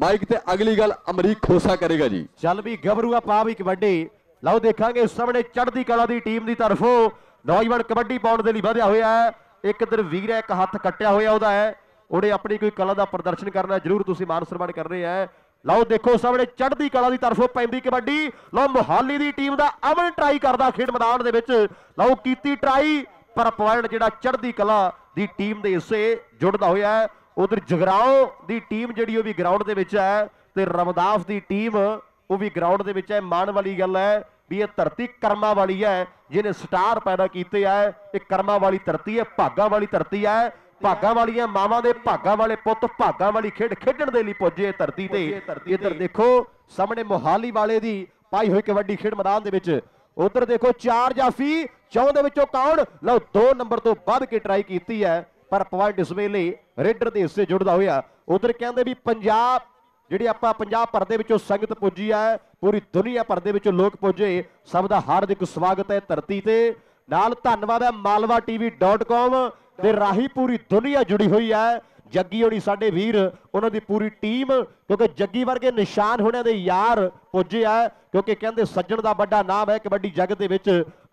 माइक ते अगली गल अमरीक खोसा करेगा जी। चल भी गभरूआ पा भी कबड्डी। लो देखा सामने चढ़दी कला की टीम की तरफों नौजवान कबड्डी पाउण दे लई वधिया होया है। एक इधर वीर है, एक हथ कट्टिया होया उहदा है। उहने अपनी कोई कला का प्रदर्शन करना जरूर तुसीं मान सन्मान कर रहे हैं। लो देखो सामने चढ़दी कला की तरफों पैंदी कबड्डी। लो मोहाली की टीम का अमन ट्राई करदा खेड मैदान दे विच। लो कीती ट्राई पर पॉइंट जिहड़ा चढ़दी कला की टीम के हिस्से जुड़दा होया है। उधर जगराओ की टीम जिहड़ी भी ग्राउंड दे विच है ते रामदास की टीम वह भी ग्राउंड दे विच है। माण वाली गल है भी ये धरती कर्मा वाली है, जिन्हें स्टार पैदा किए है। ये कर्मा वाली धरती है, भागा वाली धरती है। भागा वाली मावां दे भागा वाले पुत भागा वाली खेड खेडण दे लई पुज्जे धरती ते। इधर देखो सामने मोहाली वाले दी पाई हुई कबड्डी खेड मैदान दे विच। उधर देखो चार जाफी चौं दे विचों कौन लो 2 नंबर तो वध के ट्राई की है पर पॉइंट इस वेले रेडर के हिस्से जुड़दा होया। उधर कहते भी पंजाब जिहड़ी आपां पंजाब भर दे विचों संगत पुजी है, पूरी दुनिया भर दे विचों लोग पुजे। सब का हार्दिक स्वागत है धरती ते। नाल धन्नवाद है MalwaTV.com दे राही पूरी दुनिया जुड़ी हुई है। जग्गी होनी साडे वीर उन्हां दी पूरी टीम, क्योंकि जग्गी वर्गे निशान होने दे यार पुजे है। क्योंकि कहंदे सज्जण दा वड्डा नाम है कबड्डी जग दे विच।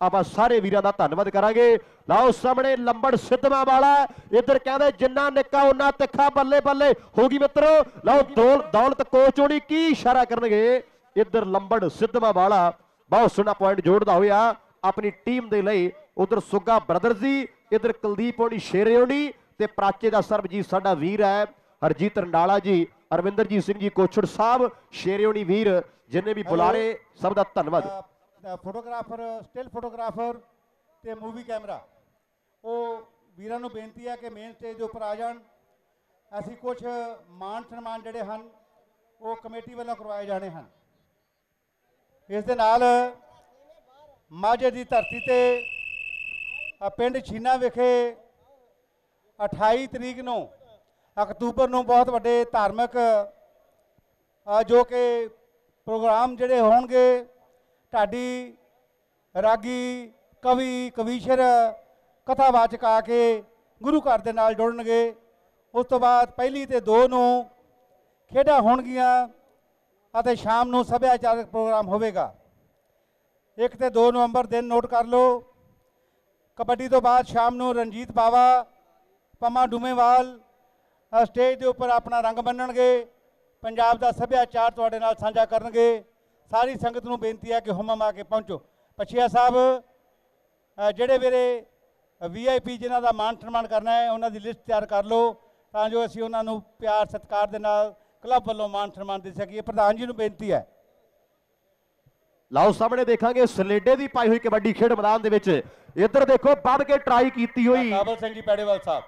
आपां सारे वीरां दा धन्नवाद करांगे। लाओ सामने लंबड़ सिद्धवा वाला इधर कहंदे जिन्ना निक्का उन्ना तिखा। बल्ले बल्ले हो गई मित्रों। लाओ दौलत कोच होनी की इशारा करनगे। इधर लंबड़ सिद्धवा वाला बहुत सोहना पॉइंट जोड़दा होया अपनी टीम दे लई। उधर सुग्गा ब्रदर जी, इधर कुलदीप होनी शेरे होनी ते प्राचे का सरबजीत साडा वीर है। हरजीत रंडाला जी, अरविंदर जी सिंह जी कोछड़ साहब, शेरे होनी वीर जिन्हें भी बुला रहे सब का धन्नवाद। फोटोग्राफर स्टिल फोटोग्राफर ते मूवी कैमरा वो वीरां नूं बेनती है कि मेन स्टेज उपर आ जाण। असीं कुछ मान सन्मान जिहड़े हन वो कमेटी वालों करवाए जाने हन। इस दे नाल माझे दी धरती ते पिंड छीना विखे 28 तरीक नूं अक्तूबर नूं बहुत वड्डे धार्मिक जो कि प्रोग्राम जिहड़े होणगे। ढाडी रागी कवि कविशर कथा वाचक आके गुरु घर दे नाल जुड़नगे। उस तो बाद 1 ते 2 नूं खेडां होणगियां अते शाम नूं सभ्याचारक प्रोग्राम होवेगा। 1 ते 2 नवंबर दिन नोट कर लो। कबड्डी तो बाद शाम नूं रणजीत बावा पमा डूमेवाल स्टेज के उपर अपना रंग बन्नणगे। पंजाब का सभ्याचार तुहाडे नाल सांझा करनगे। सारी संगत नूं बेनती है कि हुमम आके पहुँचो। पछिया साहब जिहड़े मेरे VIP जिन्हां दा मान सन्मान करना है उन्हां दी लिस्ट तैयार कर लो तां जो असीं उन्हां नूं प्यार सत्कार दे नाल क्लब वालों मान सन्मान दे सकी। प्रधान जी को बेनती है। लाओ सामने देखा सलेडे की पाई हुई कबड्डी खेड मैदान के। इधर देखो बढ़ के ट्राई की हुई काबल सिंह जी पैड़ेवाल साहब।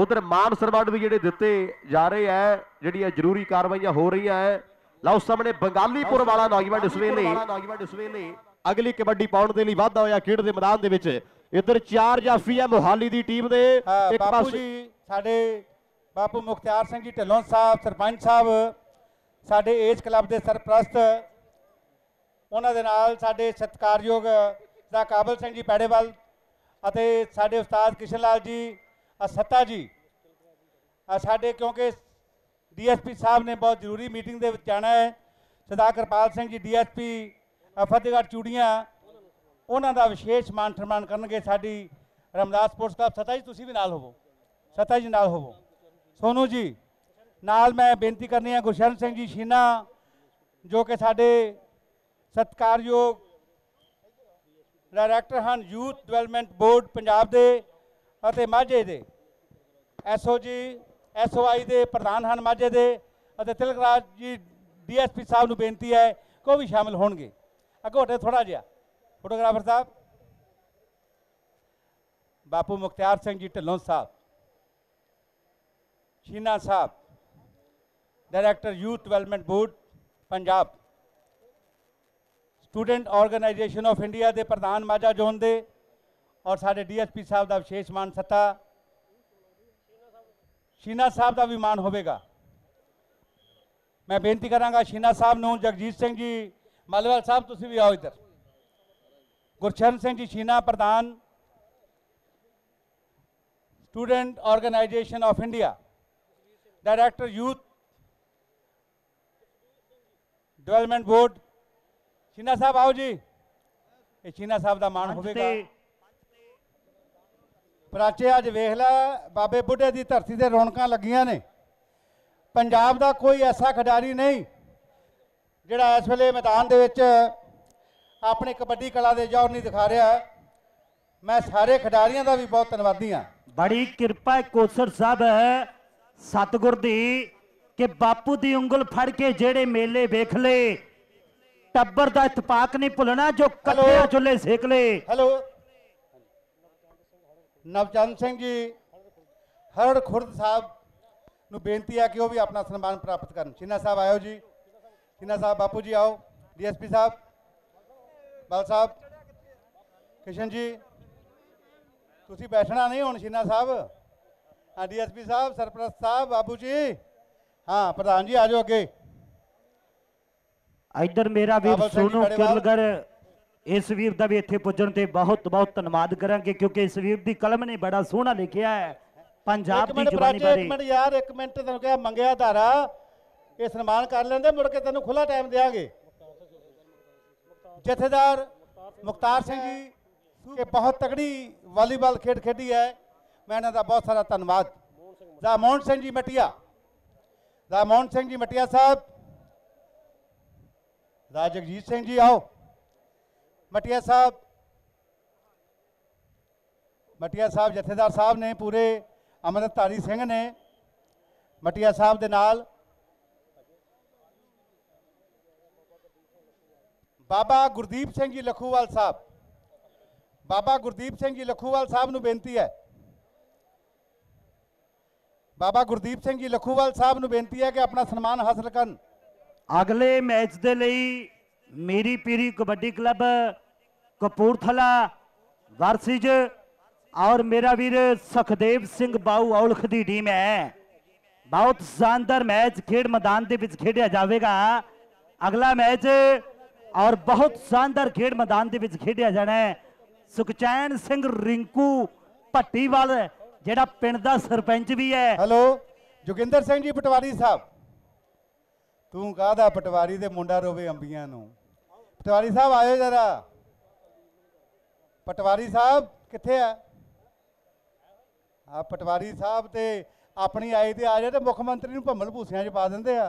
उधर मान सन्मान भी जोड़े दिते जा रहे हैं, जी जरूरी कार्रवाइयां हो रही है। लाओ सामने बंगालीपुर वाला नौजवान इस वेले अगली कबड्डी पाउण दे लई वाधा होया खेड के मैदान के। इधर 4 जाफी है मोहाली की टीम के। बापू जी साडे बापू मुख्तियार सिंह जी ढिलों साहब सरपंच साहब साडे एज क्लब के सरप्रस्त उन्हां दे नाल साडे सत्कारयोग दा काबल सिंह जी पैड़ेवाल अते साडे उस्ताद किशन लाल जी सत्ता जी साडे क्योंकि DSP साहब ने बहुत जरूरी मीटिंग दे विच जाना है। सरदार कृपाल सिंह जी DSP फतेहगढ़ चूड़ियां उन्हां दा विशेष मान सन्मान करनगे। साडी रामदास स्पोर्ट्स क्लब सत्ता जी तुसीं भी नाल होवो। सत्ता जी नाल होवो। सोनू जी नाल मैं बेनती करनी है गुरशरण सिंह जी शीना जो कि साडे सत्कारयोग डायरैक्टर हैं यूथ डिवेलपमेंट बोर्ड पंजाब दे अते माझे दे एसओजी एसओआई दे प्रधान हैं माझे दे अते तिलकराज जी डीएसपी साहब नूं बेनती है कि भी शामिल होणगे। अगों हटे थोड़ा जिहा फोटोग्राफर साहब बापू मुख्तियार सिंह जी ढिल्लों साहब शीना साहब director youth development board Punjab student organisation of India के प्रधान माझा जोन दे और साढ़े डीएसपी साहब का विशेष मान सत्ता शीना साहब का भी मान होगा। मैं बेनती कराँगा शीना साहब नूं जगजीत सिंह जी मालवाल साहब तुसीं भी आओ इधर गुरचरण सिंह जी शीना प्रधान student organisation of India director youth development board Sheena साहब आओ जी ये शीना साहब का मान होगा। प्राचे अज वेख ला बाबे बुढ़े की धरती से रौनक लगिया ने पंजाब का कोई ऐसा खिडारी नहीं जोड़ा इस वे मैदान के अपनी कबड्डी कला के जौहर नहीं दिखा रहा। मैं सारे खिडारियों का भी बहुत धन्यवादी हाँ। बड़ी कृपा कोचर साहब सतगुर दी कि बापू की उंगल फड़ के जेड़े मेले वेख ले टब्बर का इतपाक नहीं भुलना जो कलिया चुले सेक ले। हेलो नवचंद सिंह जी हरड़ खुर्द साहब नूं बेनती है कि वह भी अपना सन्मान प्राप्त करन। शीना साहब आओ जी शीना साहब बापू जी आओ डीएसपी साहब बाल साहब किशन जी तुसी बैठना नहीं हुण शीना साहब हाँ डीएसपी साहब सरपरस्त साहब बाबू जी हाँ प्रधान जी आ जाओ अगे इधर मेरा वीर सोनू किरलगर इस वीर का भी इत्थे पुजण ते बहुत बहुत धन्यवाद करांगे क्योंकि इस वीर की कलम ने बड़ा सोहना लिखिया है पंजाब दी जुबानी बारे। एक मिनट यार एक मिनट तेन क्या मंगया धारा ये सन्मान कर लेंगे मुड़ के तेन खुला टाइम देंगे। जथेदार मुख्तार सिंह जी के बहुत तगड़ी वालीबॉल खेड खेडी है मैं इन्हों का बहुत सारा धन्यवाद। रामोहन सिंह जी मटिया रामोहन सिंह जी मटिया साहब राजगजीत सिंह जी आओ मटिया साहब जथेदार साहब ने पूरे अमृतधारी सिंह ने मटिया साहब के नाल बाबा गुरदीप सिंह जी लखूवाल साहब नूं बेनती है कि अपना सन्मान हासिल करन। अगले मैच के लिए मेरी पीरी कबड्डी क्लब कपूरथला वारसीज और मेरा वीर सखदेव सिंह बाऊ औलख की टीम है। बहुत शानदार मैच खेड मैदान के विच खेडिया जाएगा अगला मैच और बहुत शानदार खेड मैदान के विच खेडिया जाना है। सुखचैन सिंह रिंकू भट्टीवाल जिहड़ा पिंड दा सरपंच भी है। हेलो जोगिंदर सिंह जी पटवारी साहब तू कहदा पटवारी दे मुंडा रोवे अंबियां नूं पटवारी साहब आयो जरा पटवारी साहब कित्थे है आ पटवारी साहब ते अपनी आई ते आ जाए तो मुख्यमंत्री नूं भंमल भूसियां च पा दिंदे आ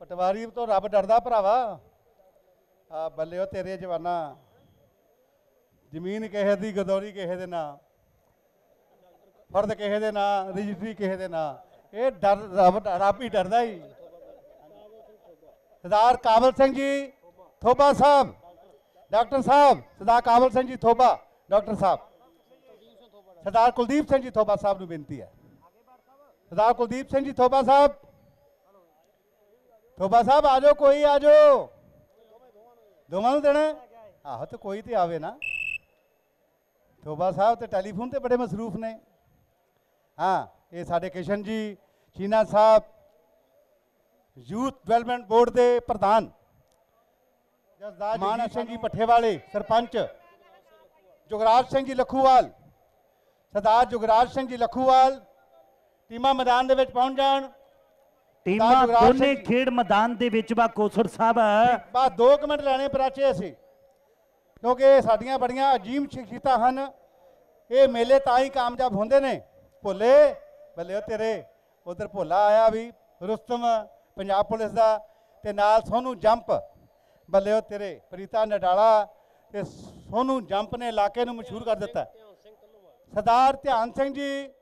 पटवारी तो रब डरदा भरावा आ बल्ले तेरे जवाना जमीन किसे दी गदौरी किसे दे ना फर्द किसे दे ना रजिस्ट्री किसे दे ना ये डर रब ही डरदा ही। सरदार काबल सिंह जी थोबा साहब डॉक्टर साहब सरदार काबल सिंह जी थोबा डॉक्टर साहब सरदार कुलदीप सिंह जी थोबा साहब नूं बेनती है सरदार कुलदीप सिंह जी थोबा साहब आ जाओ कोई आ जाओ दोवां नूं देना आहो तो कोई तो आवे ना थोबा साहब तो टैलीफोन ते बड़े मसरूफ ने। हाँ ये साडे किशन जी चीना साहब यूथ डिवेलपमेंट बोर्ड के प्रधान माना सिंह जी पठेवाले सरपंच जुगराज सिंह जी लखूवाल सरदार जुगराज सिंह जी लखूवाल टीमा मैदान के पहुंच जान टीमा दोने खेड मैदान के कोसर साहब बस दो मिनट लैने पराचे असी क्योंकि साडियां बड़ियां अजीम शख्सियतां हन ये मेले तां ही कामयाब होंदे ने। भोले भले तेरे उधर भोला आया भी रुस्तम पंजाब पुलिस का ते नाल सोनू जंप ਬੱਲੇ ਤੇਰੇ ਪ੍ਰੀਤਾ ਨਡਾਲਾ ਤੇ ਸੋਨੂ ਜੰਪ ਨੇ ਇਲਾਕੇ ਨੂੰ ਮਸ਼ਹੂਰ ਕਰ ਦਿੱਤਾ। ਸਰਦਾਰ ਧਿਆਨ ਸਿੰਘ ਜੀ